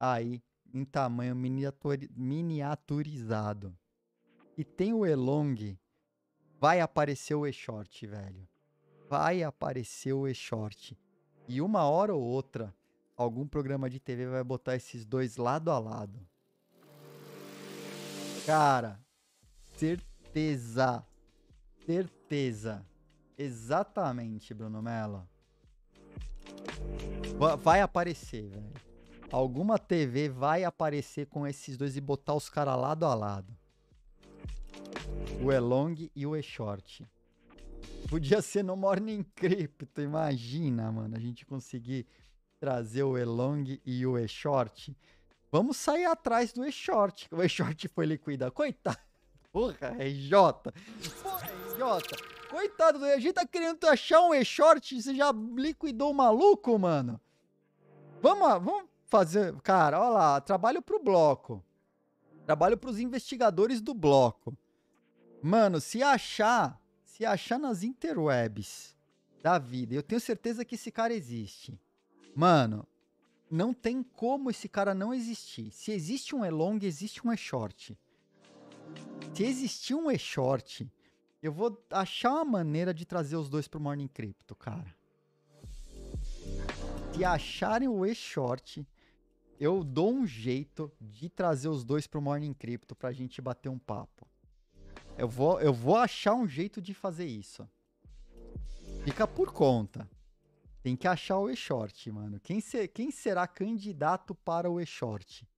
aí em tamanho miniaturizado. E tem o Elong, vai aparecer o E-Short, velho. Vai aparecer o E-Short. E uma hora ou outra, algum programa de TV vai botar esses dois lado a lado. Cara, certeza. Exatamente, Bruno Mello. Vai aparecer, velho. Alguma TV vai aparecer com esses dois e botar os caras lado a lado. O Elong e o E-Short. Podia ser no Morning Crypto, imagina, mano. A gente conseguir trazer o Elong e o E-Short. Vamos sair atrás do E-Short. O E-Short foi liquidado. Coitado. Porra, RJ. Porra, RJ. Coitado do E-Short. Tá querendo achar um E-Short? Você já liquidou o maluco, mano? Vamos fazer... Cara, olha lá. Trabalho pro bloco. Trabalho pros investigadores do bloco. Mano, se achar nas interwebs da vida, eu tenho certeza que esse cara existe. Mano... Não tem como esse cara não existir. Se existe um E-Long, existe um E-Short. Se existir um E-Short, eu vou achar uma maneira de trazer os dois pro Morning Crypto, cara. Se acharem o E-Short, eu dou um jeito de trazer os dois pro Morning Crypto pra gente bater um papo. Eu vou achar um jeito de fazer isso. Fica por conta. Tem que achar o E-Short, mano. Quem será candidato para o E-Short?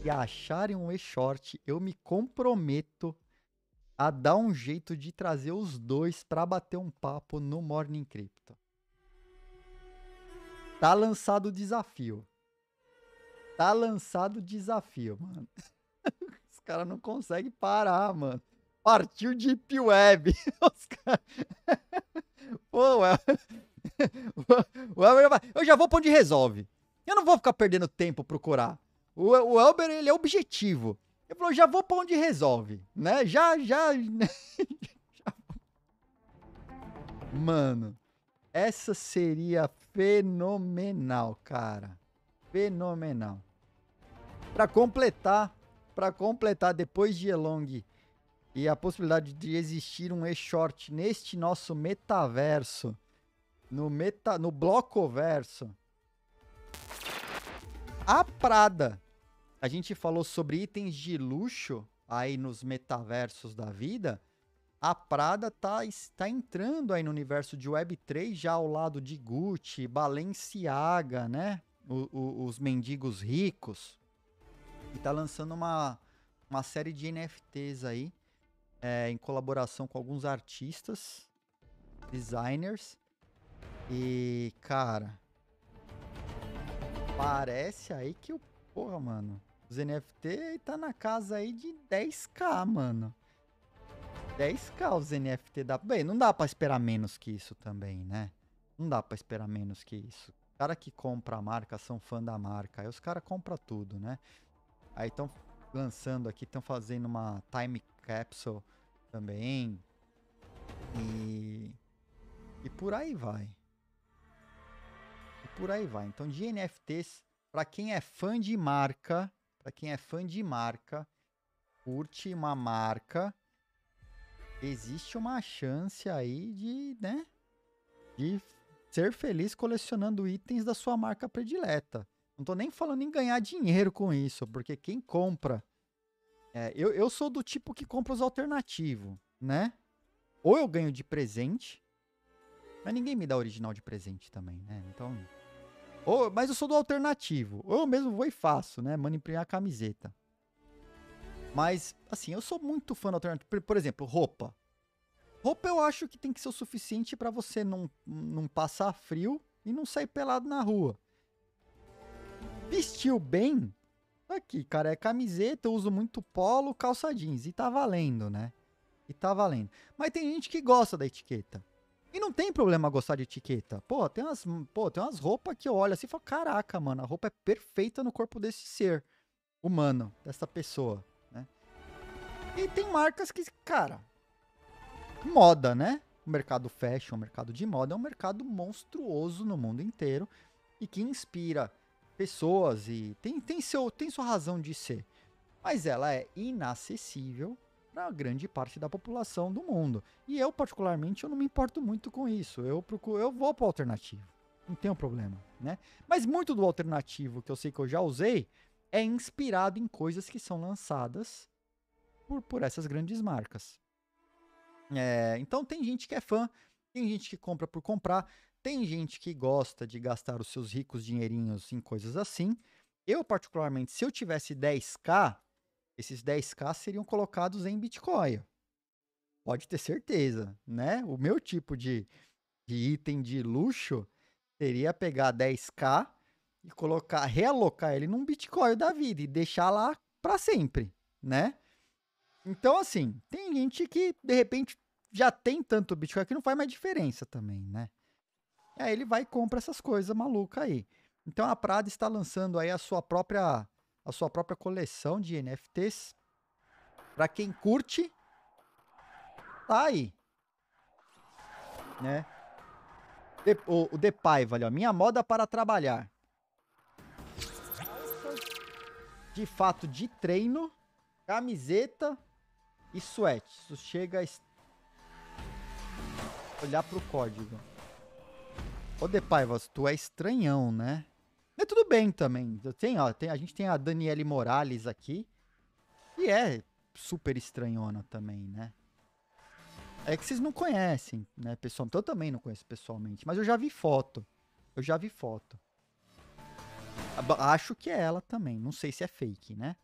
Se acharem um E-Short, eu me comprometo a dar um jeito de trazer os dois para bater um papo no Morning Crypto. Tá lançado o desafio. Tá lançado o desafio, mano. Os caras não conseguem parar, mano. Partiu de Deep Web. Os caras... Pô, o Elber, eu já vou pra onde resolve. Eu não vou ficar perdendo tempo procurar. O Elber, ele é objetivo. Ele falou, já vou pra onde resolve, né? Já. Mano, essa seria fenomenal, cara. Fenomenal. Pra completar, depois de E-Long... E a possibilidade de existir um E-Short neste nosso metaverso, no blocoverso. A Prada. A gente falou sobre itens de luxo aí nos metaversos da vida. A Prada está entrando aí no universo de Web3, já ao lado de Gucci, Balenciaga, né? Os mendigos ricos. E tá lançando uma série de NFTs aí. Em colaboração com alguns artistas, designers. E, cara, parece aí que o... Porra, mano, os NFT tá na casa aí de 10k, mano. 10k os NFT da... Bem, não dá pra esperar menos que isso também, né? Não dá pra esperar menos que isso. Os caras que compram a marca são fã da marca. Aí os caras compram tudo, né? Aí estão lançando aqui, estão fazendo uma time Capsule também. E por aí vai. E por aí vai. Então, de NFTs, para quem é fã de marca, curte uma marca, existe uma chance aí de ser feliz colecionando itens da sua marca predileta. Não tô nem falando em ganhar dinheiro com isso, porque quem compra... Eu sou do tipo que compra os alternativos, né? Ou eu ganho de presente, mas ninguém me dá original de presente também, né? Então, mas eu sou do alternativo. Ou eu mesmo vou e faço, né? Mano, imprimir a camiseta. Mas, assim, eu sou muito fã do alternativo. Por exemplo, roupa. Roupa eu acho que tem que ser o suficiente pra você não passar frio e não sair pelado na rua. Vestiu bem... Aqui, cara, é camiseta, eu uso muito polo, calça jeans, e tá valendo, né? E tá valendo. Mas tem gente que gosta da etiqueta. E não tem problema gostar de etiqueta. Pô, tem umas roupas que eu olho assim e falo, caraca, mano, a roupa é perfeita no corpo desse ser humano, dessa pessoa, né? E tem marcas que, cara, moda, né? O mercado fashion, o mercado de moda é um mercado monstruoso no mundo inteiro e que inspira... pessoas e tem sua razão de ser, mas ela é inacessível para grande parte da população do mundo. E eu, particularmente, eu não me importo muito com isso. Eu vou para o alternativo, não tem um problema, né? Mas muito do alternativo que eu sei que eu já usei é inspirado em coisas que são lançadas por essas grandes marcas. Então tem gente que é fã, tem gente que compra por comprar. Tem gente que gosta de gastar os seus ricos dinheirinhos em coisas assim. Eu, particularmente, se eu tivesse 10k, esses 10k seriam colocados em Bitcoin. Pode ter certeza, né? O meu tipo de item de luxo seria pegar 10k e colocar, realocar ele num Bitcoin da vida e deixar lá para sempre, né? Então, assim, tem gente que, de repente, já tem tanto Bitcoin que não faz mais diferença também, né? E aí ele vai e compra essas coisas malucas aí. Então, a Prada está lançando aí a sua própria coleção de NFTs. Para quem curte, tá aí, né? O De Paiva ali, ó. Minha moda para trabalhar. De fato, de treino, camiseta e sweat. Isso chega a olhar pro código. Ô, De Paiva, tu é estranhão, né? É tudo bem também. A gente tem a Daniele Morales aqui. E é super estranhona também, né? É que vocês não conhecem, né, pessoal? Então, eu também não conheço pessoalmente. Mas eu já vi foto. Acho que é ela também. Não sei se é fake, né?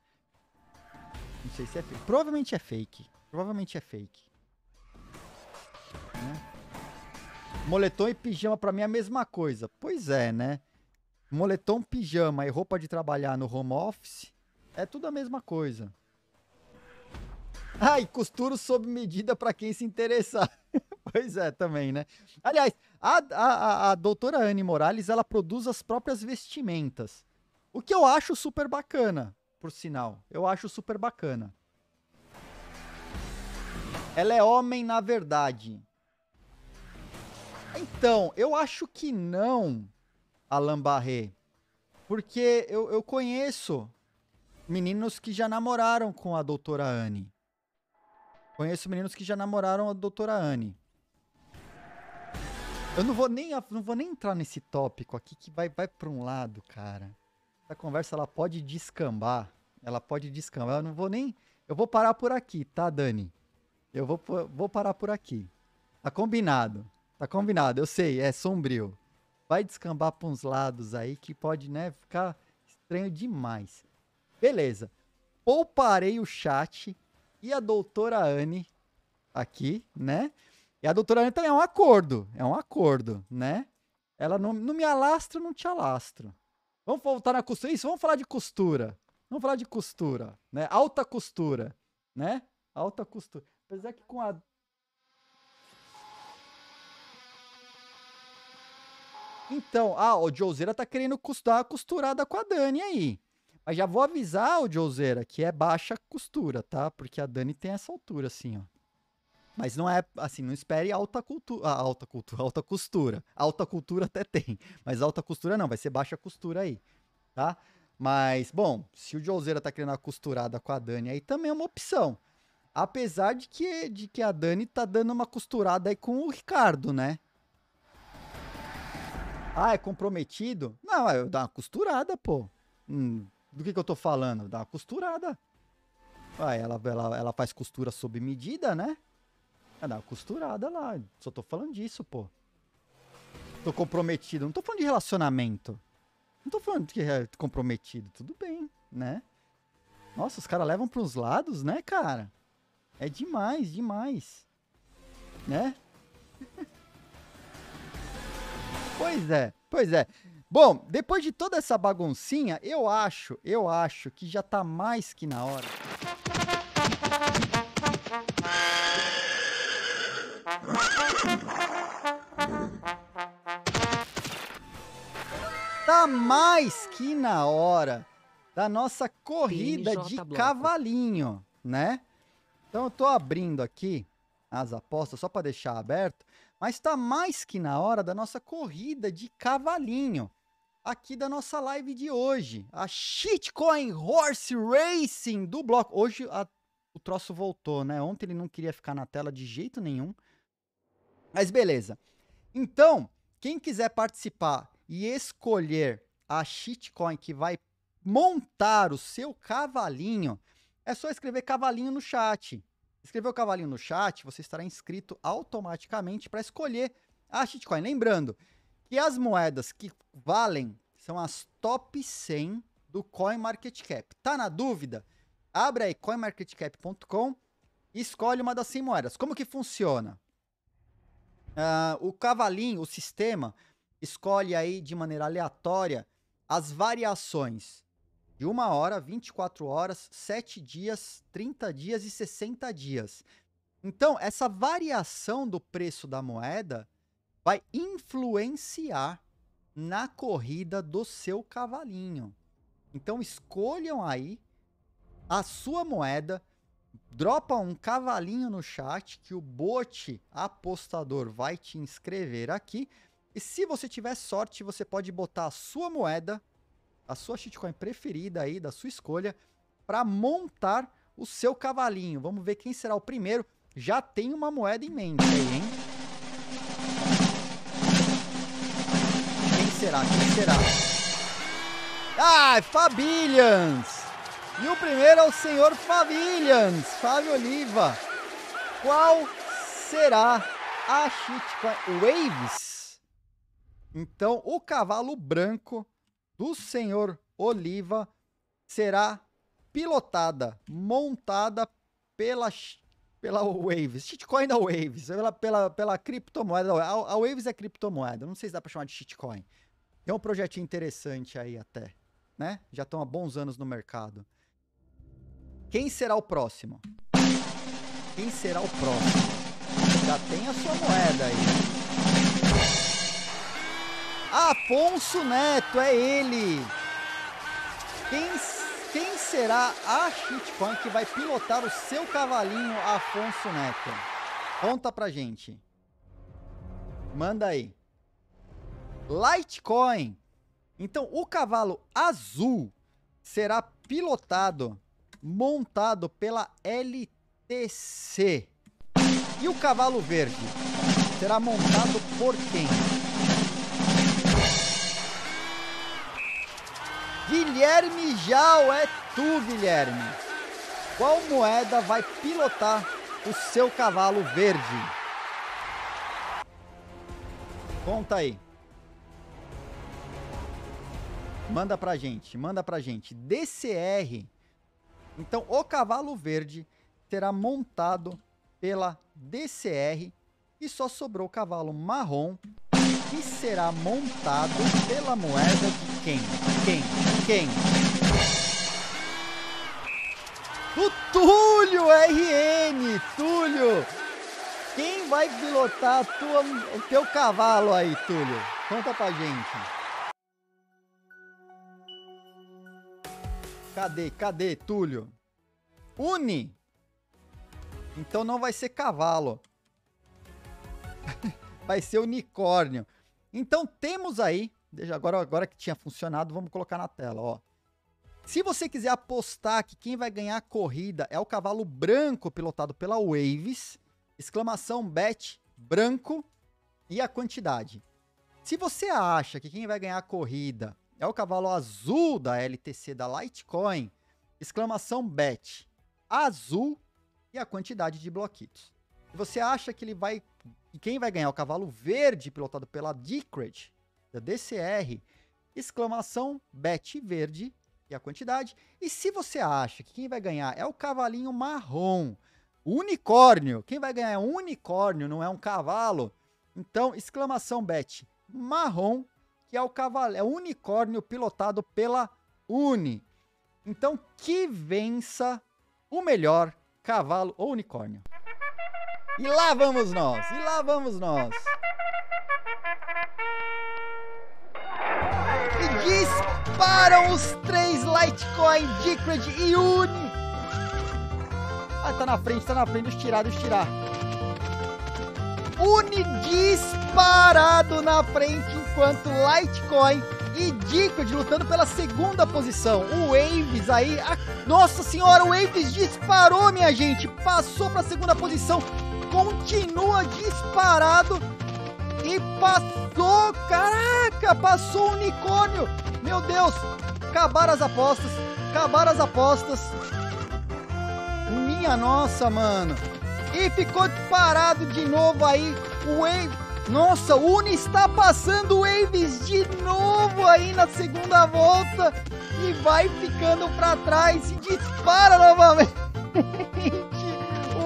Não sei se é fake. Provavelmente é fake. Né? Moletom e pijama pra mim é a mesma coisa. Pois é, né? Moletom, pijama e roupa de trabalhar no home office é tudo a mesma coisa. Ah, e costuro sob medida pra quem se interessar. Pois é, também, né? Aliás, a doutora Anne Morales, ela produz as próprias vestimentas. O que eu acho super bacana, por sinal. Eu acho super bacana. Ela é homem, na verdade. Então, eu acho que não, Alain Barré. Porque eu conheço meninos que já namoraram com a doutora Anne. Eu não vou nem entrar nesse tópico aqui que vai para um lado, cara. Essa conversa, ela pode descambar. Eu não vou nem... Eu vou parar por aqui, tá, Dani? Eu vou parar por aqui. Tá combinado. Eu sei, é sombrio. Vai descambar para uns lados aí que pode, né, ficar estranho demais. Beleza. Pouparei o chat... E a doutora Anne aqui, né? E a doutora Anne também é um acordo, né? Ela não me alastra, não te alastro. Vamos voltar na costura? Isso, vamos falar de costura. Né? Alta costura, né? Apesar que com a... Então, o Joseira tá querendo dar uma costurada com a Dani aí. Mas já vou avisar o Joseira que é baixa costura, tá? Porque a Dani tem essa altura, assim, ó. Mas não é, assim, não espere alta costura. Alta cultura até tem, mas alta costura não, vai ser baixa costura aí, tá? Mas, bom, se o Joseira tá querendo uma costurada com a Dani aí, também é uma opção. Apesar de que a Dani tá dando uma costurada aí com o Ricardo, né? Ah, é comprometido? Não, eu dou uma costurada, pô. Do que eu tô falando? Dá uma costurada. Ah, ela faz costura sob medida, né? Ela dá uma costurada lá. Só tô falando disso, pô. Tô comprometido. Não tô falando de relacionamento. Não tô falando que é comprometido. Tudo bem, né? Nossa, os caras levam pros lados, né, cara? É demais, demais. Né? Pois é. Bom, depois de toda essa baguncinha, eu acho que já tá mais que na hora. Tá mais que na hora da nossa corrida de cavalinho, né? Então eu tô abrindo aqui as apostas só para deixar aberto, mas tá mais que na hora da nossa corrida de cavalinho. Aqui da nossa live de hoje, a Shitcoin Horse Racing do bloco. Hoje o troço voltou, né? Ontem ele não queria ficar na tela de jeito nenhum. Mas beleza. Então, quem quiser participar e escolher a Shitcoin que vai montar o seu cavalinho, é só escrever cavalinho no chat. Escrever o cavalinho no chat, você estará inscrito automaticamente para escolher a Shitcoin. Lembrando... E as moedas que valem são as top 100 do CoinMarketCap. Tá na dúvida? Abre aí coinmarketcap.com e escolhe uma das 100 moedas. Como que funciona? O cavalinho, o sistema, escolhe aí de maneira aleatória as variações de 1 hora, 24 horas, 7 dias, 30 dias e 60 dias. Então, essa variação do preço da moeda vai influenciar na corrida do seu cavalinho. Então, escolham aí a sua moeda, dropa um cavalinho no chat que o bot apostador vai te inscrever aqui. E se você tiver sorte, você pode botar a sua moeda, a sua shitcoin preferida aí, da sua escolha, para montar o seu cavalinho. Vamos ver quem será o primeiro. Já tem uma moeda em mente aí, hein? Quem será? Quem será? Ah, Fabilhans! E o primeiro é o senhor Fabilhans, Fábio Oliva. Qual será a shitcoin Waves? Então, o cavalo branco do senhor Oliva será pilotada, montada pela Waves. Shitcoin da Waves, pela criptomoeda. A Waves é criptomoeda, não sei se dá para chamar de shitcoin. É um projetinho interessante aí até, né? Já estão há bons anos no mercado. Quem será o próximo? Quem será o próximo? Já tem a sua moeda aí. Afonso Neto, é ele! Quem será a shitcoin que vai pilotar o seu cavalinho, Afonso Neto? Conta pra gente. Manda aí. Litecoin. Então, o cavalo azul será pilotado, montado pela LTC. E o cavalo verde será montado por quem? Guilherme Jau, é tu, Guilherme. Qual moeda vai pilotar o seu cavalo verde? Conta aí. Manda pra gente, manda pra gente. DCR. Então, o cavalo verde será montado pela DCR e só sobrou o cavalo marrom, que será montado pela moeda de quem? Quem? O Túlio RN, Túlio! Quem vai pilotar o teu cavalo aí, Túlio? Conta pra gente. Cadê, Túlio? Uni! Então não vai ser cavalo. Vai ser unicórnio. Então temos aí, agora que tinha funcionado, vamos colocar na tela, ó. Se você quiser apostar que quem vai ganhar a corrida é o cavalo branco pilotado pela Waves, exclamação bet branco e a quantidade. Se você acha que quem vai ganhar a corrida é o cavalo azul da LTC da Litecoin, exclamação bet azul e a quantidade de bloquitos. Se você acha que quem vai ganhar o cavalo verde pilotado pela Decred, da DCR, exclamação bet verde e a quantidade. E se você acha que quem vai ganhar é o cavalinho marrom, unicórnio, quem vai ganhar é um unicórnio, não é um cavalo, então exclamação bet marrom, que é o cavalo, é o unicórnio pilotado pela Uni. Então que vença o melhor cavalo ou unicórnio. E lá vamos nós, e lá vamos nós. E disparam os três Litecoin, Decred e Uni. Ah, tá na frente, deixa eu tirar. Uni disparado na frente, enquanto Litecoin e Decred lutando pela segunda posição. O Waves aí, nossa senhora, o Waves disparou, minha gente, passou para a segunda posição. Continua disparado e passou, caraca, passou o unicórnio, meu Deus, acabaram as apostas, minha nossa, mano, e ficou disparado de novo aí, o Wave, nossa, o Uni está passando o Waves de novo aí na segunda volta e vai ficando para trás e dispara novamente.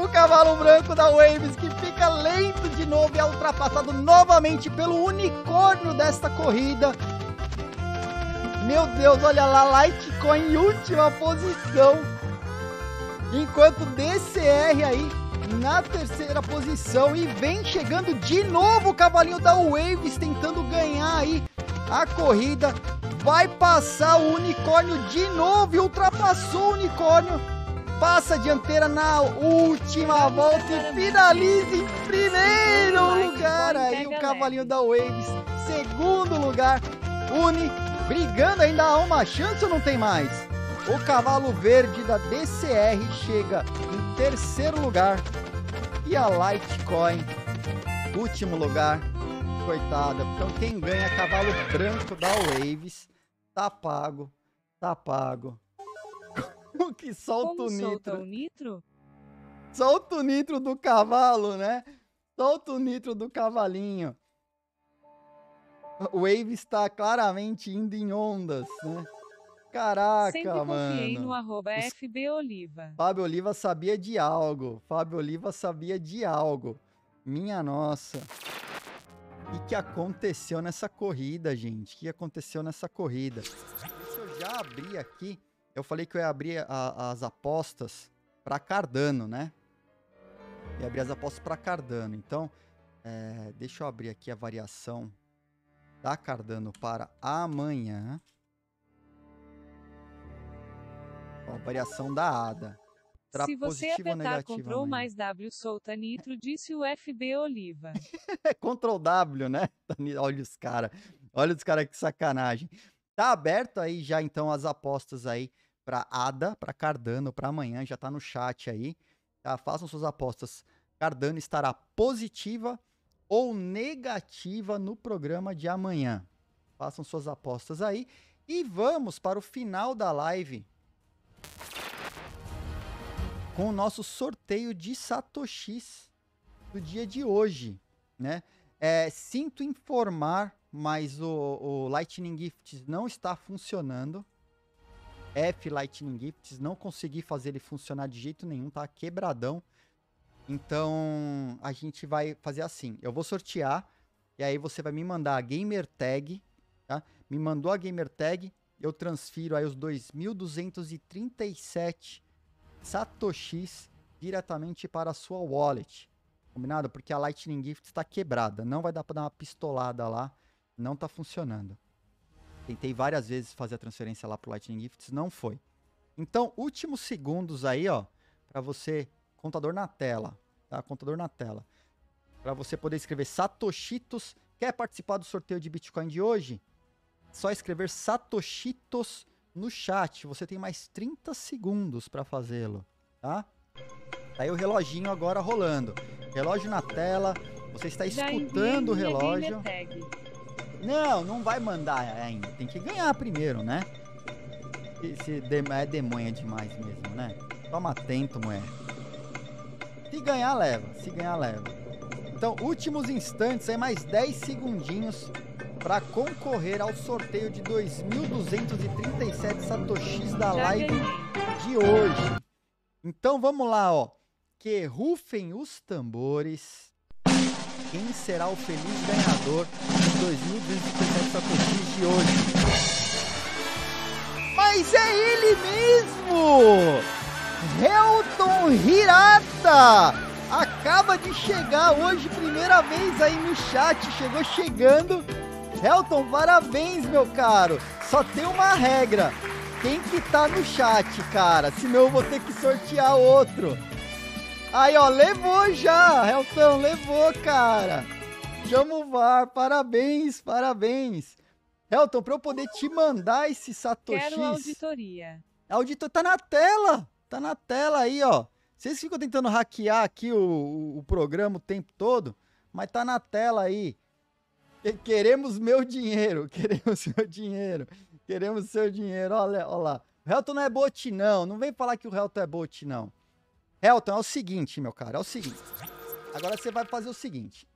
O cavalo branco da Waves, que fica lento de novo e é ultrapassado novamente pelo unicórnio desta corrida. Meu Deus, olha lá, Litecoin em última posição. Enquanto DCR aí na terceira posição. E vem chegando de novo o cavalinho da Waves tentando ganhar aí a corrida. Vai passar o unicórnio de novo e ultrapassou o unicórnio. Passa a dianteira na última volta e finaliza em primeiro lugar. Aí o cavalinho da Waves, segundo lugar. Uni brigando, ainda há uma chance ou não tem mais? O cavalo verde da DCR chega em terceiro lugar. E a Litecoin, último lugar. Coitada, então quem ganha cavalo branco da Waves, tá pago, tá pago. O que solta o nitro? Solta o nitro? Solta o nitro do cavalo, né? Solta o nitro do cavalinho. O Waves tá claramente indo em ondas, né? Caraca, sempre mano. Sempre confiei no @FBOliva. Fábio Oliva sabia de algo. Fábio Oliva sabia de algo. Minha nossa. E que aconteceu nessa corrida, gente? O que aconteceu nessa corrida? Deixa eu já abrir aqui. Eu falei que eu ia abrir as apostas para Cardano, né? Ia abrir as apostas para Cardano. Então, deixa eu abrir aqui a variação da Cardano para amanhã. Ó, variação da ADA. Se você apertar Ctrl mais W, solta nitro, disse o FB Oliva. Ctrl W, né? Olha os caras. Olha os caras, que sacanagem. Tá aberto aí já, então, as apostas aí para ADA, para Cardano, para amanhã. Já tá no chat aí. Tá? Façam suas apostas. Cardano estará positiva ou negativa no programa de amanhã. Façam suas apostas aí. E vamos para o final da live com o nosso sorteio de Satoshis do dia de hoje, né? Sinto informar, mas o Lightning Gifts não está funcionando. Lightning Gifts, não consegui fazer ele funcionar de jeito nenhum, tá quebradão. Então, a gente vai fazer assim, eu vou sortear, e aí você vai me mandar a Gamer Tag, tá? Me mandou a Gamer Tag, eu transfiro aí os 2.237 Satoshis diretamente para a sua wallet, combinado? Porque a Lightning Gift está quebrada, não vai dar para dar uma pistolada lá, não tá funcionando. Tentei várias vezes fazer a transferência lá pro Lightning Gifts, não foi. Então, últimos segundos aí, ó, para você, contador na tela, tá? Contador na tela, para você poder escrever Satoshitos. Quer participar do sorteio de Bitcoin de hoje? Só escrever Satoshitos no chat. Você tem mais 30 segundos para fazê-lo, tá? Tá aí o reloginho agora rolando. Relógio na tela, você está escutando o relógio. Não, não vai mandar ainda, tem que ganhar primeiro, né? Esse é demônio demais mesmo, né? Toma atento, mulher. Se ganhar, leva, se ganhar, leva. Então, últimos instantes, aí mais 10 segundinhos para concorrer ao sorteio de 2.237 Satoshis da live de hoje. Então vamos lá, ó. Que rufem os tambores. Quem será o feliz ganhador de 2.237 Satoshis de hoje? Mas é ele mesmo! Helton Hirata! Acaba de chegar hoje, primeira vez aí no chat, chegou chegando. Helton, parabéns, meu caro. Só tem uma regra. Tem que estar no chat, cara. Senão eu vou ter que sortear outro. Aí, ó, levou já. Helton, levou, cara. Chama o VAR. Parabéns, parabéns. Helton, pra eu poder te mandar esse Satoshis... Quero auditoria. Auditoria tá na tela. Tá na tela aí, ó. Vocês ficam tentando hackear aqui o programa o tempo todo, mas tá na tela aí. Queremos meu dinheiro, queremos seu dinheiro, queremos seu dinheiro, olha, olha lá. O Helton não é bot não, não vem falar que o Helton é bot não. Helton, é o seguinte, meu cara, é o seguinte. Agora você vai fazer o seguinte,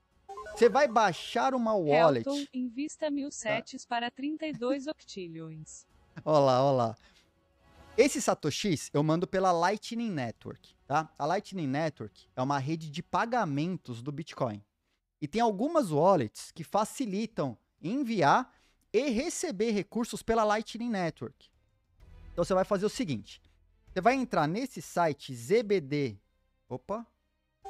você vai baixar uma wallet. Helton, invista 1.000 sets para 32 octilhões. Olha lá, olha lá. Esse Satoshis eu mando pela Lightning Network, tá? A Lightning Network é uma rede de pagamentos do Bitcoin. E tem algumas wallets que facilitam enviar e receber recursos pela Lightning Network. Então você vai fazer o seguinte, você vai entrar nesse site ZBD,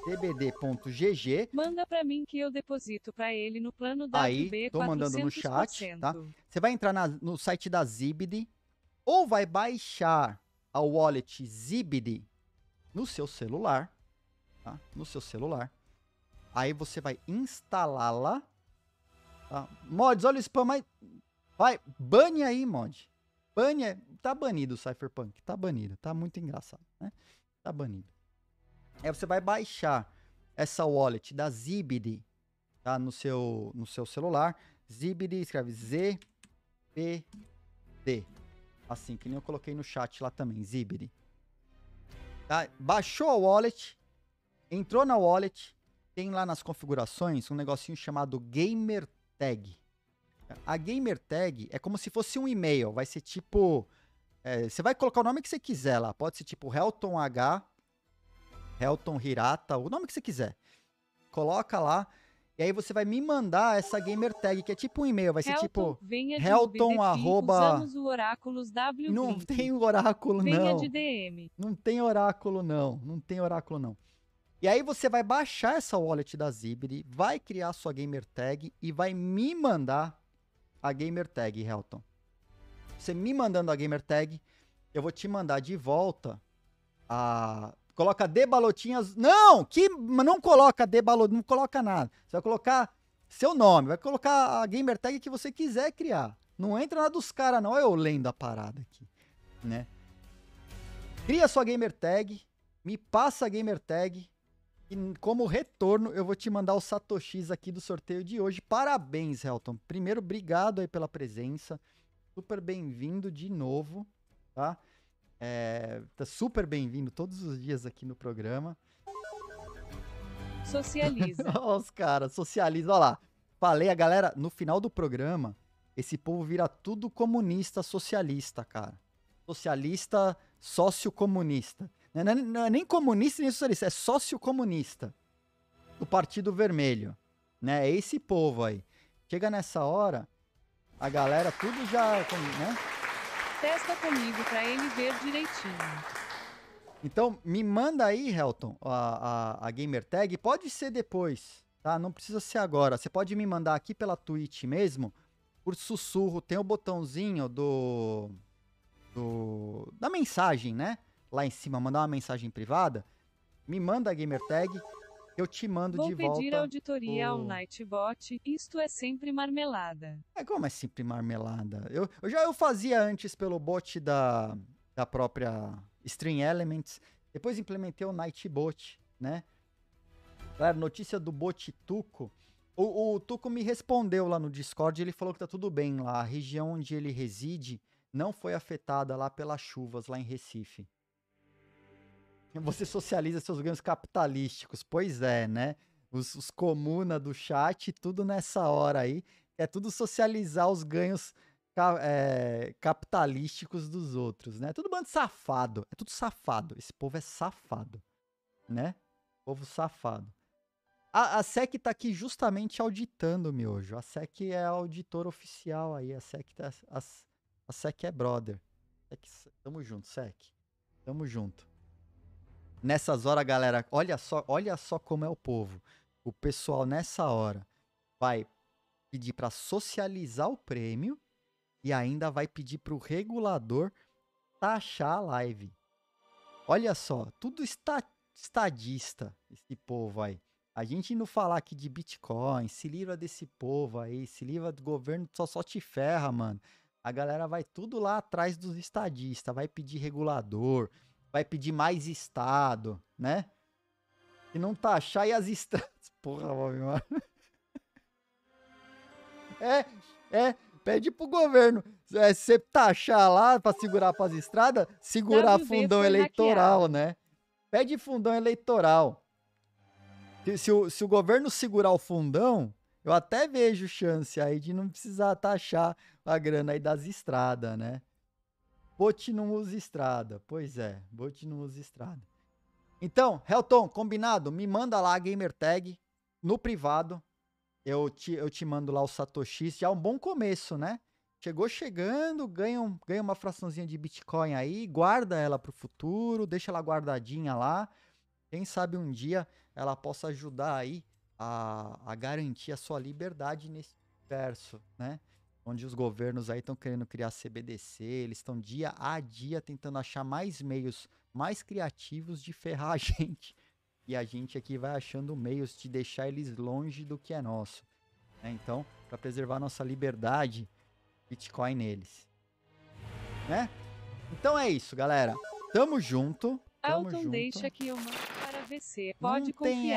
zbd.gg. Manda para mim que eu deposito para ele no plano da ADB 400%. Aí, tô mandando no chat, tá? Você vai entrar no site da ZBD ou vai baixar a wallet ZBD no seu celular, tá? No seu celular. Aí você vai instalá-la. Tá? Mods, olha o spam aí. Vai, bane aí, mod. Bane, tá banido o Cypherpunk, tá banido, tá muito engraçado, né? Tá banido. Aí você vai baixar essa wallet da ZBD, tá? No seu celular. ZBD, escreve ZBD. Assim, que nem eu coloquei no chat lá também, ZBD. Tá? Baixou a wallet, entrou na wallet, tem lá nas configurações um negocinho chamado Gamer Tag. A Gamer Tag é como se fosse um e-mail, vai ser tipo... você vai colocar o nome que você quiser lá, pode ser tipo Helton H... Helton Hirata, o nome que você quiser. Coloca lá. E aí você vai me mandar essa gamer tag, que é tipo um e-mail. Vai ser Helton, tipo... Usamos o oráculos W. Não tem oráculo, não. Venha de DM. Não tem oráculo, não. Não tem oráculo, não. E aí você vai baixar essa wallet da ZBD, vai criar sua gamer tag e vai me mandar a gamer tag, Helton. Você me mandando a gamer tag, eu vou te mandar de volta a... Coloca de balotinhas. Não! Não coloca de balotinhas, não coloca nada. Você vai colocar seu nome, vai colocar a gamer tag que você quiser criar. Não entra na dos caras, não. Olha eu lendo a parada aqui, né? Cria sua gamer tag, me passa a gamer tag e como retorno eu vou te mandar os satoshis aqui do sorteio de hoje. Parabéns, Helton. Primeiro, obrigado aí pela presença. Super bem-vindo de novo, tá? Tá super bem-vindo todos os dias aqui no programa. Socializa. Olha os caras, socializa. Olha lá, falei a galera, no final do programa, esse povo vira tudo comunista socialista, cara. Socialista, sócio-comunista. Não é nem comunista nem socialista, é sócio-comunista. Do Partido Vermelho, né? É esse povo aí. Chega nessa hora, a galera tudo já... né? Testa comigo para ele ver direitinho. Então, me manda aí, Helton, a gamer tag. Pode ser depois, tá? Não precisa ser agora. Você pode me mandar aqui pela Twitch mesmo, por sussurro. Tem o botãozinho da mensagem, né? Lá em cima, mandar uma mensagem privada. Me manda a gamer tag, eu te mando de volta. Vou pedir auditoria ao Nightbot, isto é sempre marmelada. Como é sempre marmelada? Eu fazia antes pelo bot da própria String Elements, depois implementei o Nightbot, né? Galera, notícia do bot Tuco. O Tuco me respondeu lá no Discord, ele falou que tá tudo bem lá, a região onde ele reside não foi afetada lá pelas chuvas lá em Recife. Você socializa seus ganhos capitalísticos. Pois é, né? Os comuna do chat, tudo nessa hora aí. É tudo socializar os ganhos capitalísticos dos outros, né? Tudo bando safado. É tudo safado. Esse povo é safado, né? Povo safado. A SEC tá aqui justamente auditando o miojo. A SEC é auditor oficial aí. A SEC é brother. Tamo junto, SEC. Tamo junto. Nessas horas, galera, olha só como é o povo. O pessoal, nessa hora, vai pedir para socializar o prêmio e ainda vai pedir para o regulador taxar a live. Olha só, tudo estadista, esse povo aí. A gente não falar aqui de Bitcoin, se livra desse povo aí, se livra do governo, só te ferra, mano. A galera vai tudo lá atrás dos estadistas, vai pedir regulador... Vai pedir mais Estado, né? E não taxar e as estradas... Porra, Bob Marley. Pede pro governo. Você taxar lá pra segurar pras estradas, segurar fundão eleitoral, né? Pede fundão eleitoral. Se o governo segurar o fundão, eu até vejo chance aí de não precisar taxar a grana aí das estradas, né? Bote não usa estrada. Pois é, bote não usa estrada. Então, Helton, combinado? Me manda lá a gamer tag no privado. Eu te mando lá o satoshis. Já é um bom começo, né? Chegou chegando, ganha uma fraçãozinha de Bitcoin aí, guarda ela para o futuro, deixa ela guardadinha lá. Quem sabe um dia ela possa ajudar aí a garantir a sua liberdade nesse universo, né? Onde os governos aí estão querendo criar CBDC, eles estão dia a dia tentando achar mais meios, mais criativos de ferrar a gente. E a gente aqui vai achando meios de deixar eles longe do que é nosso, né? Então, para preservar nossa liberdade... Bitcoin neles, né? Então é isso, galera. Tamo junto. Helton, deixa aqui uma para VC. Pode confiar. Não tem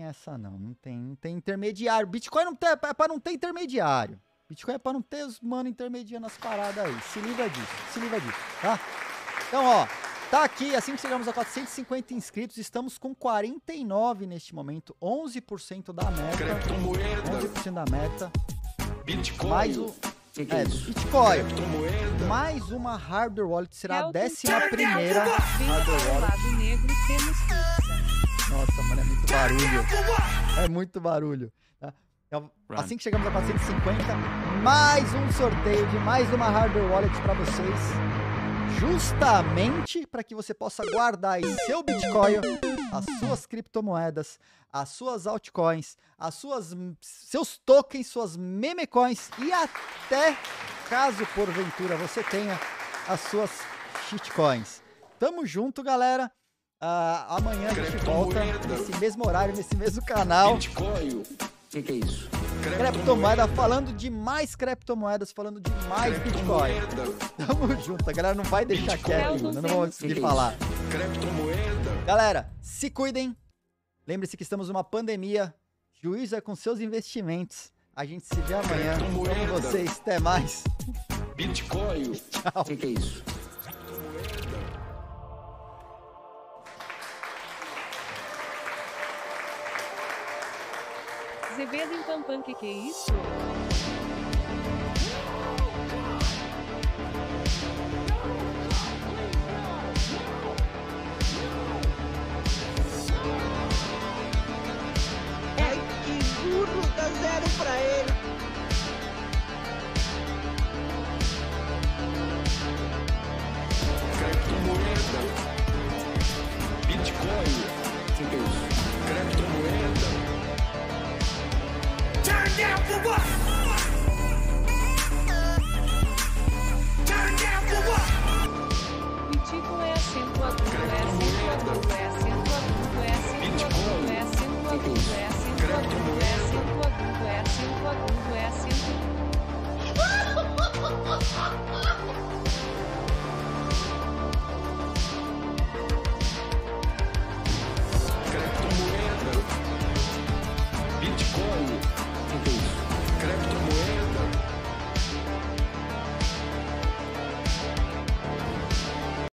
essa não, não tem intermediário. Bitcoin não tem, é para não ter intermediário. Bitcoin é para não ter os mano intermediando as paradas aí. Se livra disso, tá? Então, ó, tá aqui, assim que chegamos a 450 inscritos, estamos com 49 neste momento, 11% da meta. 11% da meta. Bitcoin. Mais o... é, Bitcoin. Mais uma hardware wallet. Será a 11ª hardware wallet. Negro, temos... Nossa, mano, é muito barulho. É muito barulho. Então, assim que chegamos a 450, mais um sorteio de mais uma hardware wallet para vocês. Justamente para que você possa guardar aí seu Bitcoin, as suas criptomoedas, as suas altcoins, as suas, seus tokens, suas memecoins e até, caso porventura você tenha, as suas shitcoins. Tamo junto, galera. Amanhã a gente volta nesse mesmo horário, nesse mesmo canal. Bitcoin. O que é isso? Criptomoeda, falando de mais criptomoedas, falando de mais Bitcoin. Tamo junto, a galera não vai deixar quieto, não vamos conseguir falar. Galera, se cuidem. Lembre-se que estamos numa pandemia. Juízo é com seus investimentos. A gente se vê amanhã. Com vocês, até mais. Bitcoin. Tchau. O que é isso? ZBD em Pampan, que é isso?